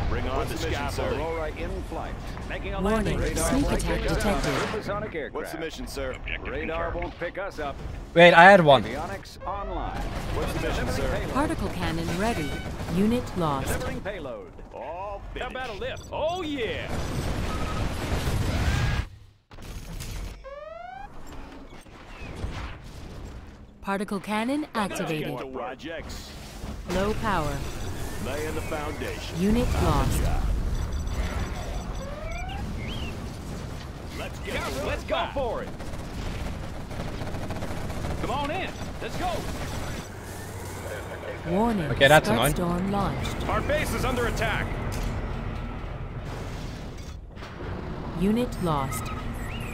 Bring on the scaffolding. Right in flight. Making a landing. Sneak attack detected. What's the mission, sir? Radar won't pick us up. Wait, I had one. What's the mission, sir? Particle cannon ready. Unit lost. Delivering payload. All finished. How about a lift? Oh yeah. Particle cannon activated. Low power. Lay in the foundation. Unit lost. Let's go for it. Come on in. Let's go. Warning. Okay, that's annoying. Storm launched. Our base is under attack. Unit lost.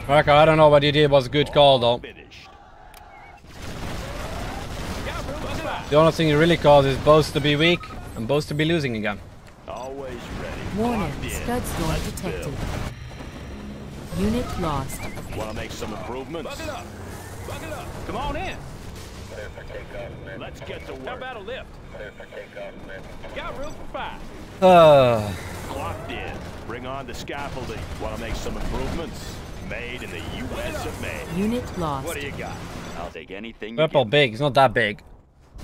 Okay, I don't know what you did. It was a good call though. The only thing it really caused is both to be weak. I'm supposed to be losing again. Always ready. Warning, Scud Storm detected. Unit lost. Want to make some improvements? Buck it up. Buck it up. Come on in. Let's get to work. How about a lift? Got room for five. Clocked in. Bring on the scaffolding. Want to make some improvements? Made in the US of A. Unit lost. What do you got? I'll take anything. Purple big. It's not that big.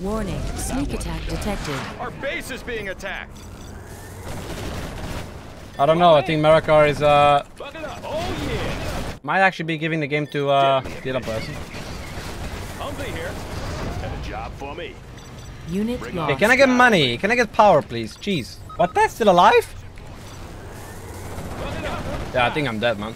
Warning, sneak attack detected. Our base is being attacked. I don't know, I think Marikar is might actually be giving the game to the other person. Have a job for me. Unit lost. Okay, can I get money? Can I get power please? Jeez. What, that's still alive? Yeah, I think I'm dead, man.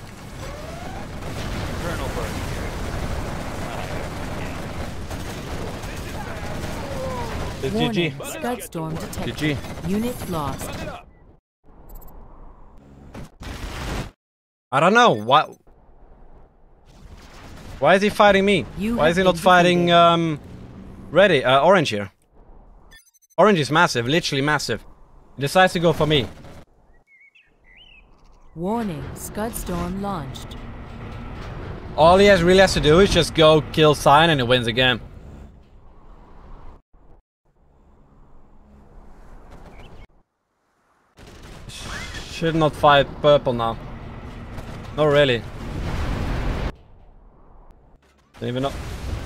Warning, GG. Scud Storm detected. GG. Unit lost. I don't know. Why is he fighting me? Why is he not fighting Orange here? Orange is massive, literally massive. He decides to go for me. Warning, Scud Storm launched. All he really has to do is just go kill Sign and he wins again. Should not fight purple now. Not really. Don't even know.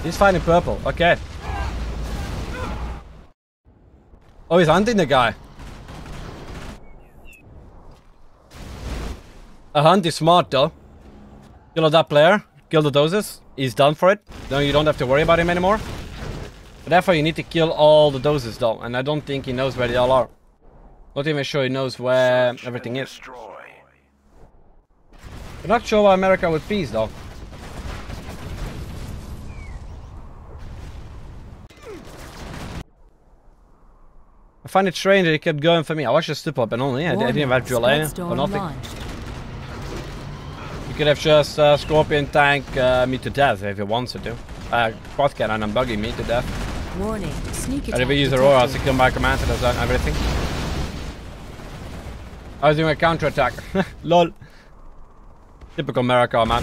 He's fighting purple. Okay. Oh, he's hunting the guy. A hunt is smart though. Kill that player, kill the doses, he's done for it. No, you don't have to worry about him anymore. But therefore you need to kill all the doses though, and I don't think he knows where they all are. Not even sure he knows where everything is. I'm not sure why America with peace though. I find it strange that he kept going for me. I was just stupid up and only, I didn't have dual A or nothing. You could have just Scorpion tank me to death if he wants to do. Quad cannon and buggy me to death. Warning, sneak attack. I didn't use Aurora, so kill my commander, that's done everything. I was doing a counter attack. Lol. Typical Marikar, man.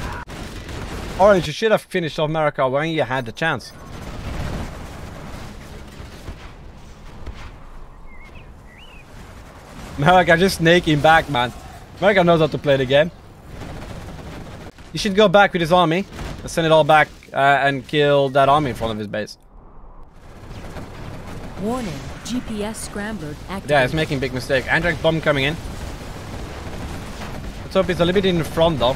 Orange, you should have finished off Marikar when you had the chance. Marikar just snaking back, man. Marikar knows how to play the game. He should go back with his army and send it all back and kill that army in front of his base. Warning, GPS scrambler activated. Yeah, he's making a big mistake. Anthrax bomb coming in. Let's hope he's a little bit in front though.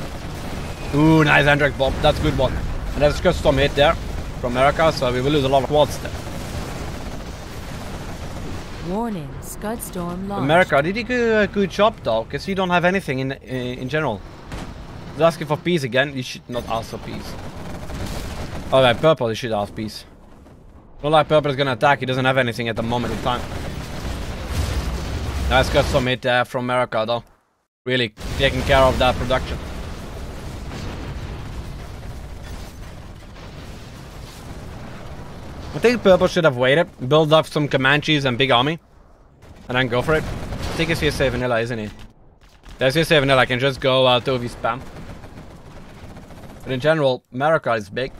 Ooh, nice Anthrax bomb. That's a good one. And there's a custom hit there from America, so we will lose a lot of quads there. Warning, Scud Storm launched. America did he do a good job though, because you don't have anything in general. He's asking for peace again. You should not ask for peace. Alright, purple, you should ask peace. Not like purple is gonna attack. He doesn't have anything at the moment in time. Nice custom hit from America though. Really taking care of that production. I think purple should have waited, build up some Comanches and big army, and then go for it. I think it's CSA Vanilla, isn't it? There's CSA Vanilla, I can just go 2v spam. But in general, Marikar is big.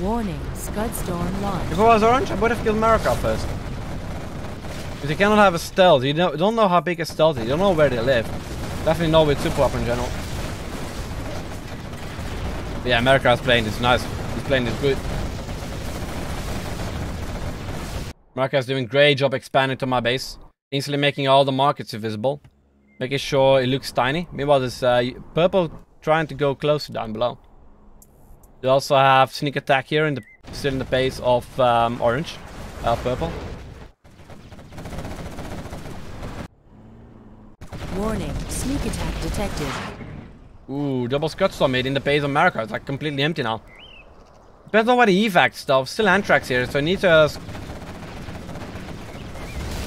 Warning, Scud Storm launched. If I was orange, I would have killed Marikar first. Because you cannot have a stealth, you don't know how big a stealth is, you don't know where they live. Definitely not with super up in general. But yeah, Marikar is playing this nice, he's playing this good. Marikar is doing a great job expanding to my base. Instantly making all the markets invisible. Making sure it looks tiny. Meanwhile, there's purple trying to go closer down below. We also have sneak attack here, still in the base of orange. Purple. Warning, sneak attack detected. Ooh, double Scud Storm hit in the base of Marikar. It's like completely empty now. Depends on what the evac stuff. Still Anthrax here, so I need to...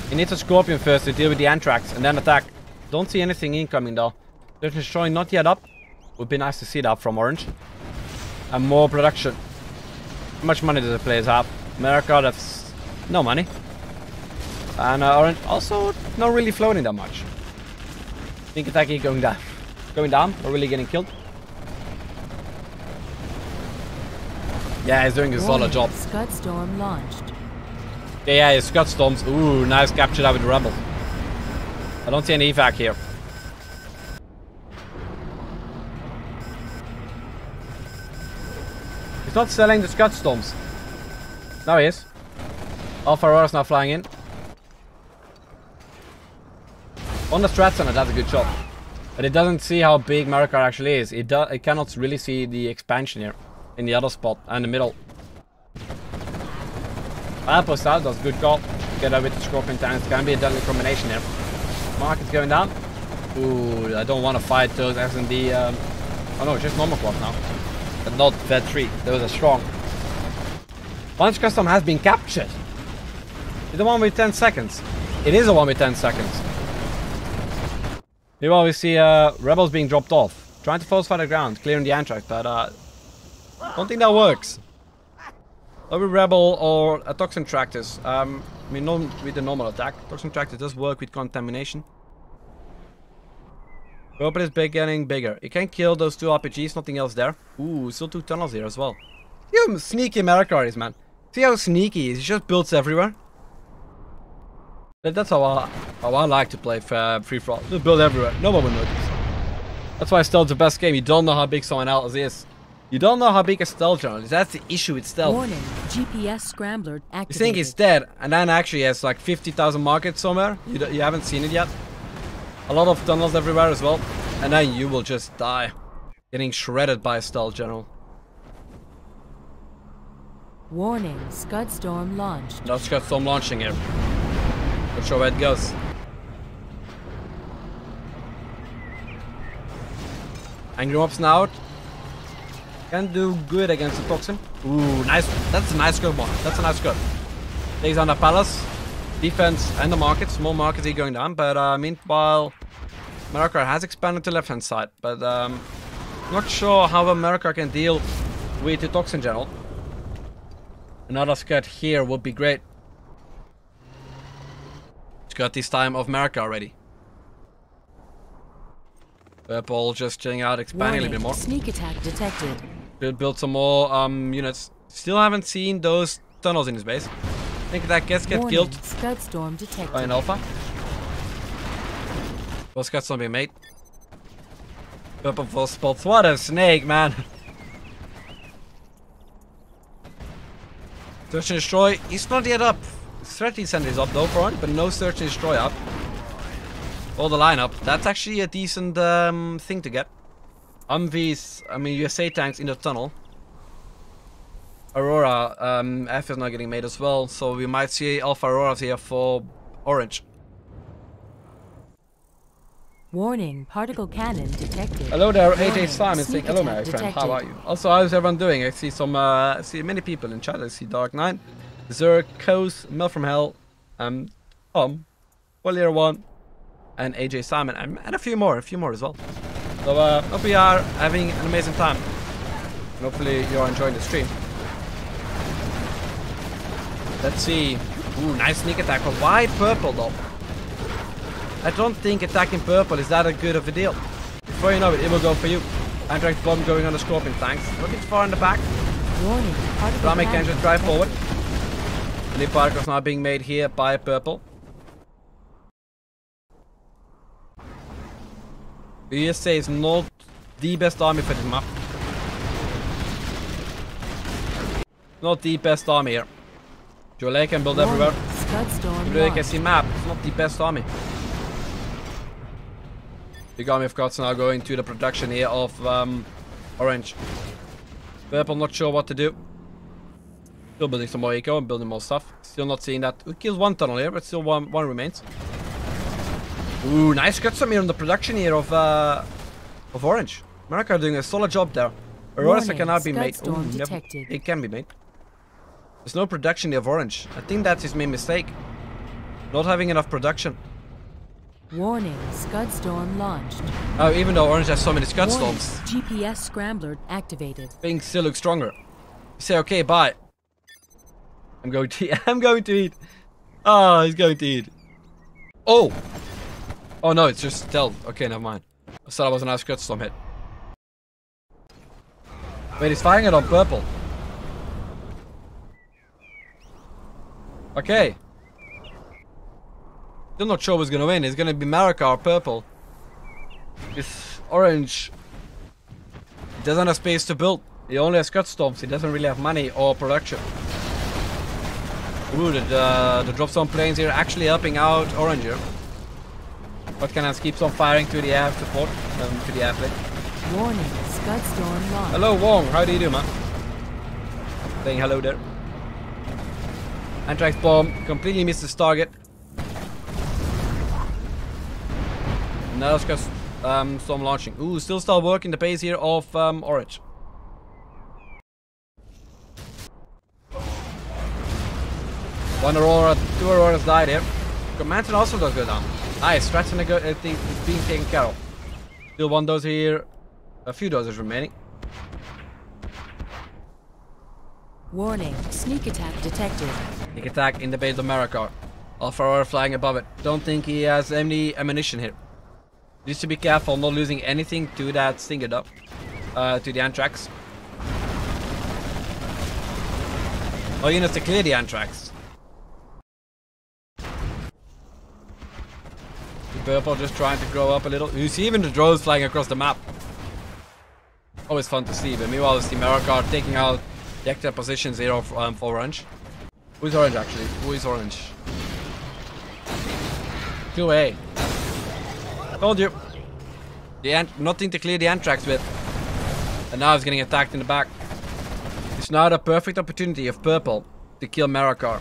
He needs a Scorpion first to deal with the Anthrax and then attack. Don't see anything incoming though. There's showing not yet up. Would be nice to see that from orange. And more production. How much money does the players have? Marikar, that's no money. And orange also not really floating that much. Think attacking going down. Going down, not really getting killed. Yeah, he's doing a solid job. Scud Storm launched. Yeah, it's Scud Storms. Ooh, nice capture that with the Rebel. I don't see any evac here. He's not selling the Scud Storms. Now he is. Alpha Aurora's now flying in. On the Strat Center, that's a good shot. But it doesn't see how big Marikar actually is. It cannot really see the expansion here. In the other spot, and the middle. Outpost out, that's a good call. Together with the Scorpion Tank, it's gonna be a deadly combination here. Market's going down. Ooh, I don't want to fight those S&D. Oh no, just normal quad now. But not that 3, those are strong. Bunch Custom has been captured. It's the one with 10 seconds. It is the one with 10 seconds. Meanwhile, we see Rebels being dropped off. Trying to force fight the ground, clearing the Anthrax, but don't think that works. Over Rebel or a Toxin Tractus. I mean, not with the normal attack. Toxin Tractus does work with contamination. Open is getting bigger. You can kill those two RPGs, nothing else there. Ooh, still two tunnels here as well. You sneaky Marikar is, man. See how sneaky he is. He just builds everywhere. That's how I like to play free-for-all. Just build everywhere. No one will notice. That's why it's still the best game. You don't know how big someone else is. You don't know how big a stealth general is. That's the issue with stealth. Warning, GPS scrambler activated. You think he's dead, and then actually has like 50,000 markets somewhere. You haven't seen it yet. A lot of tunnels everywhere as well. And then you will just die. Getting shredded by a stealth general. Warning, Scud Storm launched. No Scud Storm launching here. Not sure where it goes. Angry mobs now out. Can do good against the toxin. Ooh, nice. That's a nice good one. That's a nice good. Takes on the palace, defense, and the markets. More markets are going down, but meanwhile, Marikar has expanded to the left-hand side. But not sure how Marikar can deal with the toxin general. Another scud here would be great. Scud this time of Marikar already. Purple just chilling out, expanding a little bit more. Sneak attack detected. Should build some more units. Still haven't seen those tunnels in his base. I think that gets killed by an alpha. Well, Scud Storm being made. Purple full spots. What a snake, man! Search and destroy. He's not yet up. Threat descent is up though for him, but no search and destroy up. All the lineup. That's actually a decent thing to get. Humvees. I mean, USA tanks in the tunnel. Aurora F is not getting made as well, so we might see Alpha Auroras here for orange. Warning, particle cannon detected. Hello there, 8H Simon. Hello, my friend. How are you? Also, how's everyone doing? I see some, I see many people in chat. I see Dark Knight, Zerk, Coast, Mel from Hell, Tom, Wallier One, and AJ Simon, and a few more as well. So, hope we are having an amazing time. And hopefully, you're enjoying the stream. Let's see. Ooh, nice sneak attack. But why purple though? I don't think attacking purple is that good of a deal. Before you know it will go for you. Anthrax bomb going on the scorpion tanks. A bit far in the back. Rami can just drive forward. The particles now being made here by purple. The USA is not the best army for this map. Not the best army here. Jolay can build everywhere. Jolay can see map. It's not the best army. Big army of cards now going to the production here of orange. Purple not sure what to do. Still building some more eco and building more stuff. Still not seeing that. We killed one tunnel here, but still one remains. Ooh, nice cutsome here on the production here of orange. Marikar doing a solid job there. Auroras cannot be made. Ooh, yep, it can be made. There's no production here of orange. I think that's his main mistake. Not having enough production. Warning, Scud Storm launched. Oh, even though orange has so many Scud Storms. GPS scrambler activated. Things still look stronger. You say, okay, bye. I'm going to eat. Oh, he's going to eat. Oh! Oh no, it's just stealth. Okay, never mind. I thought I was a nice Scud Storm hit. Wait, he's firing it on purple. Okay. Still not sure who's gonna win. It's gonna be Marikar or purple. It's orange. He doesn't have space to build. He only has Scud Storms. He doesn't really have money or production. Ooh, the drop zone planes here actually helping out orange here. What can I keeps on firing to the air support? To the athlete. Warning, Scud Storm launch. Hello Wong, how do you do, man? Saying hello there. Anthrax bomb completely missed his target. Now it's just storm launching. Ooh, still working the base here of orange. One Aurora, two Auroras died here. Commandant also does go down. Nice, Stratton I think is being taken care of. Still one dozer here. A few dozers remaining. Warning, sneak attack detected. Sneak attack in the base of Marikar. Alpha Aurora flying above it. Don't think he has any ammunition here. Just to be careful not losing anything to that stinger though. To the anthrax. Oh, you need to clear the anthrax. The purple just trying to grow up a little. You see even the drones flying across the map. Always fun to see, but meanwhile it's the Marikar taking out the extra positions here for orange. Who is orange actually? Who is orange? 2A. Told you. Nothing to clear the anthrax with. And now it's getting attacked in the back. It's now the perfect opportunity of purple to kill Marikar.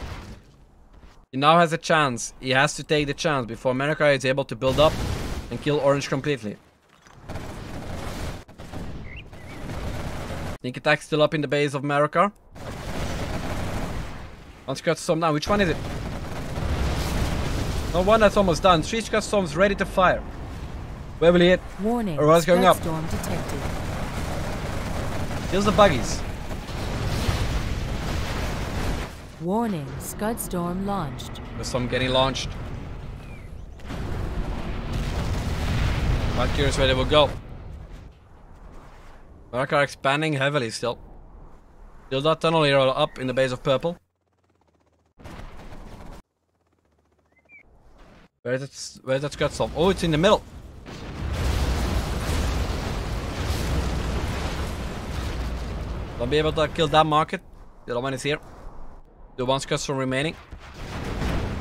He now has a chance. He has to take the chance before Marikar is able to build up and kill orange completely. Sneak attack still up in the base of Marikar. One Scud Storm down. Which one is it? No, one that's almost done. Three Scud Storms ready to fire. Where will he hit? Warning. Or what's going up? Storm detected. Kills the buggies. Warning, Scud Storm launched. There's some getting launched. Not curious where they will go. Marikar expanding heavily still. Still that tunnel here up in the base of purple. Where's that Scud Storm? Oh, it's in the middle. Don't be able to kill that market. The other one is here. The one Scud Storm remaining.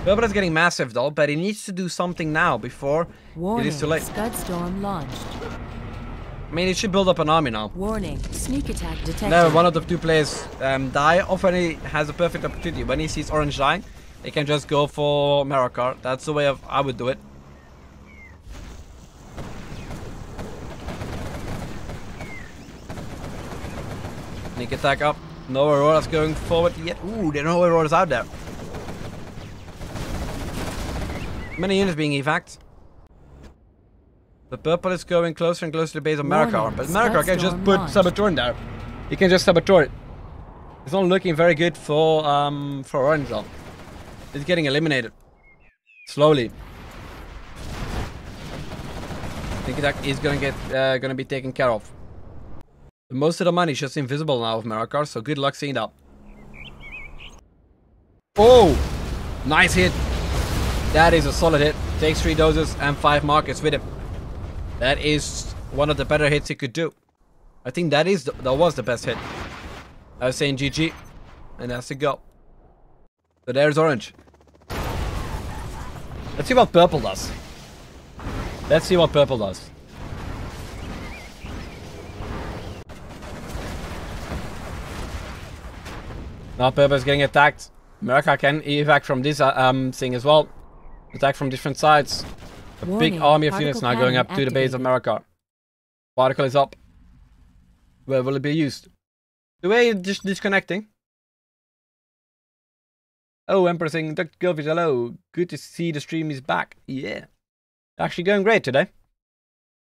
Purple is getting massive though, but he needs to do something now before warning, it is too late. Scud Storm launched. I mean, he should build up an army now. Warning, sneak attack detected. Never one of the two players die. Often he has a perfect opportunity. When he sees orange dying, he can just go for Marikar. That's the way I would do it. Sneak attack up. No Aurora's going forward yet. Ooh, there are no Aurora's out there. Many units being evac. The purple is going closer and closer to the base of Marikar. But Marikar can just put Saboteur in there. He can just Saboteur it. It's not looking very good for orange though. It's getting eliminated. Slowly. Sneak attack is gonna be taken care of. Most of the money is just invisible now of Marikar, so good luck seeing that. Oh! Nice hit! That is a solid hit. Takes 3 doses and 5 markets with him. That is one of the better hits he could do. I think that is that was the best hit. I was saying GG. And that's a go. So there's orange. Let's see what purple does. Let's see what purple does. Now purple is getting attacked. Marikar can evac from this thing as well. Attack from different sides. A warning, big army of units now going up to the base of Marikar. Particle is up. Where will it be used? The way it's just disconnecting. Oh, Emperor Singh, Dr. Govis, hello. Good to see the stream is back. Yeah. Actually going great today.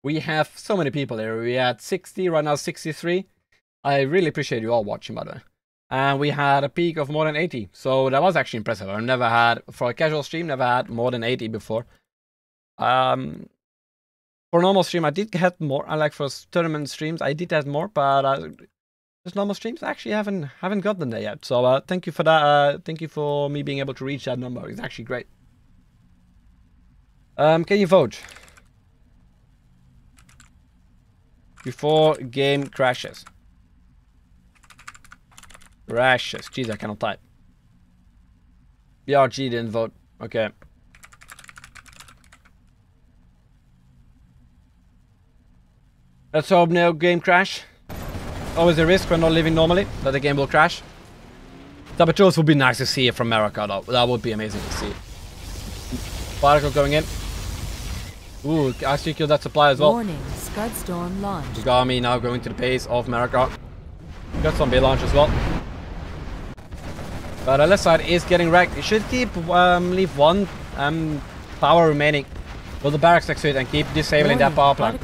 We have so many people here. We had 60, right now 63. I really appreciate you all watching, by the way. And we had a peak of more than 80. So that was actually impressive. I've never had, for a casual stream, never had more than 80 before. For normal stream, I did get more. I like for tournament streams, I did have more. But just normal streams, I actually haven't gotten there yet. So thank you for that. Thank you for me being able to reach that number. It's actually great. Can you vote? Before game crashes. Rashes. Jeez, I cannot type. BRG didn't vote. Okay. Let's hope no game crash. Always a risk when not living normally that the game will crash. Saboteurs would be nice to see it from Marikar though. That would be amazing to see. Particle going in. Ooh, actually killed that supply as well. Warning, Scud Storm launch. The army now going to the base of Marikar. Got some big launch as well. But the left side is getting wrecked. It should keep leave one power remaining. Will the barracks succeed and keep disabling that power plant?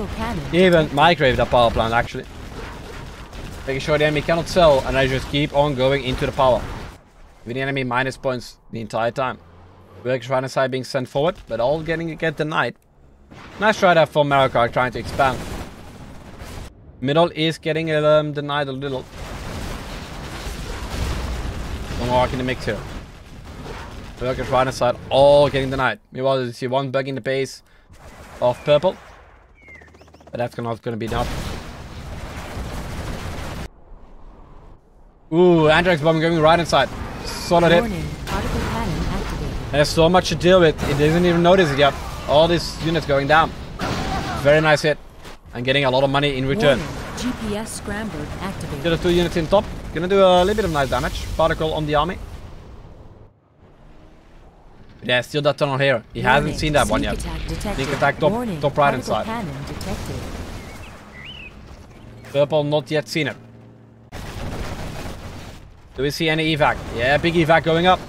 Even microwave that power plant actually. Making sure the enemy cannot sell and I just keep on going into the power. With the enemy minus points the entire time. Workers right on side being sent forward, but all getting denied. Nice try there from Marikar, trying to expand. Middle is getting denied a little. Long arc in the mix here. Burger's right inside, all getting denied. Meanwhile, you see one bug in the base of purple. But that's not going to be enough. Ooh, Andrax bomb going right inside. Solid hit. There's so much to deal with. It doesn't even notice it yet. All these units going down. Very nice hit. And getting a lot of money in return. GPS scrambler activated. The other two units in top. Gonna do a little bit of nice damage. Particle on the army. Yeah, still that tunnel here. He hasn't seen that one yet. Sneak attack top right inside. Purple not yet seen it. Do we see any evac? Yeah, big evac going up.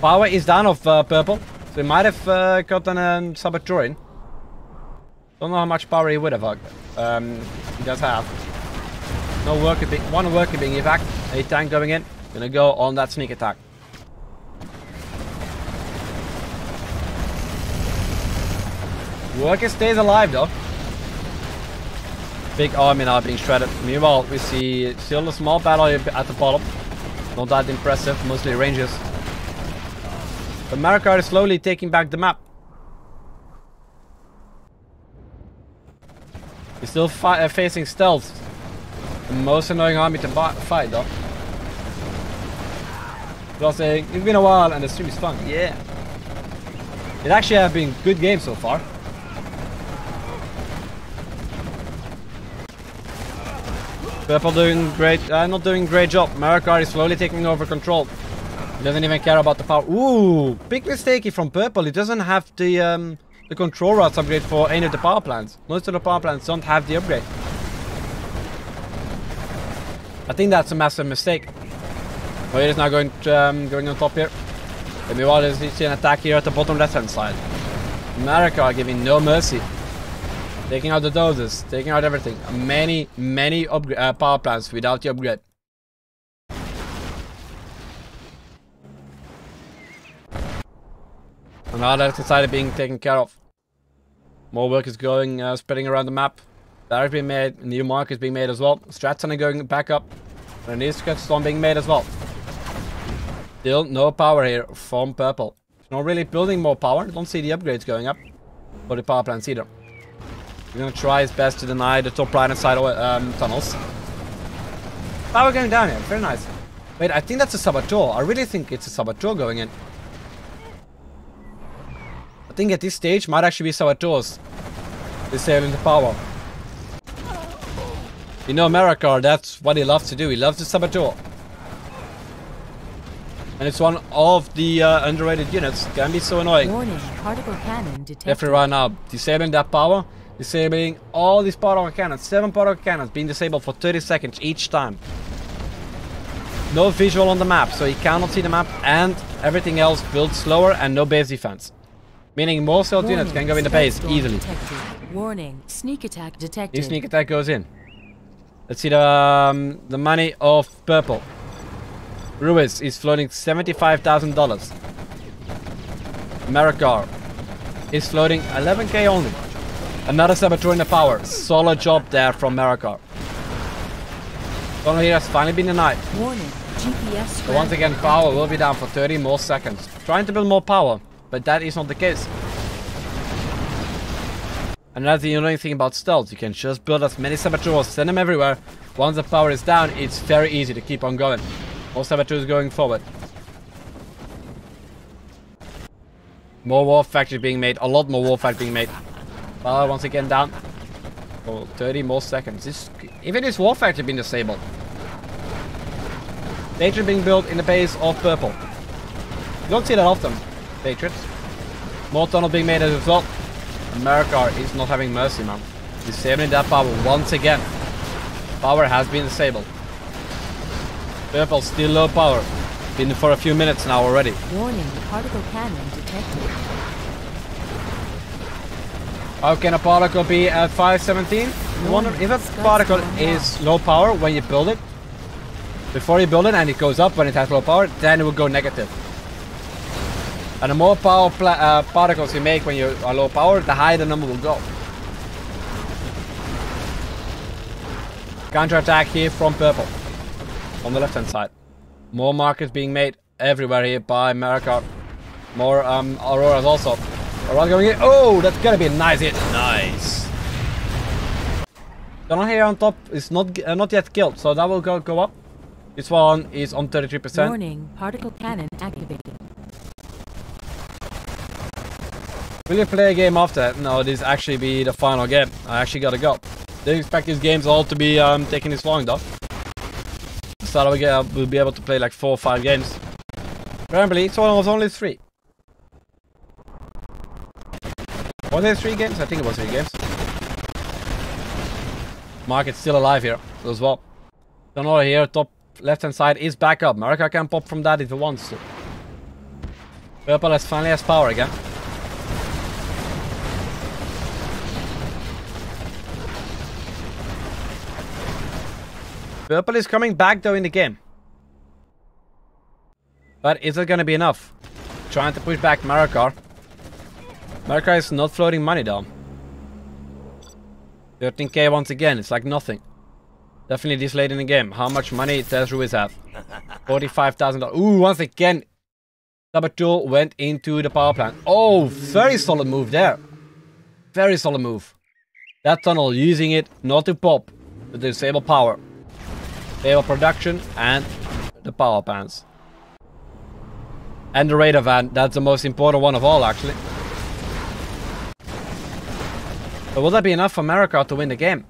Power is down of purple, so he might have gotten a Sabatorian. Don't know how much power he would have. He does have. No worker being, one worker being evac. A tank going in. Gonna go on that sneak attack. Worker stays alive though. Big army now being shredded. Meanwhile, we see still a small battle at the bottom. Not that impressive, mostly rangers. But Marikar is slowly taking back the map. He's still facing stealth. The most annoying army to fight though. They're saying, it's been a while and the stream is fun. Yeah. It actually has been a good game so far. Purple doing great, not doing great job. Marikar is slowly taking over control. He doesn't even care about the power. Ooh, big mistake from Purple. He doesn't have the control rods upgrade for any of the power plants. Most of the power plants don't have the upgrade. I think that's a massive mistake. Well, he is now going to, going on top here. And meanwhile, there's an attack here at the bottom left-hand side. Marikar giving no mercy. Taking out the doses, taking out everything. Many power plants without the upgrade. And now that's decided being taken care of. More work is going, spreading around the map. Barracks being made, new markets being made as well. Strats are going back up. And a new storm being made as well. Still no power here from purple. Not really building more power. Don't see the upgrades going up. Or the power plants either. He's gonna try his best to deny the top right hand side tunnels. Power going down here, very nice. Wait, I think that's a Saboteur. I really think it's a Saboteur going in. I think at this stage might actually be Saboteurs disabling the power. You know Marikar, that's what he loves to do. He loves the Saboteur. And it's one of the underrated units. Can be so annoying. Warning, particle cannon detected. Every right now, disabling that power. Disabling all these particle cannons, 7 particle cannons being disabled for 30 seconds each time. No visual on the map, so he cannot see the map, and everything else builds slower and no base defense. Meaning more stealth units can go in the base easily. Detected. Warning, sneak attack detected. This sneak attack goes in. Let's see the money of purple. Ruiz is floating $75,000. Marikar is floating 11k only. Another Saboteur in the power. Solid job there from Marikar. Tunnel here has finally been denied. Warning, GPS. So once again, power will be down for 30 more seconds. Trying to build more power, but that is not the case. And that's the annoying thing about stealth. You can just build as many Saboteurs, send them everywhere. Once the power is down, it's very easy to keep on going. More Saboteurs going forward. More war factories being made. A lot more war factories being made. Power once again down for 30 more seconds. This, even this war factory being disabled. Patriot being built in the base of purple. You don't see that often, Patriots. More tunnel being made as a result. Marikar is not having mercy, man. Disabling that power once again. Power has been disabled. Purple still low power. Been for a few minutes now already. Warning, particle cannon detected. How can a particle be at 517? I wonder if a particle is low power when you build it. Before you build it and it goes up when it has low power, then it will go negative. And the more power particles you make when you are low power, the higher the number will go. Counter-attack here from purple. On the left-hand side. More markers being made everywhere here by Marikar. More Auroras also. Aurora going in. Oh, that's gonna be a nice hit. Nice. The one here on top is not yet killed, so that will go up. This one is on 33%. Warning, particle cannon activated. Will you play a game after that? No, this actually be the final game. I actually gotta go. Didn't expect these games all to be taking this long though. So that we'll be able to play like 4 or 5 games. Apparently, this one was only 3. Was it 3 games? I think it was 3 games. Market's still alive here as well. Donora here, top left hand side is back up. Marikar can pop from that if he wants to. Purple has finally has power again. Purple is coming back though in the game. But is it going to be enough? Trying to push back Marikar. Marikar is not floating money down. 13k once again, it's like nothing. Definitely this late in the game. How much money does Ruiz have? $45,000. Ooh, once again, Saboteur went into the power plant. Oh, very solid move there. Very solid move. That tunnel, using it not to pop, but to disable power. Naval production and the power pans. And the radar van, that's the most important one of all actually. But will that be enough for Marikar to win the game?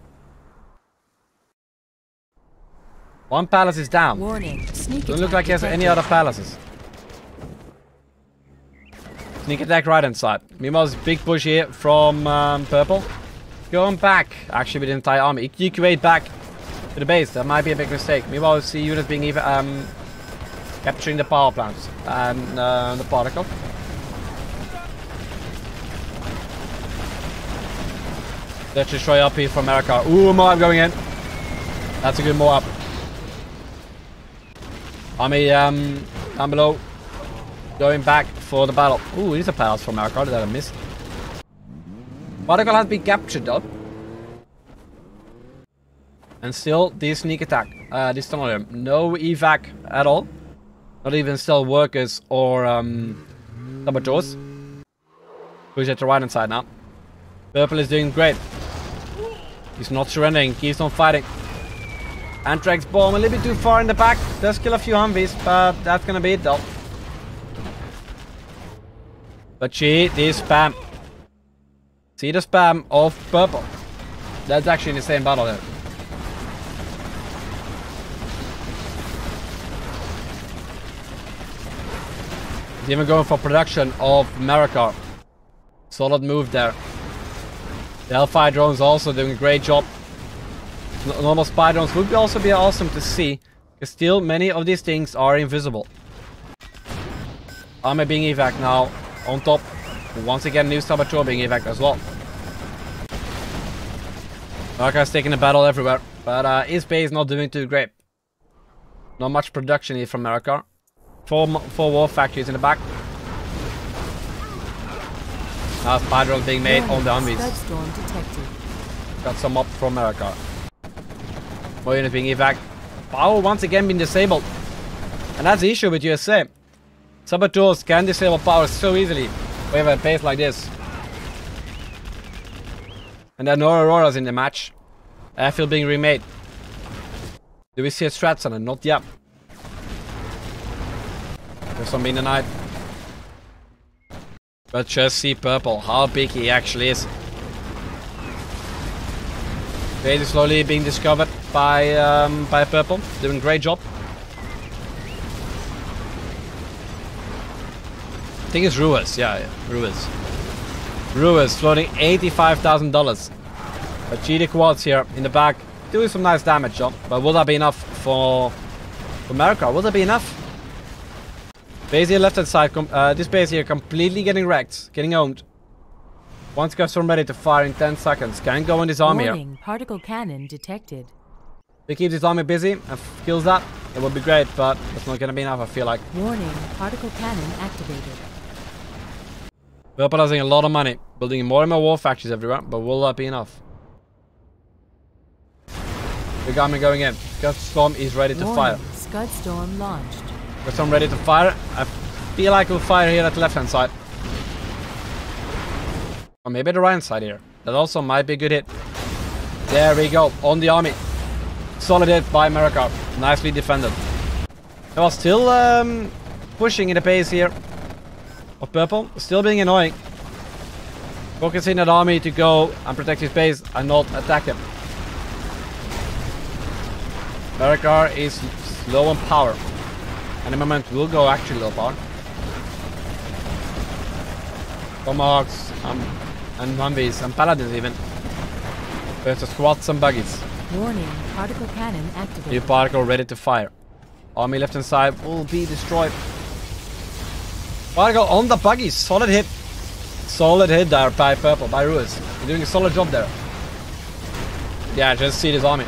One palace is down. Warning. Doesn't look like he has any other palaces. Sneak attack right hand side. Meanwhile, big push here from purple. Going back actually with the entire army. EQ8 back. To the base, that might be a big mistake. Meanwhile, we see units being even capturing the power plants and the particle. Let's destroy up here from Marikar. Ooh, more up going in. That's a good more up. Army down below, going back for the battle. Ooh, it is a palace from Marikar that I missed. Particle has been captured though. And still, this sneak attack, this tunnel, no evac at all. Not even still workers or saboteurs. Who's at the right hand side now? Purple is doing great. He's not surrendering, keeps on fighting. Antrax bomb a little bit too far in the back. Does kill a few Humvees, but that's gonna be it though. But she is spam. See the spam of purple. That's actually in the same battle there. Even going for production of Marikar. Solid move there. The Hellfire drones also doing a great job. Normal spy drones would also be awesome to see, because still many of these things are invisible. Army being evac now on top. Once again, new saboteur being evac as well. Marikar's taking a battle everywhere, but his base is not doing too great. Not much production here from Marikar. Four war factories in the back. Now spy drones being made on the armies. Got some up from Marikar. More units being evac. Power once again being disabled. And that's the issue with USA. Saboteurs can disable power so easily. We have a base like this. And there are no Auroras in the match. Airfield being remade. Do we see a strat on it? Not yet. There's some in the night. But just see purple, how big he actually is. Base is slowly being discovered by purple. Doing a great job. I think it's Ruiz, yeah, Ruiz. Ruiz floating $85,000. But GD quads here in the back. Doing some nice damage, John. But will that be enough for Marikar? Will that be enough? Base here left hand side, this base here completely getting wrecked, getting owned. Once custom ready to fire in 10 seconds, can go on this army here. Particle cannon detected. We keep this army busy and kills that, it would be great, but it's not gonna be enough I feel like. Warning, particle cannon activated. We're putting a lot of money, building more and more war factories everywhere, but will that be enough? We got me going in. Gutstorm is ready to fire. Gutstorm launched. Gutstorm ready to fire. I feel like we'll fire here at the left-hand side. Or maybe the right-hand side here. That also might be a good hit. There we go. On the army. Solid hit by Marikar. Nicely defended. They are still pushing in the base here of purple. Still being annoying. Focusing that army to go and protect his base and not attack him. Marikar is slow on power. And the moment will go actually low power. Tomahawks and Humvees and Paladins even. There's the squats and buggies. Warning, particle cannon activated. New particle ready to fire. Army left hand side will be destroyed. Particle on the buggies. Solid hit. Solid hit there by purple, by Ruiz. You're doing a solid job there. Yeah, just see this army.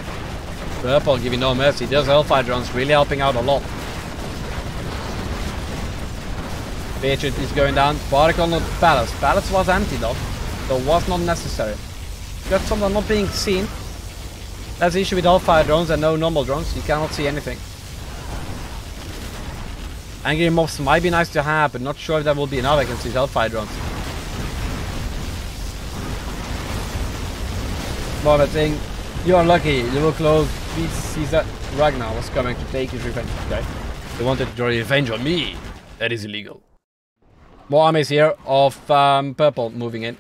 Purple giving no mercy. Those Hellfire drones really helping out a lot. Patriot is going down. Particle not Palace. Palace was empty though, so was not necessary. Got someone not being seen. That's the issue with Hellfire drones and no normal drones. You cannot see anything. Angry mobs might be nice to have, but not sure if that will be enough against these Hellfire drones. More of a thing. You are lucky, you will close. Please see that Ragnar was coming to take his revenge. Okay. They wanted your revenge on me. That is illegal. More armies here of purple moving in.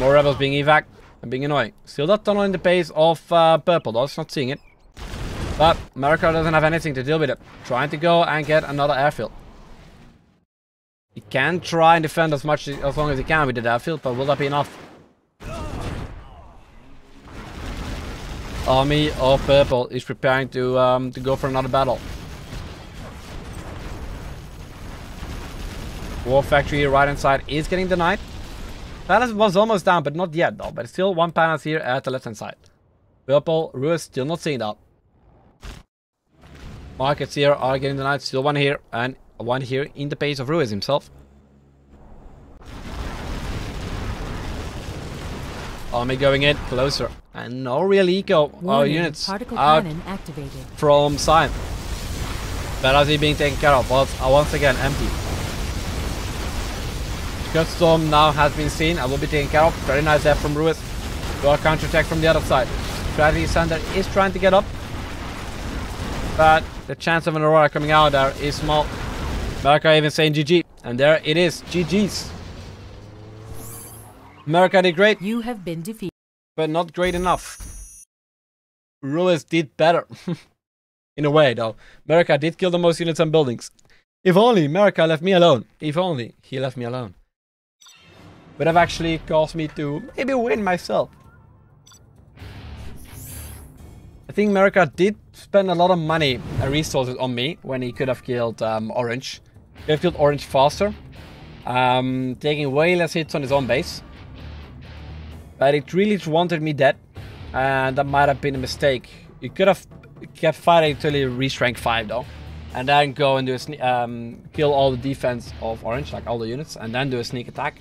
More rebels being evac and being annoying. Still that tunnel in the base of purple though, it's not seeing it. But Marikar doesn't have anything to deal with it. Trying to go and get another airfield. He can try and defend as much as long as he can with the airfield, but will that be enough? Army of purple is preparing to go for another battle. War factory right hand side is getting denied. Palace was almost down, but not yet though. But still one palace here at the left hand side. Purple, Ruiz still not seeing that. Markets here are getting denied. Still one here and one here in the base of Ruiz himself. Army going in closer. And no real eco. Our units out from sign. Balazi being taken care of, but once again empty. Gutstorm now has been seen and will be taken care of. Very nice there from Ruiz. Got a counterattack from the other side. Travis Sander is trying to get up. But the chance of an Aurora coming out there is small. Marikar even saying GG. And there it is. GG's. Marikar did great. You have been defeated. But not great enough. Ruiz did better. In a way though. Marikar did kill the most units and buildings. If only Marikar left me alone. If only he left me alone. Would have actually caused me to maybe win myself. I think Marikar did spend a lot of money and resources on me when he could have killed Orange. He could have killed Orange faster. Taking way less hits on his own base. But it really wanted me dead, and that might have been a mistake. You could have kept fighting until you reached rank 5 though. And then go and do a kill all the defense of Orange, like all the units, and then do a sneak attack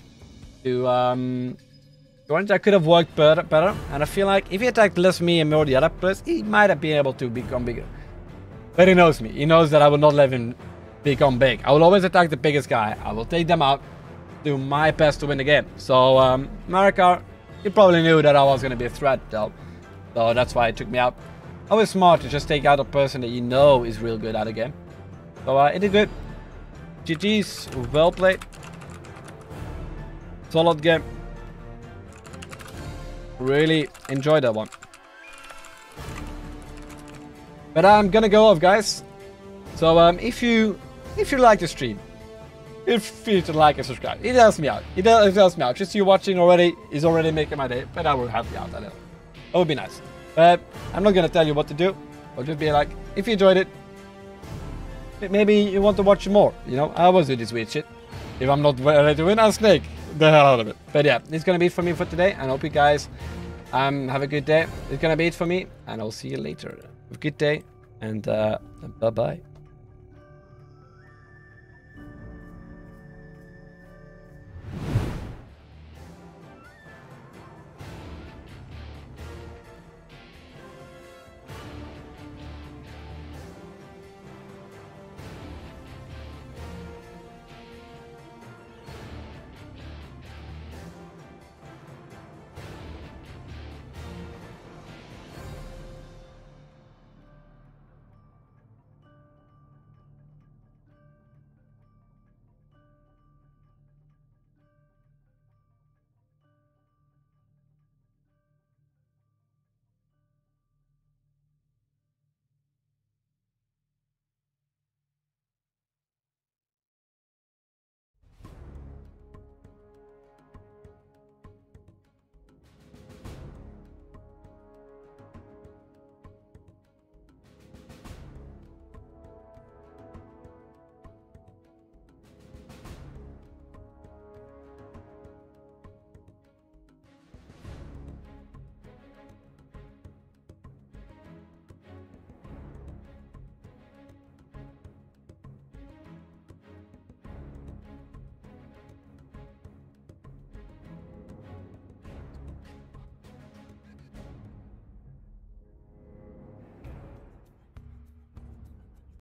to Orange. That could have worked better, and I feel like if he attacked less me and more the other players, he might have been able to become bigger. But he knows me. He knows that I will not let him become big. I will always attack the biggest guy. I will take them out, do my best to win the game. So Marikar, he probably knew that I was going to be a threat though, so that's why it took me out. Always smart to just take out a person that you know is real good at a game. So it did good. GG's, well played. Solid game. Really enjoyed that one. But I'm going to go off, guys. So if you like the stream, feel free to like and subscribe. It helps me out. It helps me out. Just you watching already is already making my day. But I will help you out. That would be nice. But I'm not going to tell you what to do. I'll just be like, if you enjoyed it, maybe you want to watch more. You know, I always do this weird shit. If I'm not ready to win, I'll snake the hell out of it. But yeah, it's going to be it for me for today. And I hope you guys have a good day. It's going to be it for me. And I'll see you later. Have a good day. And bye-bye.